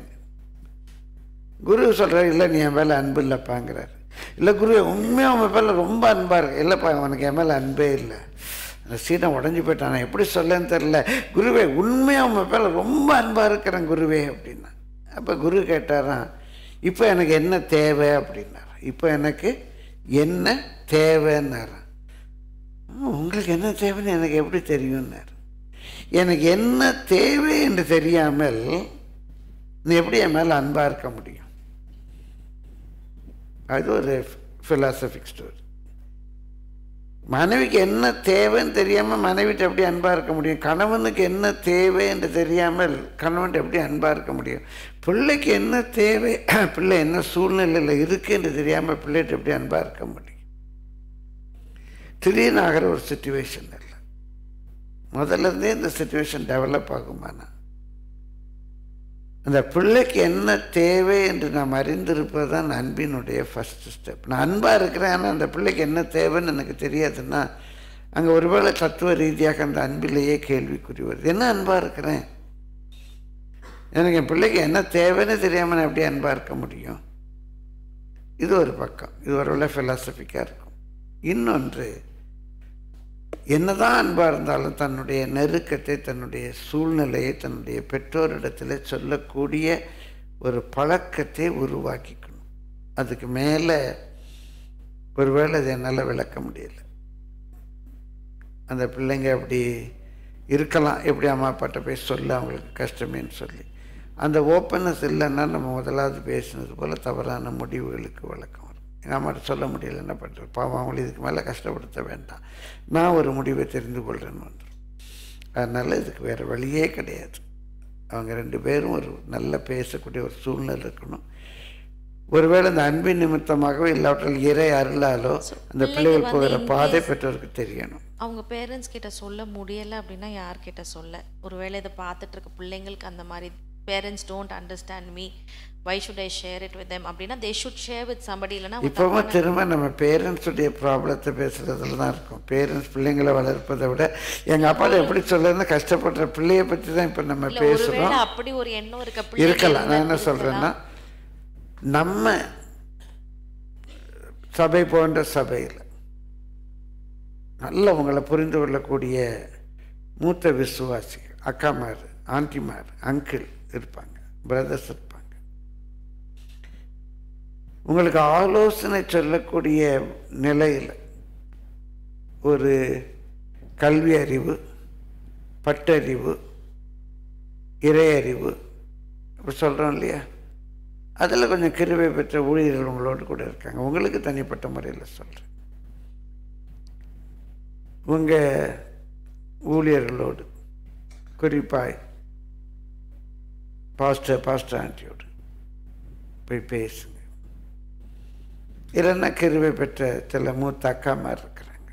குரு சொல்கிறார், இல்லை நீ என் மேலே அன்பு இல்லைப்பாங்கிறார். இல்லை குருவே உண்மையாக உன் பேரில் ரொம்ப அன்பாக இருக்கு. இல்லைப்பா உனக்கு என் மேலே அன்பே இல்லை. அந்த சீடன் உடஞ்சி போயிட்டான், நான் எப்படி சொல்லன்னு தெரில. குருவே உண்மையாக உன் பேரில் ரொம்ப அன்பாக இருக்கிறேன் குருவே அப்படின்னா. அப்போ குரு கேட்டாரான், இப்போ எனக்கு என்ன தேவை அப்படின்னார். இப்போ எனக்கு என்ன தேவைன்னாரான். உங்களுக்கு என்ன தேவைன்னு எனக்கு எப்படி தெரியும்னார். எனக்கு என்ன தேவை என்று தெரியாமல் நீ எப்படி என் மேலே அன்பாக இருக்க முடியும்? அது ஒரு ஃபிலாசபிக் ஸ்டோரி. மனைவிக்கு என்ன தேவைன்னு தெரியாமல் மனைவிட்டு எப்படி அன்பாக இருக்க முடியும்? கணவனுக்கு என்ன தேவை என்று தெரியாமல் கணவன்ட்டு எப்படி அன்பாக இருக்க முடியும்? பிள்ளைக்கு என்ன தேவை, பிள்ளை என்ன சூழ்நிலையில் இருக்குது என்று தெரியாமல் பிள்ளைகிட்ட எப்படி அன்பாக இருக்க முடியும்? திடீர்னாகிற ஒரு சிச்சுவேஷன் இல்லை. முதல்ல இருந்தே இந்த சிச்சுவேஷன் டெவலப் ஆகுமானா? அந்த பிள்ளைக்கு என்ன தேவை என்று நாம் அறிந்திருப்பது தான் அன்பினுடைய ஃபஸ்ட் ஸ்டெப். நான் அன்பாக இருக்கிறேன், ஆனால் அந்த பிள்ளைக்கு என்ன தேவைன்னு எனக்கு தெரியாதுன்னா அங்கே ஒருவேளை தத்துவ ரீதியாக அந்த அன்பிலேயே கேள்விக்குறி வருது. என்ன அன்பாக இருக்கிறேன், எனக்கு என் பிள்ளைக்கு என்ன தேவைன்னு தெரியாமல் நான் எப்படி அன்பாக இருக்க முடியும்? இது ஒரு பக்கம், இது ஒரு வேளை ஃபிலாசபிக்காக இருக்கும். இன்னொன்று, என்னதான் அன்பாக இருந்தாலும் தன்னுடைய நெருக்கத்தை, தன்னுடைய சூழ்நிலையை, தன்னுடைய பெற்றோரிடத்தில் சொல்லக்கூடிய ஒரு பழக்கத்தை உருவாக்கிக்கணும். அதுக்கு மேலே ஒருவேளை அதை என்னால் விளக்க முடியலை. அந்த பிள்ளைங்க அப்படி இருக்கலாம், எப்படி அம்மா அப்பாட்ட போய் சொல்ல அவங்களுக்கு கஷ்டமேன்னு சொல்லி அந்த ஓப்பன்னஸ் இல்லைன்னா நம்ம முதலாவது பேசினது போல் தவறான முடிவுகளுக்கு வழக்கம் வரும். எங்கள் அம்மாட்ட சொல்ல முடியலை, என்ன பண்ணுறது, பாவம் அவங்கள இதுக்கு மேலே கஷ்டப்படுத்த வேண்டாம், நான் ஒரு முடிவை தெரிந்து கொள்கிறேன்னு வந்துடும். அதனால் இதுக்கு வேறு வழியே கிடையாது. அவங்க ரெண்டு பேரும் ஒரு நல்ல பேசக்கூடிய ஒரு சூழ்நிலை இருக்கணும். ஒருவேளை அந்த அன்பின் நிமித்தமாகவோ இல்லாவற்றால் இறை அருளாலோ அந்த பிள்ளைகள் போகிற பாதை பெற்றோருக்கு தெரியணும். அவங்க பேரண்ட்ஸ் கிட்ட சொல்ல முடியலை அப்படின்னா யார்கிட்ட சொல்ல? ஒருவேளை இதை பார்த்துட்டு இருக்க பிள்ளைங்களுக்கு அந்த மாதிரி parents don't understand me, why should I share it with them அப்படினா they should share with somebody. இல்லனா இப்போவே திரும்ப நம்ம பேரண்ட்ஸ் உடைய ப்ராப்ளத்தை பேசுறதுல தான் இருக்கும். பேரண்ட்ஸ் பிள்ளைங்களை வளர்ப்பதை விட எங்க அப்பா எப்படி சொல்றேன்னு கஷ்டப்படுற பிள்ளைய பத்தி தான் இப்ப நம்ம பேசுறோம். அப்படி ஒரு எண்ணம் இருக்க பிள்ளை இருக்கலாம். நான் என்ன சொல்றேன்னா, நம்ம சபை போன்ற சபையில் நல்ல உங்களை புரிந்து கொள்ளக்கூடிய மூத்த விசுவாசிகள், அக்காமார், ஆண்டிமார், அங்கிள் இருப்பாங்க, பிரதர்ஸ் இருப்பாங்க, உங்களுக்கு ஆலோசனை சொல்லக்கூடிய நிலையில் ஒரு கல்வி அறிவு, பட்டறிவு, இறையறிவு அப்படி சொல்கிறோம் இல்லையா, அதில் கொஞ்சம் கிருபை பெற்ற ஊழியர்கள் உங்களோடு கூட இருக்காங்க. உங்களுக்கு தனிப்பட்ட முறையில் சொல்கிறேன், உங்கள் ஊழியர்களோடு, குறிப்பாய் பாஸ்டர் ஆண்டியோடு போய் பேசுங்க. இல்லைன்னா கிருவை பெற்ற சில மூத்த அக்காமார் இருக்கிறாங்க,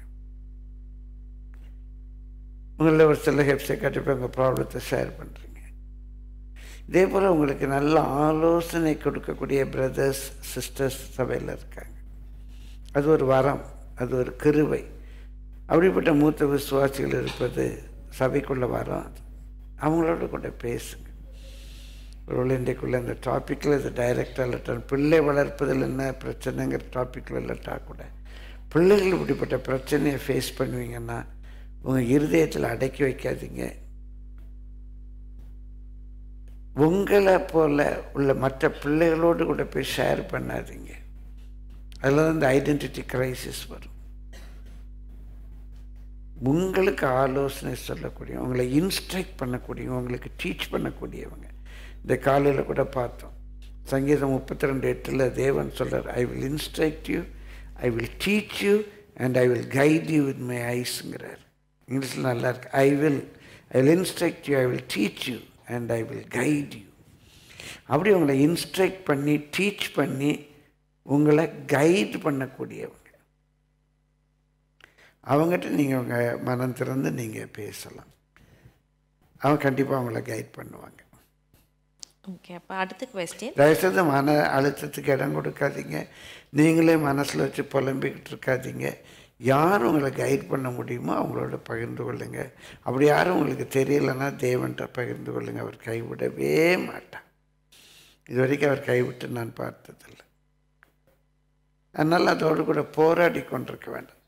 உங்களில் ஒரு சில ஹெப்ஸை கண்டிப்பாக உங்கள் ப்ராப்ளத்தை ஷேர் பண்ணுறீங்க. இதே போல் உங்களுக்கு நல்ல ஆலோசனை கொடுக்கக்கூடிய பிரதர்ஸ் சிஸ்டர்ஸ் சபையில் இருக்காங்க. அது ஒரு வரம், அது ஒரு கிருவை. அப்படிப்பட்ட மூத்த விசுவாசிகள் இருப்பது சபைக்குள்ளே வரும். அது அவங்களோட கூட பேசுங்க. ஒரு இன்றைக்குள்ளே இந்த டாப்பிக்கில் இது டைரெக்டாக இல்லட்டான், பிள்ளை வளர்ப்பதில் என்ன பிரச்சனைங்கிற டாப்பிக்கில் இல்லட்டா கூட பிள்ளைகள் இப்படிப்பட்ட பிரச்சனையை ஃபேஸ் பண்ணுவீங்கன்னா உங்கள் இருதயத்தில் அடக்கி வைக்காதீங்க. உங்களை போல் உள்ள மற்ற பிள்ளைகளோடு கூட போய் ஷேர் பண்ணாதீங்க. அதில் தான் இந்த ஐடென்டிட்டி கிரைசிஸ் வரும். உங்களுக்கு ஆலோசனை சொல்லக்கூடிய, உங்களை இன்ஸ்ட்ரக்ட் பண்ணக்கூடிய, உங்களுக்கு டீச் பண்ணக்கூடியவங்க. இந்த காலையில் கூட பார்த்தோம், சங்கீதம் 32:8 தேவன் சொல்கிறார், I will instruct you, I will teach you and I will guide you with my ஐஸ்ங்கிறார். இங்கிலீஷில் நல்லா இருக்குது, I will instruct you, I will teach you and I will guide you. அப்படி உங்களை இன்ஸ்ட்ரக்ட் பண்ணி டீச் பண்ணி உங்களை கைடு பண்ணக்கூடியவங்க. அவங்ககிட்ட நீங்கள் உங்கள் மனம் திறந்து நீங்கள் பேசலாம். அவங்க கண்டிப்பாக அவங்கள கைட் பண்ணுவாங்க. ஓகே, அப்போ அடுத்த குவெஸ்டின், தயவுசெய்து மன அழுத்தத்துக்கு இடம் கொடுக்காதீங்க. நீங்களே மனசில் வச்சு புலம்பிக்கிட்டு இருக்காதீங்க. யார் உங்களை கைட் பண்ண முடியுமோ அவங்களோட பகிர்ந்து கொள்ளுங்க. அப்படி யாரும் உங்களுக்கு தெரியலைன்னா தேவன்கிட்ட பகிர்ந்து கொள்ளுங்க. அவர் கைவிடவே மாட்டார். இது வரைக்கும் அவர் கைவிட்டு நான் பார்த்ததில்லை. அதனால் அதோடு கூட போராடி கொண்டிருக்க வேண்டாம்.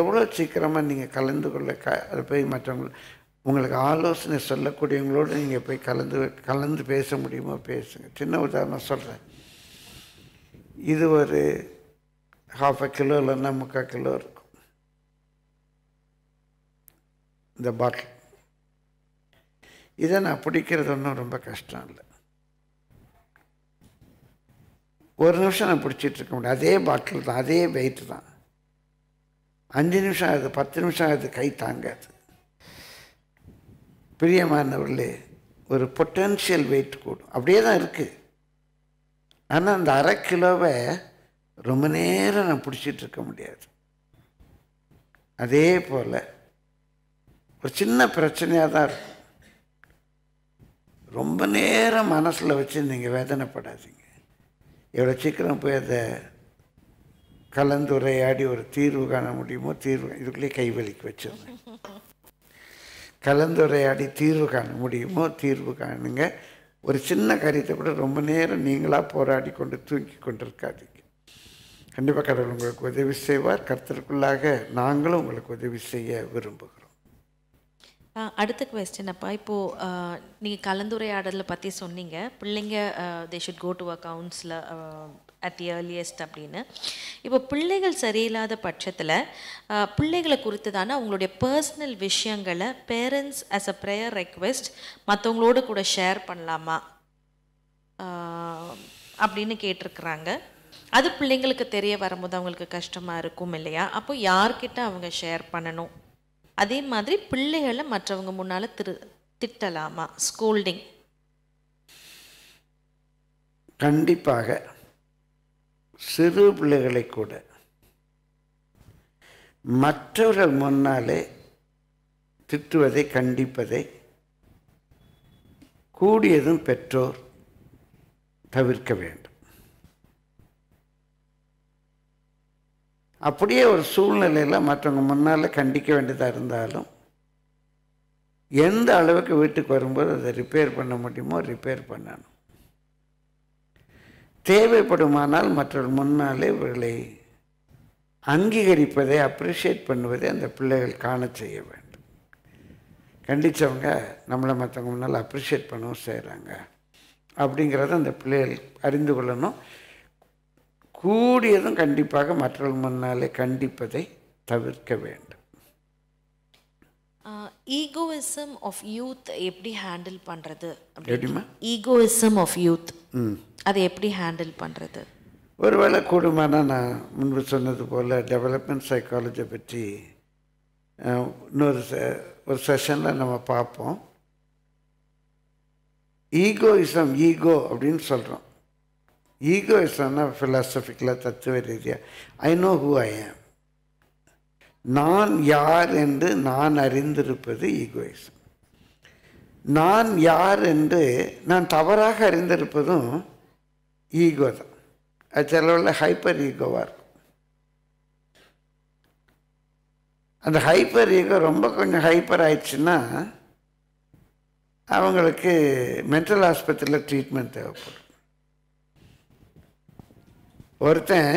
எவ்வளோ சீக்கிரமாக நீங்கள் கலந்து கொள்ள அதை போய் மற்றவங்க உங்களுக்கு ஆலோசனை சொல்லக்கூடியவங்களோடு நீங்கள் போய் கலந்து பேச முடியுமோ பேசுங்க. சின்ன உதாரணம் சொல்கிறேன், இது ஒரு 1/2 கிலோ இல்லைன்னா 3/4 கிலோ இருக்கும் இந்த பாட்டில். இதை நான் பிடிக்கிறது ஒன்றும் ரொம்ப கஷ்டம் இல்லை. ஒரு நிமிஷம் நான் பிடிச்சிட்ருக்க முடியும். அதே பாட்டில் தான், அதே வெயிட்டு தான். 5 நிமிஷம் ஆகுது, 10 நிமிஷம் ஆகுது, கை தாங்காது. பிரியமானவர்களே, ஒரு பொட்டன்ஷியல் வெயிட் கூடும், அப்படியே தான் இருக்குது. ஆனால் அந்த 1/2 கிலோவை ரொம்ப நேரம் நான் பிடிச்சிட்டு இருக்க முடியாது. அதே போல் ஒரு சின்ன பிரச்சனையாக தான் இருக்கும். ரொம்ப நேரம் மனசில் வச்சு நீங்கள் வேதனைப்படாதீங்க. எவ்வளோ சீக்கிரம் போய் அதை கலந்துரையாடி ஒரு தீர்வு காண முடியுமோ தீர்வு, இதுக்குள்ளேயே கைவலிக்கு வச்சோம், கலந்துரையாடி தீர்வு காண முடியுமோ தீர்வு காணுங்க. ஒரு சின்ன காரியத்தை கூட ரொம்ப நேரம் நீங்களாக போராடி கொண்டு தூக்கி கொண்டிருக்காதீங்க. கண்டிப்பாக கடவுள் உங்களுக்கு உதவி செய்வார். கர்த்தருக்குள்ளாக நாங்களும் உங்களுக்கு உதவி செய்ய விரும்புகிறோம். அடுத்த குவெஸ்டன் அப்பா, இப்போது நீங்கள் கலந்துரையாடலை பற்றி சொன்னீங்க, பிள்ளைங்க they should go to a counsellor at the earliest அப்படின்னு. இப்போ பிள்ளைகள் சரியில்லாத பட்சத்தில் பிள்ளைகளை குறித்துதானே அவங்களுடைய பர்சனல் விஷயங்களை parents as a prayer request மற்றவங்களோடு கூட ஷேர் பண்ணலாமா அப்படின்னு கேட்டிருக்கிறாங்க. அது பிள்ளைங்களுக்கு தெரிய வரும்போது அவங்களுக்கு கஷ்டமாக இருக்கும் இல்லையா? அப்போ யார்கிட்ட அவங்க ஷேர் பண்ணணும்? அதே மாதிரி பிள்ளைகளை மற்றவங்க முன்னால் திட்டலாமா? ஸ்கோல்டிங் கண்டிப்பாக. சிறு பிள்ளைகளை கூட மற்றவர்கள் முன்னாலே திட்டுவதை கண்டிப்பதை கூடியதும் பெற்றோர் தவிர்க்க வேண்டும். அப்படியே ஒரு சூழ்நிலையில் மற்றவங்க முன்னால் கண்டிக்க வேண்டியதாக இருந்தாலும் எந்த அளவுக்கு வீட்டுக்கு வரும்போது அதை ரிப்பேர் பண்ண முடியுமோ ரிப்பேர் பண்ணணும். தேவைப்படுமானால் மற்றவர்கள் முன்னாலே இவர்களை அங்கீகரிப்பதை அப்ரிஷியேட் பண்ணுவதை அந்த பிள்ளைகள் காண செய்ய வேண்டும். கண்டித்தவங்க நம்மளை மற்றவங்க முன்னால் அப்ரிஷியேட் பண்ணவும் செய்கிறாங்க அப்படிங்கிறத அந்த பிள்ளைகள் அறிந்து கொள்ளணும். கூடியதும் கண்டிப்பாக மற்றவர்கள் முன்னாலே கண்டிப்பதை தவிர்க்க வேண்டும். ஈகோயிசம் ஆஃப் யூத் எப்படி ஹேண்டில் பண்ணுறது? எப்படிமா ஈகோயிசம் ஆஃப் யூத் அதை எப்படி ஹேண்டில் பண்ணுறது? ஒருவேளை கூடுமானா நான் முன்பு சொன்னது போல் டெவலப்மெண்ட் சைக்காலஜி பற்றி இன்னொரு ஒரு செஷனில் நம்ம பார்ப்போம். ஈகோயிசம் ஈகோ அப்படின்னு சொல்கிறோம். ஈகோயிசம்னா ஃபிலாசபிக்கலாக தத்துவ ரீதியாக ஐ நோ ஹூ ஐ ஆம், நான் யார் என்று நான் அறிந்திருப்பது ஈகோயிசம். நான் யார் என்று நான் தவறாக அறிந்திருப்பதும் ஈகோ தான். அது சிலவில் ஹைப்பர் ஈகோவாக இருக்கும். அந்த ஹைப்பர் ஈகோ ரொம்ப கொஞ்சம் ஹைப்பர் ஆயிடுச்சுன்னா அவங்களுக்கு மென்டல் ஆஸ்பத்திரியில் ட்ரீட்மெண்ட் தேவைப்படும். ஒருத்தன்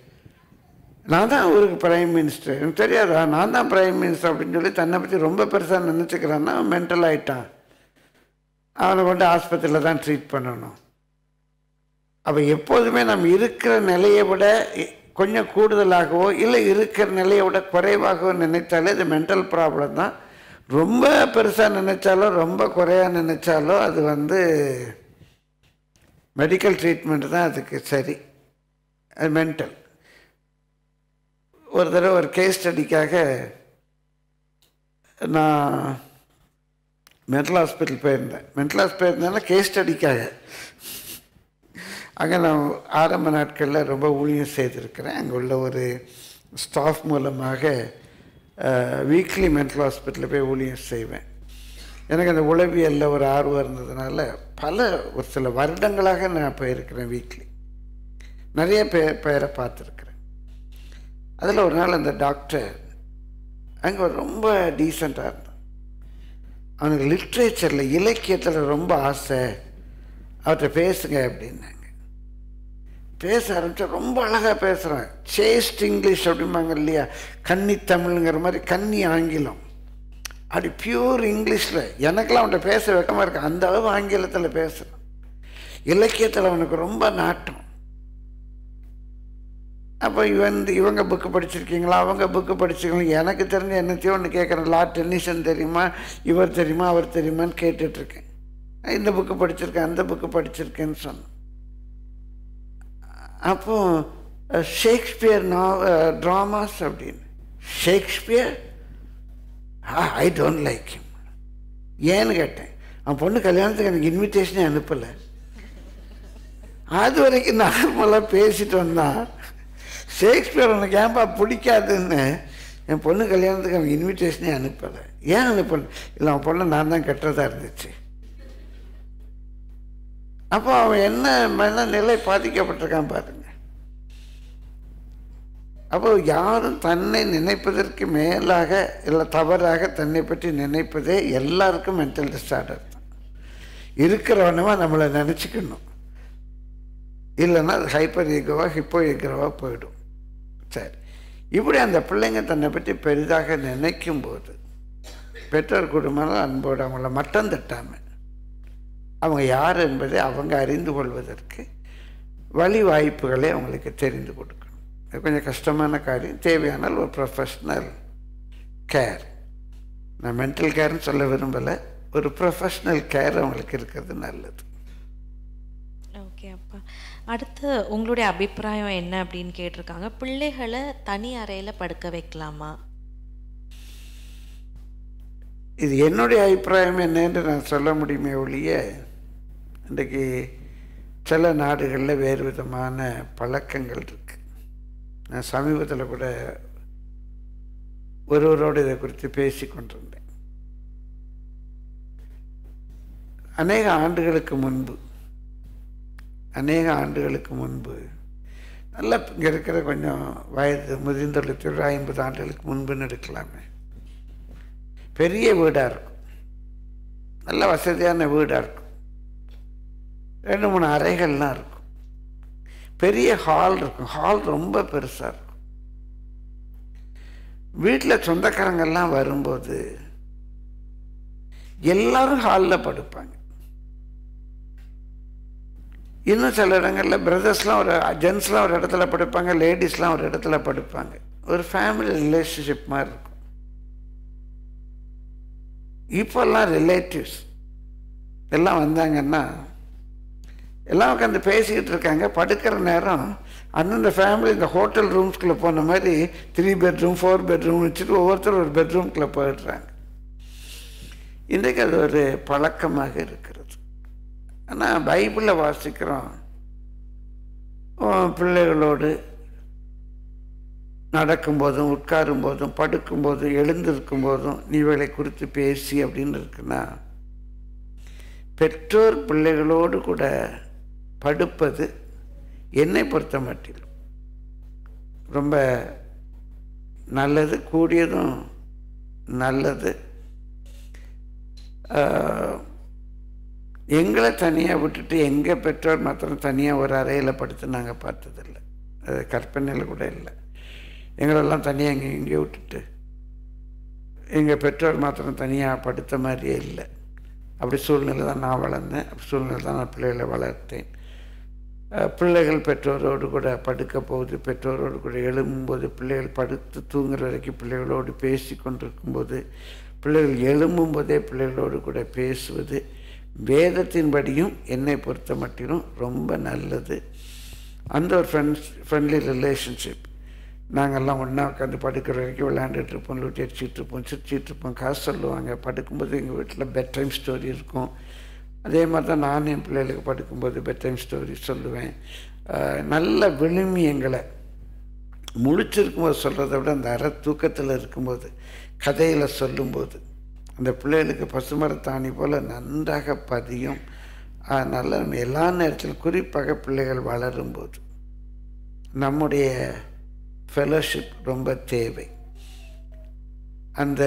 நான் தான் ஊருக்கு பிரைம் மினிஸ்டர், எனக்கு தெரியாதா நான் தான் பிரைம் மினிஸ்டர் அப்படின்னு சொல்லி தன்னை பற்றி ரொம்ப பெருசாக நினச்சிக்கிறான்னா அவன் மென்டல் ஆகிட்டான். அவனை கொண்டு ஆஸ்பத்திரியில் தான் ட்ரீட் பண்ணணும். அப்போ எப்போதுமே நம்ம இருக்கிற நிலையை விட கொஞ்சம் கூடுதலாகவோ இல்லை இருக்கிற நிலையை விட குறைவாகவோ நினைத்தாலே அது மென்டல் ப்ராப்ளம் தான். ரொம்ப பெருசாக நினைச்சாலோ ரொம்ப குறையாக நினைச்சாலோ அது வந்து மெடிக்கல் ட்ரீட்மெண்ட் தான் அதுக்கு சரி, அது மென்டல். ஒரு தடவை ஒரு கேஸ் ஸ்டடிக்காக நான் மென்டல் ஹாஸ்பிட்டல் போயிருந்தேன். மென்டல் ஹாஸ்பிட்டல் போயிருந்தேன்னா கேஸ் ஸ்டடிக்காக. அங்கே நான் ஆரம்ப நாட்களில் ரொம்ப ஊழியம் செய்திருக்கிறேன். அங்கே உள்ள ஒரு ஸ்டாஃப் மூலமாக வீக்லி மென்டல் ஹாஸ்பிட்டலில் போய் ஊழியம் செய்வேன். எனக்கு அந்த உளவியலில் ஒரு ஆர்வம் இருந்ததுனால ஒரு சில வருடங்களாக நான் போயிருக்கிறேன். வீக்லி நிறைய பேரை பார்த்துருக்குறேன். அதில் ஒரு நாள் அந்த டாக்டர் அங்கே ரொம்ப டீசெண்டாக இருந்தான். அவனுக்கு லிட்ரேச்சரில் இலக்கியத்தில் ரொம்ப ஆசை, அவர்கிட்ட பேசுங்க அப்படின்னாங்க. பேச ஆரம்பித்தா ரொம்ப அழகாக பேசுகிறான். சேஸ்ட் இங்கிலீஷ் அப்படிம்பாங்க இல்லையா, கன்னி தமிழ்ங்கிற மாதிரி கன்னி ஆங்கிலம், அப்படி பியூர் இங்கிலீஷில். எனக்கெல்லாம் அவன்கிட்ட பேச வெக்கமாக இருக்கு, அந்த அளவு ஆங்கிலத்தில் பேசுகிறான். இலக்கியத்தில் அவனுக்கு ரொம்ப நாட்டம். அப்போ இவங்க புக்கு படிச்சிருக்கீங்களா, அவங்க புக்கு படிச்சிருக்கீங்களா, எனக்கு தெரிஞ்ச என்னத்தையும் ஒன்று கேட்குறேன். லா டென்னிஷன் தெரியுமா, இவர் தெரியுமா, அவர் தெரியுமான்னு கேட்டுட்ருக்கேன். இந்த புக்கு படிச்சிருக்கேன், அந்த புக்கு படிச்சிருக்கேன்னு சொன்னேன். அப்போது ஷேக்ஸ்பியர் ட்ராமாஸ் அப்படின்னு Shakespeare I don't like him ஏன்னு கேட்டேன். அவன் பொண்ணு கல்யாணத்துக்கு எனக்கு இன்விடேஷனே அனுப்பலை. அது வரைக்கும் நார்மலாக பேசிட்டு வந்தான். ஷேக்ஸ்பியர் உனக்கு ஏன்பா பிடிக்காதுன்னு என் பொண்ணு கல்யாணத்துக்கு அவன் இன்விடேஷனே அனுப்பலை. ஏன் அனுப்பலை? இல்லை, அவன் பொண்ணை நான் தான் கட்டுறதா இருந்துச்சு. அப்போ அவன் என்ன மேலே நிலை பாதிக்கப்பட்டிருக்கான் பாருங்க. அப்போ யாரும் தன்னை நினைப்பதற்கு மேலாக இல்லை தவறாக தன்னை பற்றி நினைப்பதே எல்லாருக்கும் மென்டல் டிஸார்டர் தான். இருக்கிறவனமா நம்மளை நினச்சிக்கணும், இல்லைன்னா அது ஹைப்பர் ஈகோவா ஹிப்போ ஈகோவா போயிடும். சரி, இப்படி அந்த பிள்ளைங்க தன்னை பற்றி பெரிதாக நினைக்கும்போது பெற்றோர் குடும்பம் அன்போடு அவங்கள மட்டம் தட்டாமல் அவங்க யார் என்பதை அவங்க அறிந்து கொள்வதற்கு வழி வாய்ப்புகளை அவங்களுக்கு தெரிந்து கொடுக்கணும். இது கொஞ்சம் கஷ்டமான காரியம். தேவையானால் ஒரு ப்ரொஃபஷ்னல் கேர், நான் மென்டல் கேர்னு சொல்ல விரும்பலை, ஒரு ப்ரொஃபஷ்னல் கேர் அவங்களுக்கு இருக்கிறது நல்லது. ஓகே அப்பா, அடுத்து உங்களுடைய அபிப்பிராயம் என்ன அப்படின்னு கேட்டிருக்காங்க. பிள்ளைகளை தனி அறையில் படுக்க வைக்கலாமா? இது என்னுடைய அபிப்பிராயம் என்னென்று நான் சொல்ல முடியுமே ஒழிய, இன்றைக்கு சில நாடுகளில் வேறு விதமான பழக்கங்கள் இருக்குது. நான் சமீபத்தில் கூட ஒருவரோடு இதை குறித்து பேசி கொண்டிருந்தேன். அநேக ஆண்டுகளுக்கு முன்பு நல்லா இங்கே இருக்கிற கொஞ்சம் வயது முதிர்ந்தொழில் ஒரு 50 ஆண்டுகளுக்கு முன்புன்னு எடுக்கலாமே, பெரிய வீடாக இருக்கும், நல்ல வசதியான வீடாக இருக்கும், 2-3 அறைகள்லாம் இருக்கும், பெரிய ஹால் இருக்கும், ஹால் ரொம்ப பெருசாக இருக்கும். வீட்டில் சொந்தக்காரங்கள்லாம் வரும்போது எல்லோரும் ஹாலில் படுப்பாங்க. இன்னும் சில இடங்களில் பிரதர்ஸ்லாம் ஒரு ஜென்ஸ்லாம் ஒரு இடத்துல படுப்பாங்க, லேடிஸ்லாம் ஒரு இடத்துல படுப்பாங்க. ஒரு ஃபேமிலி ரிலேஷன்ஷிப் மாதிரி இருக்கும். இப்போல்லாம் ரிலேட்டிவ்ஸ் எல்லாம் வந்தாங்கன்னா எல்லாம் உட்காந்து பேசிக்கிட்டு இருக்காங்க. படுக்கிற நேரம் அந்தந்த ஃபேமிலி இந்த ஹோட்டல் ரூம்ஸ்குள்ளே போன மாதிரி 3 பெட்ரூம் 4 பெட்ரூம் வச்சுட்டு ஒவ்வொருத்தரும் ஒரு பெட்ரூம்குள்ளே போயிடுறாங்க. இன்றைக்கு அது ஒரு பழக்கமாக இருக்கிறது. ஆனால் பைபிளில் வாசிக்கிறோம், பிள்ளைகளோடு நடக்கும்போதும் உட்காரும்போதும் படுக்கும்போதும் எழுந்திருக்கும் போதும் நீ இவளை குறித்து பேசி அப்படின்னு இருக்குன்னா, பெற்றோர் பிள்ளைகளோடு கூட படுப்பது என்னை பொறுத்த மாட்டிலும் ரொம்ப நல்லது, கூடியதும் நல்லது. எங்களை தனியாக விட்டுட்டு எங்கள் பெற்றோர் மாத்திரம் தனியாக ஒரு அறையில் படுத்து நாங்கள் பார்த்ததில்லை, அது கற்பனையில் கூட இல்லை. எங்களெல்லாம் தனியாக இங்கே விட்டுட்டு எங்கள் பெற்றோர் மாத்திரம் தனியாக படுத்த மாதிரியே இல்லை. அப்படி சூழ்நிலை தான் நான் வளர்ந்தேன், அப்படி சூழ்நிலை தான் நான் பிள்ளைகளை வளர்த்தேன். பிள்ளைகள் பெற்றோரோடு கூட படுக்க போகுது, பெற்றோரோடு கூட எழும்பும்போது, பிள்ளைகள் படுத்து தூங்குற வரைக்கும் பிள்ளைகளோடு பேசி கொண்டிருக்கும்போது, பிள்ளைகள் எழும்பும்போதே பிள்ளைகளோடு கூட பேசுவது வேதத்தின்படியும் என்னை பொறுத்த மட்டிலும் ரொம்ப நல்லது. அந்த ஒரு ஃப்ரெண்ட்லி ரிலேஷன்ஷிப், நாங்கள்லாம் ஒன்றா உட்காந்து படுக்கிற வரைக்கும் விளையாண்டுட்டு இருப்போம், லூட்டி அடிச்சுட்டு இருப்போம், சிரிச்சிட்டு இருப்போம், காசு சொல்லுவாங்க. படுக்கும்போது எங்கள் வீட்டில் பெட் டைம் ஸ்டோரி இருக்கும். அதே மாதிரி தான் நானும் என் பிள்ளைகளுக்கு படுக்கும்போது பெட் டைம் ஸ்டோரி சொல்லுவேன். நல்ல விழுமி எங்களை முழிச்சிருக்கும்போது சொல்கிறத விட அந்த அரை தூக்கத்தில் இருக்கும்போது கதையில் சொல்லும்போது அந்த பிள்ளைகளுக்கு பசுமரத்தாணி போல் நன்றாக பதியும். அதனால் நம்ம எல்லா நேரத்திலும் குறிப்பாக பிள்ளைகள் வளரும்போது நம்முடைய ஃபெலோஷிப் ரொம்ப தேவை. அந்த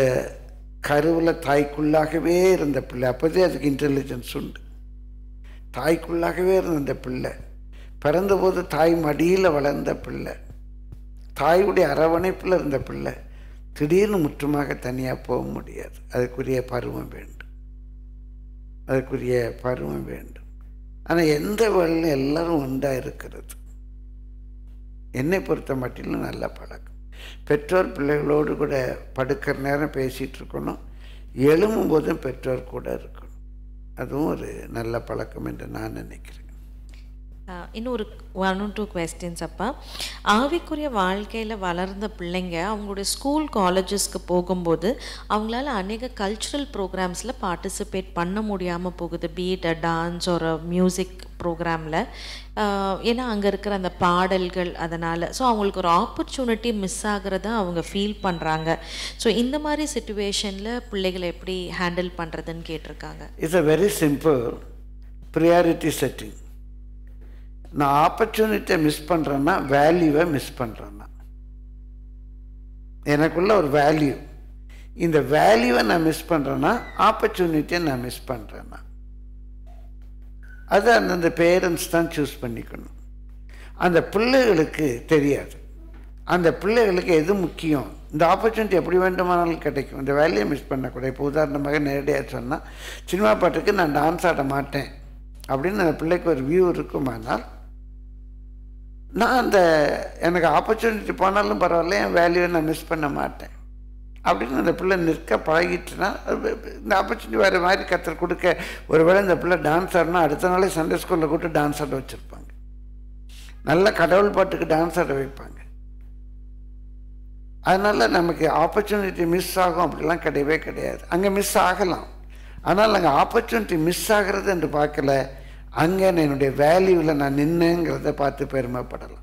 கருவில் தாய்க்குள்ளாகவே இருந்த பிள்ளை, அப்போதே அதுக்கு இன்டெலிஜென்ஸ் உண்டு. தாய்க்குள்ளாகவே இருந்த பிள்ளை, பிறந்தபோது தாய் மடியில் வளர்ந்த பிள்ளை, தாயுடைய அரவணைப்பில் இருந்த பிள்ளை திடீர்னு முற்றுமாக தனியாக போக முடியாது. அதுக்குரிய பருவம் வேண்டும். ஆனால் எந்த வேலையும் எல்லோரும் உண்டாக இருக்கிறது, என்னை பொறுத்த மட்டிலும் நல்ல பழக்கம். பெற்றோர் பிள்ளைகளோடு கூட படுக்கிற நேரம் பேசிகிட்டு இருக்கணும், எழும்பும்போதும் பெற்றோர் கூட இருக்கணும். அதுவும் ஒரு நல்ல பழக்கம் என்று நான் நினைக்கிறேன். இன்னொரு 1 or 2 questions அப்பா. ஆவிக்குரிய வாழ்க்கையில் வளர்ந்த பிள்ளைங்க அவங்களுடைய ஸ்கூல் காலேஜஸ்க்கு போகும்போது அவங்களால அநேக கல்ச்சுரல் ப்ரோக்ராம்ஸில் பார்ட்டிசிபேட் பண்ண முடியாமல் போகுது. பீட் அ டான்ஸ் ஒரு மியூசிக் ப்ரோக்ராமில், ஏன்னா அங்கே இருக்கிற அந்த பாடல்கள், அதனால் ஸோ அவங்களுக்கு ஒரு ஆப்பர்ச்சுனிட்டி மிஸ் ஆகிறத அவங்க ஃபீல் பண்ணுறாங்க. ஸோ இந்த மாதிரி சிச்சுவேஷனில் பிள்ளைகளை எப்படி ஹேண்டில் பண்ணுறதுன்னு கேட்டிருக்காங்க. It's a very simple priority setting. நான் ஆப்பர்ச்சுனிட்டியை மிஸ் பண்ணுறேன்னா வேல்யூவை மிஸ் பண்ணுறேன்னா, எனக்குள்ள ஒரு வேல்யூ, இந்த வேல்யூவை நான் மிஸ் பண்ணுறேன்னா ஆப்பர்ச்சுனிட்டியை நான் மிஸ் பண்ணுறேன்னா அது அந்தந்த பேரண்ட்ஸ் தான் சூஸ் பண்ணிக்கணும். அந்த பிள்ளைகளுக்கு தெரியாது, அந்த பிள்ளைகளுக்கு எது முக்கியம். இந்த ஆப்பர்ச்சுனிட்டி எப்படி வேண்டுமானாலும் கிடைக்கும், இந்த வேல்யூவை மிஸ் பண்ணக்கூடாது. இப்போ உதாரணமாக நேரடியாக சொன்னால், சினிமா பாட்டுக்கு நான் டான்ஸ் ஆட மாட்டேன் அப்படின்னு அந்த பிள்ளைக்கு ஒரு வியூ இருக்குமானால், நான் அந்த எனக்கு ஆப்பர்ச்சுனிட்டி போனாலும் பரவாயில்ல, என் வேல்யூவை நான் மிஸ் பண்ண மாட்டேன் அப்படின்னு அந்த பிள்ளை நிற்க பழகிட்டுனா, இந்த ஆப்பர்ச்சுனிட்டி வேறு மாதிரி கற்றுக் கொடுக்க. ஒருவேளை இந்த பிள்ளை டான்ஸ் ஆடனா அடுத்த நாளே சண்டே ஸ்கூலில் கூட்டு டான்ஸ் ஆட வச்சுருப்பாங்க, நல்ல கடவுள் பாட்டுக்கு டான்ஸ் ஆட வைப்பாங்க. அதனால் நமக்கு ஆப்பர்ச்சுனிட்டி மிஸ் ஆகும் அப்படிலாம் கிடையவே கிடையாது. அங்கே மிஸ் ஆகலாம், ஆனால் நாங்கள் ஆப்பர்ச்சுனிட்டி மிஸ் ஆகிறது என்று பார்க்கல, அங்கே என்னுடைய வேல்யூவில் நான் நின்னுங்கிறத பார்த்து பெருமைப்படலாம்.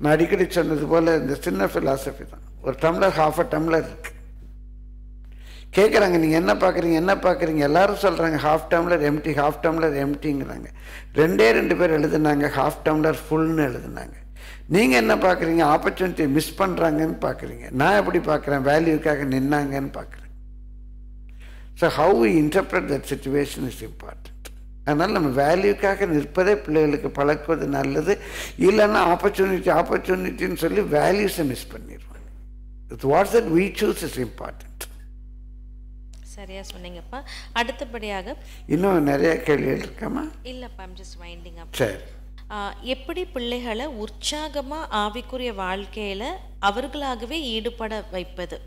நான் அடிக்கடி சொன்னது போல் இந்த சின்ன ஃபிலாசபி தான். ஒரு டம்ளர் ½ டம்ளர் இருக்குது, கேட்குறாங்க நீங்கள் என்ன பார்க்குறீங்க என்ன பார்க்குறீங்க, எல்லோரும் சொல்கிறாங்க ½ டம்ளர் எம்டிங்கிறாங்க. 2 பேர் எழுதுனாங்க ½ டம்ளர் ஃபுல்னு எழுதுனாங்க. நீங்கள் என்ன பார்க்குறீங்க, ஆப்பர்ச்சுனிட்டி மிஸ் பண்ணுறாங்கன்னு பார்க்குறீங்க. நான் எப்படி பார்க்குறேன், வேல்யூக்காக நின்னாங்கன்னு பார்க்குறேன். So how we interpret that situation is important. அதனால் நம்ம வேல்யூக்காக நிற்பதே பிள்ளைகளுக்கு பழக்குவது நல்லது. இல்லைன்னா ஆப்பர்ச்சுனிட்டின்னு சொல்லி வேல்யூஸை மிஸ் பண்ணிடுவாங்க. It what's that we choose is important. சரியாக சொன்னீங்கப்பா. அடுத்தபடியாக இன்னும் நிறைய கேள்விகள் இருக்காமா? இல்லைப்பா, I'm just winding up. சரி, எப்படி பிள்ளைகளை உற்சாகமாக ஆவிக்குரிய வாழ்க்கையில் அவர்களாகவே ஈடுபட வைப்பது?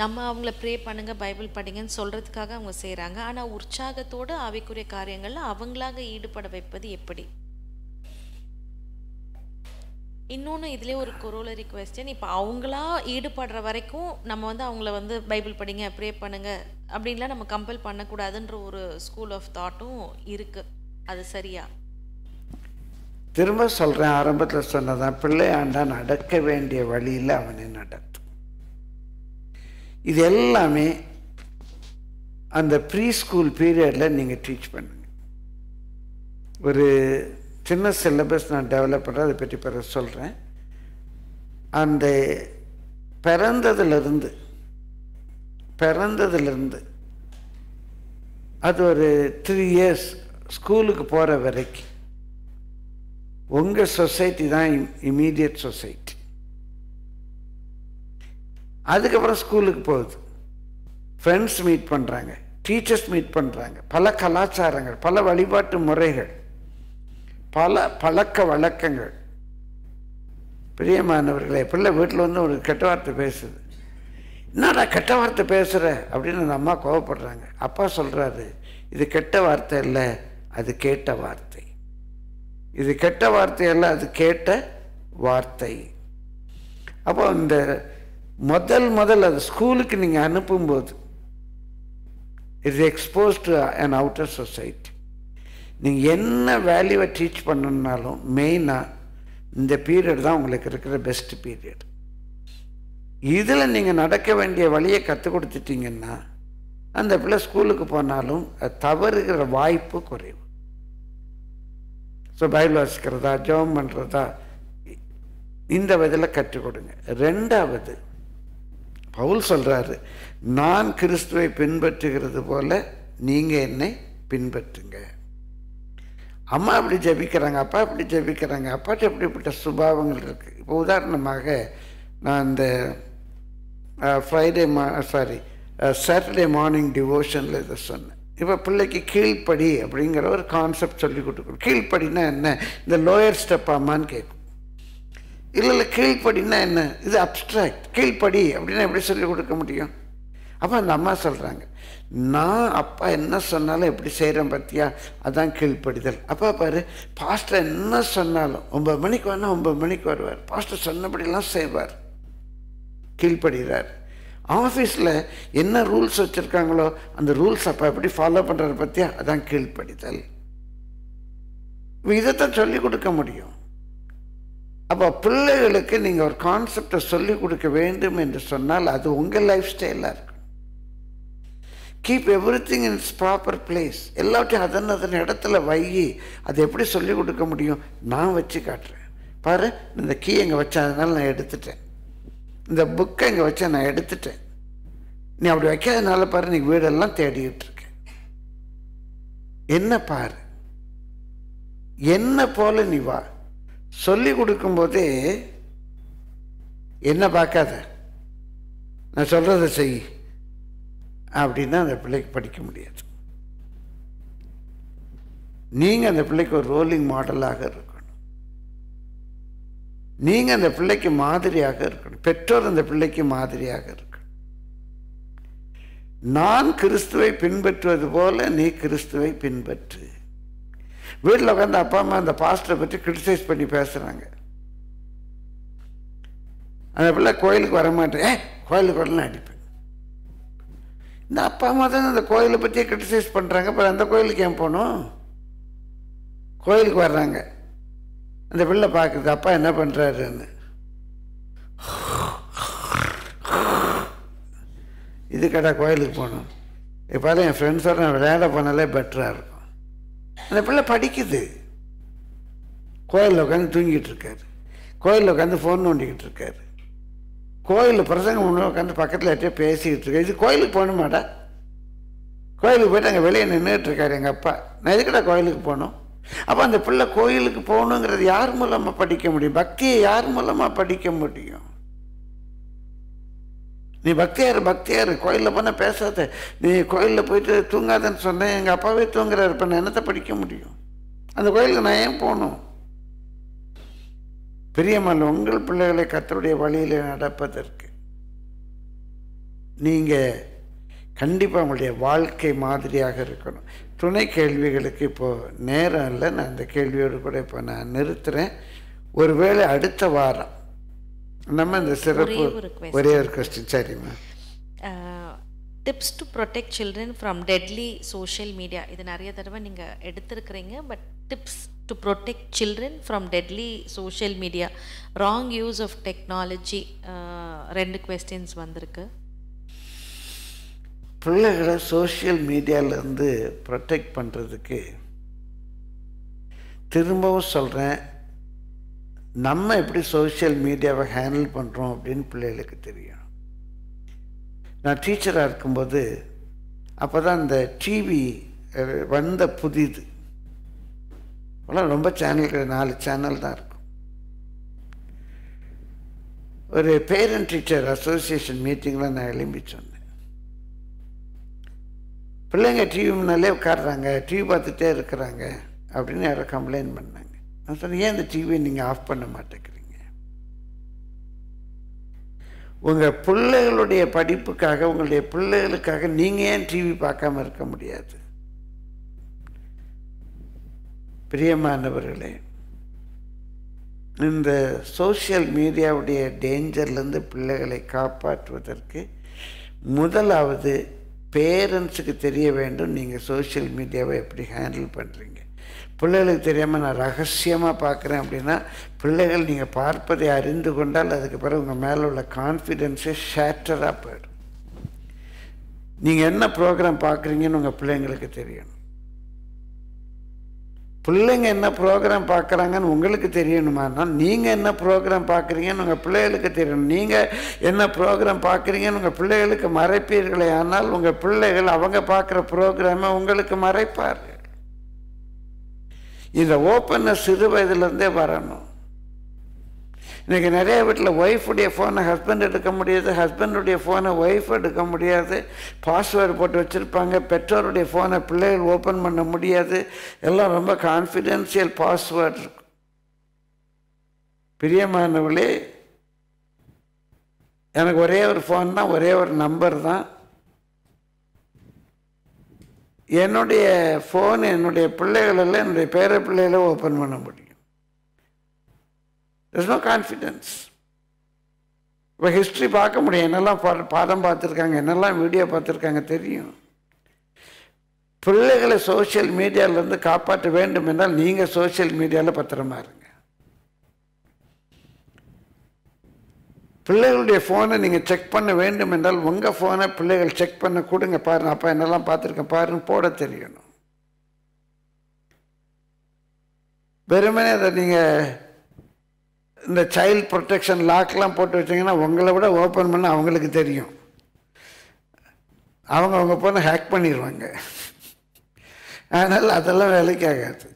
நம்ம அவங்கள ப்ரே பண்ணுங்க பைபிள் படிங்கன்னு சொல்கிறதுக்காக அவங்க செய்கிறாங்க, ஆனால் உற்சாகத்தோடு ஆவிக்குரிய காரியங்களில் அவங்களாக ஈடுபட வைப்பது எப்படி? இன்னொன்று இதிலே ஒரு கொரோலரி குவெஸ்டின். இப்போ அவங்களா ஈடுபடுற வரைக்கும் நம்ம அவங்கள பைபிள் படிங்க ப்ரே பண்ணுங்க அப்படின்லாம் நம்ம கம்பல் பண்ணக்கூடாதுன்ற ஒரு ஸ்கூல் ஆஃப் தாட்டும் இருக்குது, அது சரியா? திரும்ப சொல்கிறேன், ஆரம்பத்தில் சொன்னதான், பிள்ளையாண்டான் நடக்க வேண்டிய வழியில் அவனை நடக்கும். இது எல்லாமே அந்த ப்ரீ ஸ்கூல் பீரியடில் நீங்கள் டீச் பண்ணுங்க. ஒரு சின்ன சிலபஸ் நான் டெவலப் பண்ணுறேன், அதை பற்றி பிற சொல்கிறேன். அந்த பிறந்ததுலேருந்து அது ஒரு 3 years ஸ்கூலுக்கு போகிற வரைக்கும் உங்கள் சொசைட்டி தான் இம்மீடியட் சொசைட்டி. அதுக்கப்புறம் ஸ்கூலுக்கு போகுது, ஃப்ரெண்ட்ஸ் மீட் பண்ணுறாங்க, டீச்சர்ஸ் மீட் பண்ணுறாங்க, பல கலாச்சாரங்கள், பல வழிபாட்டு முறைகள், பல பழக்க வழக்கங்கள். பிரியமானவர்களே, பிள்ளை வீட்டில் ஒரு கெட்ட வார்த்தை பேசுது, என்னடா கெட்ட வார்த்தை பேசுகிற அப்படின்னு அந்த அம்மா கோவப்படுறாங்க. அப்பா சொல்கிறாரு, இது கெட்ட வார்த்தை இல்லை, அது கேட்ட வார்த்தை. இது கெட்ட வார்த்தை இல்லை, அது கேட்ட வார்த்தை. அப்போ இந்த முதல் அது ஸ்கூலுக்கு நீங்கள் அனுப்பும்போது it's expose to an outer society. நீங்கள் என்ன வேல்யூவை டீச் பண்ணணுன்னாலும் மெயினாக இந்த பீரியட் தான் உங்களுக்கு இருக்கிற பெஸ்ட் பீரியட். இதில் நீங்கள் நடக்க வேண்டிய வழியை கற்றுக் கொடுத்துட்டிங்கன்னா அந்த பிள்ளை ஸ்கூலுக்கு போனாலும் அது தவறுகிற வாய்ப்பு குறைவு. ஸோ பைபிள் வாசிக்கிறதா ஜெபம் பண்ணுறதா இந்த விதில் கற்றுக் கொடுங்க. 2வது பவுல் சொல்கிறாரு, நான் கிறிஸ்துவை பின்பற்றுகிறது போல நீங்கள் என்னை பின்பற்றுங்க. அம்மா அப்படி ஜபிக்கிறாங்க, அப்பா அப்படி ஜபிக்கிறாங்க, அப்பாட்ட எப்படிப்பட்ட சுபாவங்கள் இருக்குது. இப்போ உதாரணமாக நான் இந்த சாட்டர்டே மார்னிங் டிவோஷனில் இதை சொன்னேன். இப்போ பிள்ளைக்கு கீழ்ப்படி அப்படிங்கிற ஒரு கான்செப்ட் சொல்லி கொடுக்கணும். கீழ்ப்படினா என்ன, இந்த லோயர் ஸ்டெப் ஆமான்னு கேட்கும். இல்ல கீழ்படினா என்ன? இது அப்ட்ராக்ட். கீழ்படி அப்படின்னா எப்படி சொல்லிக் கொடுக்க முடியும்? அப்போ அந்த அம்மா சொல்கிறாங்க, நான் அப்பா என்ன சொன்னாலும் எப்படி செய்கிறேன் பார்த்தியா, அதான் கீழ்படிதல். அப்பா பாரு, பாஸ்டர் என்ன சொன்னாலும் 9 மணிக்கு வரணும், 9 மணிக்கு வருவார், பாஸ்டர் சொன்னபடிலாம் செய்வார், கீழ்படுகிறார். ஆஃபீஸில் என்ன ரூல்ஸ் வச்சுருக்காங்களோ அந்த ரூல்ஸ் அப்பா எப்படி ஃபாலோ பண்ணுறாரு பார்த்தியா, அதான் கீழ்படிதல். இதைத்தான் சொல்லிக் கொடுக்க முடியும். அப்போ பிள்ளைகளுக்கு நீங்கள் ஒரு கான்செப்டை சொல்லிக் கொடுக்க வேண்டும் என்று சொன்னால் அது உங்கள் லைஃப் ஸ்டைலாக இருக்கும். Keep everything in its proper place. எல்லாத்தையும் அதன் அதன் இடத்துல வையி. அது எப்படி சொல்லிக் கொடுக்க முடியும்? நான் வச்சு காட்டுறேன் பாரு. இந்த கீ இங்கே வச்சேன், அதனால் நான் எடுத்துட்டேன். இந்த புக்கை இங்கே வச்சேன், நான் எடுத்துட்டேன். நீ அப்படி வைக்காதனால பாரு, நீ வீடெல்லாம் தேடிக்கிட்டுருக்கேன். என்ன பாரு, என்ன போல நீ வா. சொல்லிக் கொடுக்கும்போதே என்ன பார்க்காத, நான் சொல்கிறத செய் அப்படின்னா அந்த பிள்ளைக்கு படிக்க முடியாது. நீங்கள் அந்த பிள்ளைக்கு ஒரு ரோலிங் மாடலாக இருக்கணும். நீங்கள் அந்த பிள்ளைக்கு மாதிரியாக இருக்கணும். பெற்றோர் அந்த பிள்ளைக்கு மாதிரியாக இருக்கணும். நான் கிறிஸ்துவை பின்பற்றுவது போல நீ கிறிஸ்துவை பின்பற்று. வீட்டில் உட்காந்து அப்பா அம்மா அந்த பாஸ்டரை பற்றி கிரிட்டிசைஸ் பண்ணி பேசுகிறாங்க. அந்த பிள்ளை கோயிலுக்கு வரமாட்டேன், கோயிலுக்கு வரலாம் அடிப்பேன். இந்த அப்பா அம்மா தான் அந்த கோயிலை பற்றியே கிரிட்டிசைஸ் பண்ணுறாங்க. அப்புறம் அந்த கோயிலுக்கு ஏன் போகணும்? கோயிலுக்கு வர்றாங்க, அந்த பிள்ளை பார்க்குறது அப்பா என்ன பண்ணுறாருன்னு. இது கடா கோயிலுக்கு போகணும். இப்போ என் ஃப்ரெண்ட்ஸோடு நான் விளையாட போனாலே பெட்டராக இருக்கும். அந்த பிள்ளை படிக்குது, கோயிலில் உட்காந்து தூங்கிட்டு இருக்காரு, கோயிலில் உட்காந்து ஃபோன் நோண்டிக்கிட்டு இருக்காரு, கோயிலில் பிரசங்கம் முன்னாடி உட்காந்து பக்கத்தில் எட்டே பேசிக்கிட்டு இருக்காரு. இது கோயிலுக்கு போகணுமாடா? கோயிலுக்கு போய்ட்டு அங்கே வெளியே நின்றுட்டு இருக்காரு எங்கள் அப்பா, நான் எதுக்கிட்ட கோயிலுக்கு போகணும்? அப்போ அந்த பிள்ளை கோயிலுக்கு போகணுங்கிறது யார் மூலமாக படிக்க முடியும்? பக்தியை யார் மூலமாக படிக்க முடியும்? நீ பக்தியார் பக்தியார் கோயிலில் போனால் பேசாத, நீ கோயிலில் போயிட்டு தூங்காதன்னு சொன்னேன், எங்கள் அப்பாவே தூங்குறாரு, இப்போ நான் என்னத்தை படிக்க முடியும்? அந்த கோயிலுக்கு நான் ஏன் போகணும்? பிரியமான உங்கள் பிள்ளைகளை கர்த்தருடைய வழியில் நடப்பதற்கு நீங்கள் கண்டிப்பாக உங்களுடைய வாழ்க்கை மாதிரியாக இருக்கணும். துணை கேள்விகளுக்கு இப்போது நேரம் இல்லை, நான் அந்த கேள்வியோடு கூட இப்போ நான் நிறுத்துகிறேன். ஒருவேளை அடுத்த வாரம் நம்ம இந்த சிறப்பு ஒரே ஒரு क्वेश्चन. சரிமா, tips to protect children from deadly social media. இது நிறைய தடவை நீங்க எடுத்துக்கிறீங்க. But tips to protect children from deadly social media, wrong use of technology, ரெண்டு क्वेश्चंस வந்திருக்கு. பிள்ளைகளை சோஷியல் மீடியால இருந்து ப்ரொடெக்ட் பண்றதுக்கு திரும்பவும் சொல்றேன், நம்ம எப்படி சோஷியல் மீடியாவை ஹேண்டில் பண்ணுறோம் அப்படின்னு பிள்ளைகளுக்கு தெரியும். நான் டீச்சராக இருக்கும்போது அப்போ தான் இந்த டிவி வந்த புதிது, அவ்வளோ ரொம்ப சேனல்கள் 4 சேனல் தான் இருக்கும். ஒரு பேரண்ட் டீச்சர் அசோசியேஷன் மீட்டிங்கில் நான் எழும்பி சொன்னேன், பிள்ளைங்க டிவி முன்னாலே உட்காடுறாங்க, டிவி பார்த்துட்டே இருக்கிறாங்க அப்படின்னு யாரோ கம்ப்ளைண்ட் பண்ணாங்க. நான் சொன்னேன், ஏன் இந்த டிவியை நீங்கள் ஆஃப் பண்ண மாட்டேங்கிறீங்க? உங்கள் பிள்ளைகளுடைய படிப்புக்காக, உங்களுடைய பிள்ளைகளுக்காக நீங்கள் ஏன் டிவி பார்க்காம இருக்க முடியாது? பிரியமானவர்களே, இந்த சோஷியல் மீடியாவுடைய டேஞ்சர்லேருந்து பிள்ளைகளை காப்பாற்றுவதற்கு முதலாவது பேரண்ட்ஸுக்கு தெரிய வேண்டும் நீங்கள் சோஷியல் மீடியாவை எப்படி ஹேண்டில் பண்ணுறீங்க. பிள்ளைகளுக்கு தெரியாமல் நான் ரகசியமாக பார்க்குறேன் அப்படின்னா, பிள்ளைகள் நீங்கள் பார்ப்பதை அறிந்து கொண்டால் அதுக்கு பிறகு உங்கள் மேலே உள்ள கான்ஃபிடென்ஸே ஷேட்டராக போயிடும். நீங்கள் என்ன ப்ரோக்ராம் பார்க்குறீங்கன்னு உங்கள் பிள்ளைங்களுக்கு தெரியணும். பிள்ளைங்க என்ன ப்ரோக்ராம் பார்க்குறாங்கன்னு உங்களுக்கு தெரியணுமானா, நீங்கள் என்ன ப்ரோக்ராம் பார்க்குறீங்கன்னு உங்கள் பிள்ளைகளுக்கு தெரியணும். நீங்கள் என்ன ப்ரோக்ராம் பார்க்குறீங்கன்னு உங்கள் பிள்ளைகளுக்கு மறைப்பீர்களே, ஆனால் உங்கள் பிள்ளைகள் அவங்க பார்க்குற ப்ரோக்ராமை உங்களுக்கு மறைப்பார்கள். இந்த ஓப்பன்னஸ் சிறு வயதுலேருந்தே வரணும். இன்றைக்கி நிறைய வீட்டில் ஒய்ஃபுடைய ஃபோனை ஹஸ்பண்ட் எடுக்க முடியாது, ஹஸ்பண்டுடைய ஃபோனை ஒய்ஃப் எடுக்க முடியாது, பாஸ்வேர்டு போட்டு வச்சுருப்பாங்க. பெற்றோருடைய ஃபோனை பிள்ளைகள் ஓப்பன் பண்ண முடியாது. எல்லாம் ரொம்ப கான்ஃபிடென்ஷியல் பாஸ்வேர்டு இருக்கும். பிரியமானவளே, எனக்கு ஒரே ஒரு ஃபோன் தான், ஒரே ஒரு நம்பர் தான். என்னுடைய ஃபோன் என்னுடைய பிள்ளைகளெல்லாம் என்னுடைய பேர பிள்ளைகள ஓப்பன் பண்ண முடியும். there's no confidence. இப்போ ஹிஸ்ட்ரி பார்க்க முடியும், என்னெல்லாம் பாடம் பார்த்துருக்காங்க, என்னெல்லாம் வீடியோ பார்த்துருக்காங்க தெரியும். பிள்ளைகளை சோஷியல் மீடியாவிலேருந்து காப்பாற்ற வேண்டும் என்றால் நீங்கள் சோஷியல் மீடியாவில் பத்திரமா இருங்க. பிள்ளைகளுடைய ஃபோனை நீங்கள் செக் பண்ண வேண்டும் என்றால் உங்கள் ஃபோனை பிள்ளைகள் செக் பண்ண கொடுங்க. பாருங்கள் அப்பா என்னெல்லாம் பார்த்துருக்கேன் பாருன்னு போட தெரியணும். வெறுமனே அதை நீங்கள் இந்த சைல்டு ப்ரொடெக்ஷன் லாக்லாம் போட்டு வச்சிங்கன்னா உங்களை விட ஓப்பன் பண்ண அவங்களுக்கு தெரியும். அவங்க அவங்க போன ஹேக் பண்ணிடுவாங்க. அதனால் அதெல்லாம் வேலைக்கு ஆகாது.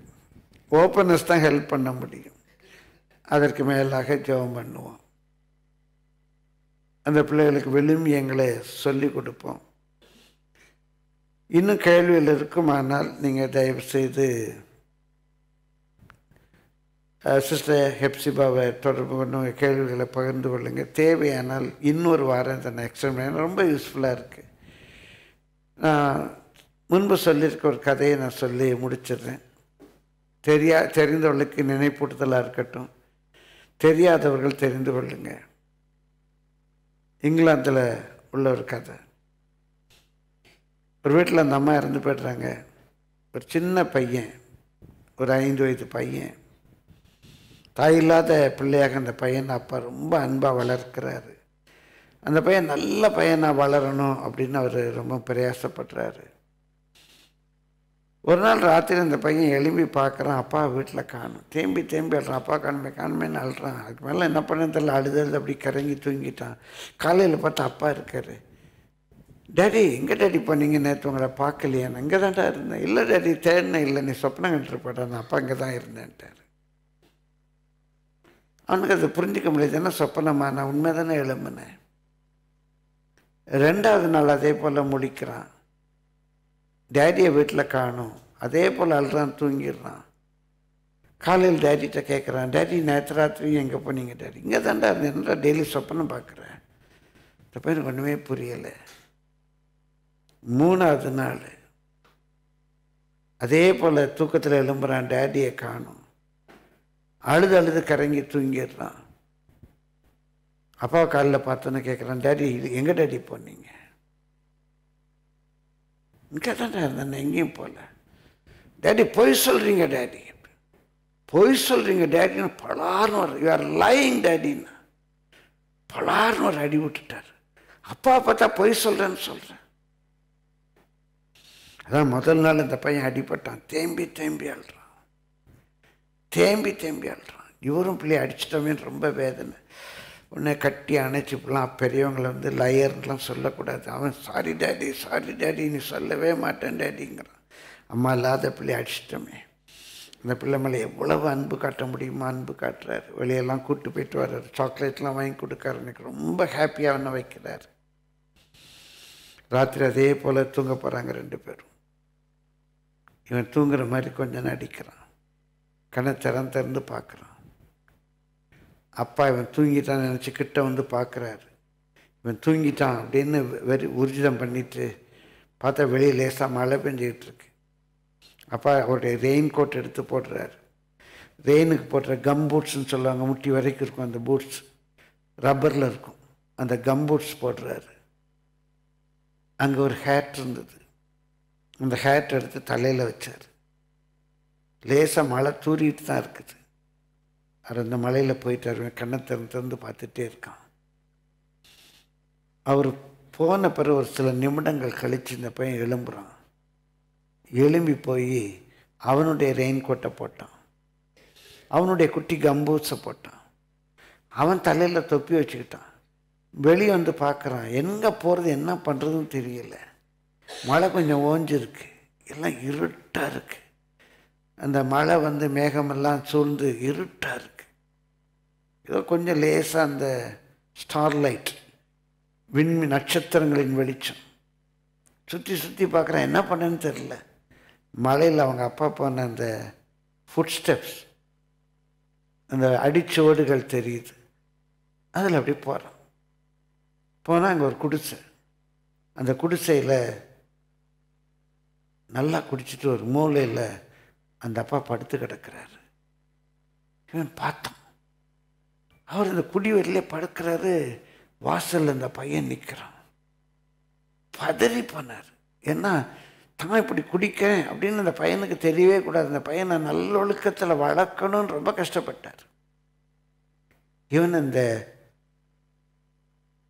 ஓப்பனஸ் தான் ஹெல்ப் பண்ண முடியும். அதற்கு மேலாக ஜெபம் பண்ணுவோம். அந்த பிள்ளைகளுக்கு விழுமியங்களை சொல்லி கொடுப்போம். இன்னும் கேள்வியில் இருக்குமானால் நீங்கள் தயவுசெய்து சிஸ்டர் ஹெப்சிபாவை தொடர்பு கொண்டு கேள்விகளை பகிர்ந்து கொள்ளுங்கள். தேவையானால் இன்னொரு வாரம் தன்னை எக்ஸ்டன் பண்ண ரொம்ப யூஸ்ஃபுல்லாக இருக்குது. நான் முன்பு சொல்லியிருக்க ஒரு கதையை நான் சொல்லி முடிச்சிடுறேன். தெரிந்தவர்களுக்கு நினைப்பூட்டுதலாக இருக்கட்டும், தெரியாதவர்கள் தெரிந்து கொள்ளுங்க. இங்கிலாந்தில் உள்ள ஒரு கதை. ஒரு வீட்டில் அந்த அம்மா இறந்து போய்ட்றாங்க. ஒரு சின்ன பையன், ஒரு 5 வயது பையன், தாயில்லாத பிள்ளையாக அந்த பையனை அப்பா ரொம்ப அன்பாக வளர்க்கிறாரு. அந்த பையன் நல்ல பையனாக வளரணும் அப்படின்னு அவர் ரொம்ப பிரயாசப்படுறாரு. ஒரு நாள் ராத்திரி அந்த பையன் எழும்பி பார்க்குறான், அப்பா வீட்டில் காணும். தேம்பி அழுறான், அப்பா காணுமேன்னு அழுறான். அதுக்கு மேலே என்ன பண்ணேன்னு தெரியல, அழுது அப்படி கறங்கி தூங்கிட்டான். காலையில் பார்த்து அப்பா இருக்கார். டேடி எங்கே டேடி பண்ணிங்க, நேற்று உங்களை பார்க்கலையே. நான் இங்கே தான்டா இருந்தேன். இல்லை டேடி தேடினேன், இல்லை நீ சொப்னம் கண்டுருப்படா, நான் அப்பா இங்கே தான் இருந்தேன்ட்டார். அவனுக்கு அதை புரிஞ்சிக்க முடியாது. ஏன்னா சொப்பனமா, நான் உண்மை தானே எழும்புனேன். 2வது நாள் அதே போல் முடிக்கிறான். டேடியை வீட்டில் காணும். அதே போல் அழுறான், தூங்கிடுறான். காலையில் டேடிகிட்ட கேட்குறான், டேடி நேற்று ராத்திரி எங்கே போனீங்க டேடி? இங்கே தாண்டா இருந்தா, டெய்லி சொப்பனம் பார்க்குறேன். இந்த பையனுக்கு ஒன்றுமே புரியலை. 3வது நாள் அதே போல் தூக்கத்தில் எழும்புறான், டேடியை காணும். அழுது கறங்கி தூங்கிடுறான். அப்பாவை காலில் பார்த்தோன்னு கேட்குறான், டேடி இது எங்கே டேடி போனீங்க? இங்கே தான்டா இருந்தேன், எங்கேயும் போகல. டேடி பொய் சொல்கிறீங்க டேடி, பொய் சொல்கிறீங்க டேடின்னு பலார்னு ஒரு யூஆர் லைங் டேடின்னு பலார்னு ஒரு அடி விட்டுட்டார். அப்பா பார்த்தா பொய் சொல்கிறேன்னு சொல்கிறேன். அதான் முதல் நாள் இந்த பையன் அடிபட்டான். தேம்பி அழுறான், தேம்பி அழுறான். இவரும் பிள்ளையை அடிச்சிட்டோமேன்னு ரொம்ப வேதனை. உடனே கட்டி அணைச்சிப்பலாம். பெரியவங்களை வந்து லயர்லாம் சொல்லக்கூடாது. அவன் சாரி டேடி சாரி டேடி நீ சொல்லவே மாட்டேன் டேடிங்கிறான். அம்மா இல்லாத பிள்ளையை அடிச்சிட்டோமே. அந்த பிள்ளை மேலே எவ்வளவு அன்பு காட்ட முடியுமா அன்பு காட்டுறாரு. வெளியெல்லாம் கூட்டு போயிட்டு வர்றாரு, சாக்லேட்லாம் வாங்கி கொடுக்காரு. எனக்கு ரொம்ப ஹாப்பியாக அவனை வைக்கிறாரு. ராத்திரி அதே போல் தூங்க போகிறாங்க 2 பேரும். இவன் தூங்குற மாதிரி கொஞ்சம் நடிக்கிறான். கண்ணை திறந்து பார்க்குறான். அப்பா இவன் தூங்கிட்டான்னு நினச்சி கிட்ட வந்து பார்க்குறாரு. இவன் தூங்கிட்டான் அப்படின்னு ஊர்ஜிதம் பண்ணிட்டு பார்த்தா வெளியே லேசாக மழை பெஞ்சிக்கிட்டுருக்கு. அப்பா அவருடைய ரெயின் கோட் எடுத்து போடுறாரு. ரெயினுக்கு போடுற கம் பூட்ஸ்ன்னு சொல்லுவாங்க, முட்டி வரைக்கும் இருக்கும் அந்த பூட்ஸ், ரப்பரில் இருக்கும் அந்த கம் பூட்ஸ் போடுறாரு. அங்கே ஒரு ஹேட் இருந்தது. அந்த ஹேட் எடுத்து தலையில் வச்சார். லேசாக மழை தூரிட்டு தான் இருக்குது. அவர் அந்த மலையில் போயிட்டு வருவேன். கண்ணை திறந்து பார்த்துட்டே இருக்கான். அவர் போன பிறகு ஒரு சில நிமிடங்கள் கழித்து இந்த பையன் எழும்புறான். எழும்பி போய் அவனுடைய ரெயின் கோட்டை போட்டான், அவனுடைய குட்டி கம்பூஸை போட்டான், அவன் தலையில் தொப்பி வச்சுக்கிட்டான். வெளியே வந்து பார்க்குறான், எங்கே போகிறது என்ன பண்ணுறதுன்னு தெரியல. மழை கொஞ்சம் ஓஞ்சிருக்கு, எல்லாம் இருட்டாக இருக்குது. அந்த மழை வந்து மேகமெல்லாம் சூழ்ந்து இருட்டாக இருக்குது. ஏதோ கொஞ்சம் லேசாக அந்த ஸ்டார்லைட் விண்மீன் நட்சத்திரங்களின் வெளிச்சம். சுற்றி பார்க்குறேன், என்ன பண்ணேன்னு தெரில. மழையில் அவங்க அப்பா போன அந்த ஃபுட்ஸ்டெப்ஸ், அந்த அடிச்சுவடுகள் தெரியுது. அதில் அப்படி போகிறோம். போனால் அங்கே ஒரு குடிசை. அந்த குடிசையில் நல்லா குடிச்சிட்டு ஒரு மூலையில் அந்த அப்பா படுத்து கிடக்கிறாரு. இவன் பார்த்தோம், அவர் அந்த குடி வெளியிலே படுக்கிறாரு. வாசலில் அந்த பையன் நிற்கிறான். பதறி போனார். ஏன்னா தான் இப்படி குடிக்கிறேன் அப்படின்னு அந்த பையனுக்கு தெரியவே கூடாது. அந்த பையனை நல்ல ஒழுக்கத்தில் வளர்க்கணும்னு ரொம்ப கஷ்டப்பட்டார். இவன் அந்த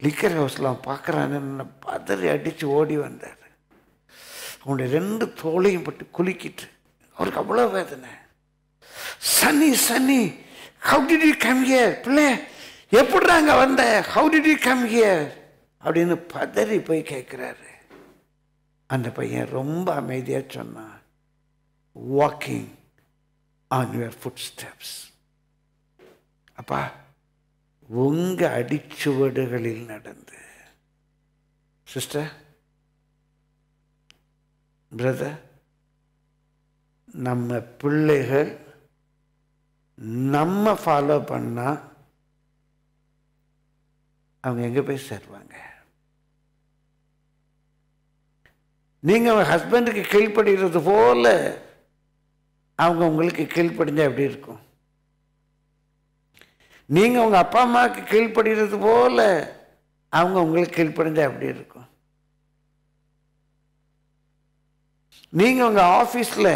லிக்கர் ஹவுஸ்லாம் பார்க்குறான்னு பதறி அடித்து ஓடி வந்தார். அவனுடைய ரெண்டு தோலையும் பட்டு குலுக்கிட்டு அவருக்கு அவ்வளோ வேதனை. Sunny Sunny how did you come here? பிள்ளை எப்படிடா அங்கே வந்த? How did you come here அப்படின்னு பதறி போய் கேட்குறாரு. அந்த பையன் ரொம்ப அமைதியாக சொன்னான், walking on your footsteps. அப்பா, உங்கள் அடிச்சுவடுகளில் நடந்து. சிஸ்டர், பிரதர், நம்ம பிள்ளைகள் நம்ம ஃபாலோ பண்ணால் அவங்க எங்கே போய் சேருவாங்க? நீங்கள் அவங்க ஹஸ்பண்டுக்கு கீழ்ப்படுகிறது போல் அவங்க உங்களுக்கு கீழ்ப்படிஞ்சால் எப்படி இருக்கும்? நீங்கள் உங்கள் அப்பா அம்மாவுக்கு கீழ்ப்படுகிறது போல் அவங்க உங்களுக்கு கீழ்ப்படிஞ்சால் எப்படி இருக்கும்? நீங்கள் உங்கள் ஆஃபீஸில்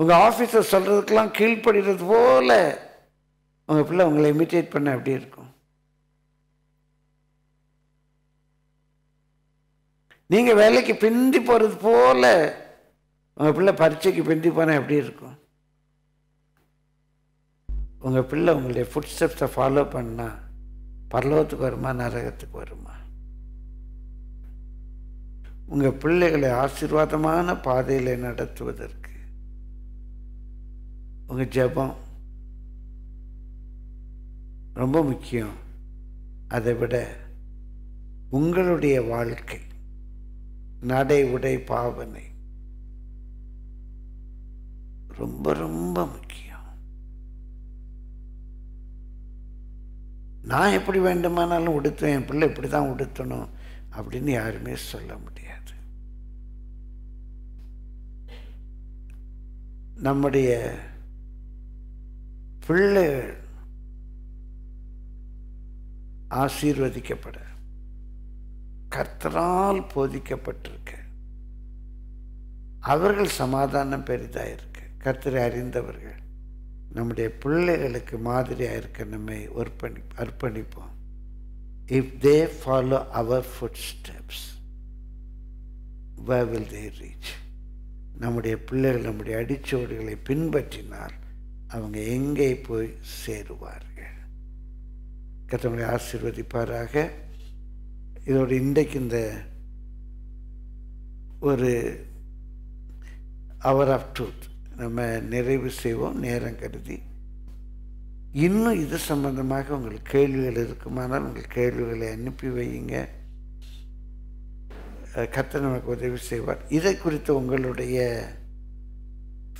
உங்கள் ஆஃபீஸர் சொல்கிறதுக்கெல்லாம் கீழ்ப்படுகிறது போல் உங்கள் பிள்ளை உங்களை இமிட்டேட் பண்ண எப்படி இருக்கும்? நீங்கள் வேலைக்கு பிந்தி போகிறது போல் உங்கள் பிள்ளை பரீட்சைக்கு பிந்தி போனால் எப்படி இருக்கும்? உங்கள் பிள்ளை உங்களுடைய ஃபுட் ஸ்டெப்ஸை ஃபாலோ பண்ணால் பரலோகத்துக்கு வருமா, நரகத்துக்கு வருமா? உங்கள் பிள்ளைகளை ஆசீர்வாதமான பாதையில் நடத்துவதற்கு உங்கள் ஜெபம் ரொம்ப முக்கியம். அதை விட உங்களுடைய வாழ்க்கை, நடை, உடை, பாவனை ரொம்ப ரொம்ப முக்கியம். நான் எப்படி வேண்டுமானாலும் உடுத்துவேன், என் பிள்ளை இப்படி தான் உடுத்தணும் அப்படின்னு யாருமே சொல்ல முடியாது. நம்முடைய பிள்ளைகள் ஆசீர்வதிக்கப்பட கர்த்தரால் போதிக்கப்பட்டிருக்க, அவர்கள் சமாதானம் பெரிதாக இருக்க, கர்த்தரை அறிந்தவர்கள் நம்முடைய பிள்ளைகளுக்கு மாதிரியாக இருக்க நம்மை அர்ப்பணிப்போம். If they follow our footsteps where will they reach? நம்முடைய பிள்ளைகள் நம்முடைய அடிச்சோடுகளை பின்பற்றினால் அவங்க எங்கே போய் சேருவார்கள்? கர்த்தரை ஆசீர்வதிப்பாராக. இதோடு இன்றைக்கு இந்த ஒரு அவர் ஆஃப் ட்ரூத் நம்ம நிறைவு செய்வோம். நேரம் கருதி இன்னும் இது சம்பந்தமாக உங்களுக்கு கேள்விகள் இருக்குமானால் உங்கள் கேள்விகளை அனுப்பி வையுங்க. கர்த்தர் நமக்கு உதவி செய்வார். இதை குறித்து உங்களுடைய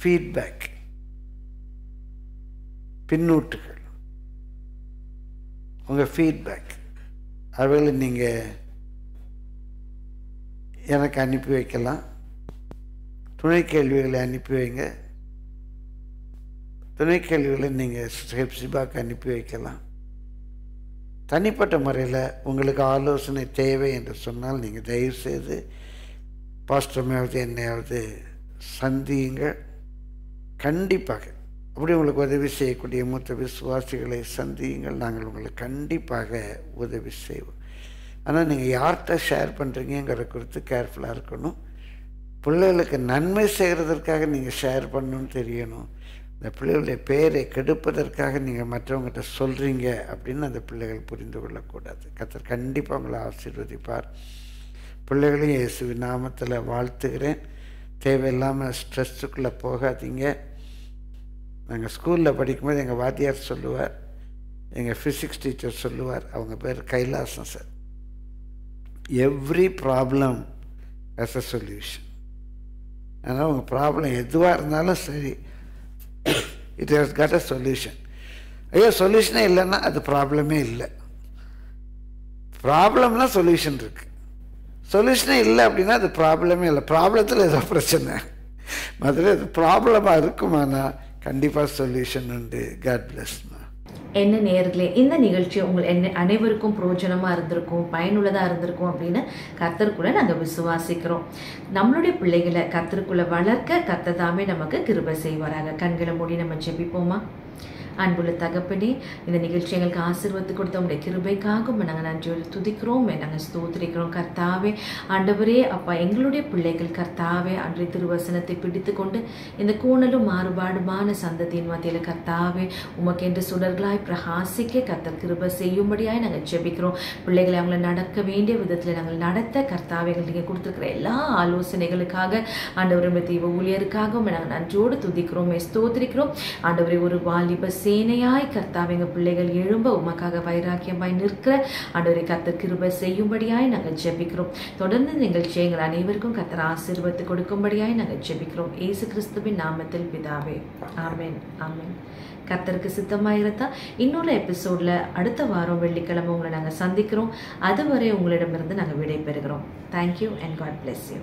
ஃபீட்பேக், பின்னூட்டுகள், உங்கள் ஃபீட்பேக் அவைகளை நீங்கள் எனக்கு அனுப்பி வைக்கலாம். துணை கேள்விகளை அனுப்பி வைங்க. துணை கேள்விகளை நீங்கள் ஹெப்சிபாக்கு அனுப்பி வைக்கலாம். தனிப்பட்ட முறையில் உங்களுக்கு ஆலோசனை தேவை என்று சொன்னால் நீங்கள் தயவுசெய்து பாஸ்டர்மையாவது என்னையாவது சந்தியுங்கள். கண்டிப்பாக அப்படி உங்களுக்கு உதவி செய்யக்கூடிய மூத்த விசுவாசிகளை சந்தியுங்கள். நாங்கள் உங்களுக்கு கண்டிப்பாக உதவி செய்வோம். ஆனால் நீங்கள் யார்கிட்ட ஷேர் பண்ணுறீங்கிற குறித்து கேர்ஃபுல்லாக இருக்கணும். பிள்ளைகளுக்கு நன்மை செய்கிறதற்காக நீங்கள் ஷேர் பண்ணணும்னு தெரியணும். இந்த பிள்ளைகளுடைய பேரை கெடுப்பதற்காக நீங்கள் மற்றவங்ககிட்ட சொல்கிறீங்க அப்படின்னு அந்த பிள்ளைகள் புரிந்து கொள்ளக்கூடாது. கர்த்தர் கண்டிப்பாக உங்களை ஆசீர்வதிப்பார். பிள்ளைகளையும் இயேசுவின் நாமத்தில் வாழ்த்துகிறேன். தேவையில்லாமல் ஸ்ட்ரெஸ்ஸுக்குள்ளே போகாதீங்க. நாங்கள் ஸ்கூலில் படிக்கும்போது எங்கள் வாத்தியார் சொல்லுவார், எங்கள் ஃபிசிக்ஸ் டீச்சர் சொல்லுவார், அவங்க பேர் Kailasam sir, every problem has a solution. அதனால் உங்கள் ப்ராப்ளம் எதுவாக இருந்தாலும் சரி, it has God a solution. ஐயோ சொல்யூஷனே இல்லைன்னா அது ப்ராப்ளமே இல்லை. ப்ராப்ளம்னா சொல்யூஷன் இருக்குது, சொல்யூஷனே இல்லை அப்படின்னா அது ப்ராப்ளமே இல்லை. ப்ராப்ளத்தில் ஏதோ பிரச்சனை மாதிரி அது ப்ராப்ளமாக இருக்குமானா கண்டிப்பாக சொல்யூஷன் உண்டு. காட் பிளஸ்மா. என்ன நேயர்களே, இந்த நிகழ்ச்சி உங்கள் என்ன அனைவருக்கும் பிரோஜனமாக இருந்திருக்கும், பயனுள்ளதாக இருந்திருக்கும் அப்படின்னு கர்த்தருக்குள்ளே நாங்கள் விசுவாசிக்கிறோம். நம்மளுடைய பிள்ளைகளை கர்த்தருக்குள்ளே வளர்க்க கர்த்ததாமே நமக்கு கிருபை செய்வாராக. கண்களை மூடி நம்ம ஜெபிப்போமா? அன்புள்ள தகப்பனே, இந்த நிகழ்ச்சி எங்களுக்கு ஆசீர்வாதம் கொடுத்த உங்களுடைய கிருபைக்காகவும் நாங்கள் நன்றியோடு துதிக்கிறோம், நாங்கள் ஸ்தோத்திரிக்கிறோம். கர்த்தாவே ஆண்டவரே அப்பா, எங்களுடைய பிள்ளைகள் கர்த்தாவே அன்றைய திருவசனத்தை பிடித்து கொண்டு இந்த கூணலும் மாறுபாடுமான சந்ததியின் மத்தியில் கர்த்தாவே உமக்கென்று சுடர்களாய் பிரகாசிக்க கர்த்தர் கிருபை செய்யும்படியாக நாங்கள் ஜெபிக்கிறோம். பிள்ளைகளை அவங்களை நடக்க வேண்டிய விதத்தில் நாங்கள் நடத்த கர்த்தாவே எங்களுக்கு கொடுத்துருக்கிற எல்லா ஆலோசனைகளுக்காக ஆண்டவரை தீவ ஊழியருக்காகவும் நாங்கள் நன்றியோடு துதிக்கிறோம், ஸ்தோத்திரிக்கிறோம். ஆண்டவரை ஒரு வாலிப சேனையாய் கர்த்தாவே எங்கள் பிள்ளைகள் எழும்ப உமக்காக வைராக்கியமாய் நிற்கிற ஆண்டவரை கர்த்தர் கிருபை செய்யும்படியாய் நாங்கள் ஜெபிக்கிறோம். தொடர்ந்து நிகழ்ச்சியை எங்கள் அனைவருக்கும் கர்த்தர் ஆசீர்வாதத்தை கொடுக்கும்படியாய் நாங்கள் ஜெபிக்கிறோம். இயேசு கிறிஸ்துவின் நாமத்தில் பிதாவே, ஆமென் ஆமென். கர்த்தருக்கு சித்தமாயிருந்தா இன்னொரு எபிசோடில் அடுத்த வாரம் வெள்ளிக்கிழமை உங்களை நாங்கள் சந்திக்கிறோம். அதுவரை உங்களிடமிருந்து நாங்கள் விடை பெறுகிறோம். Thank you and God bless you.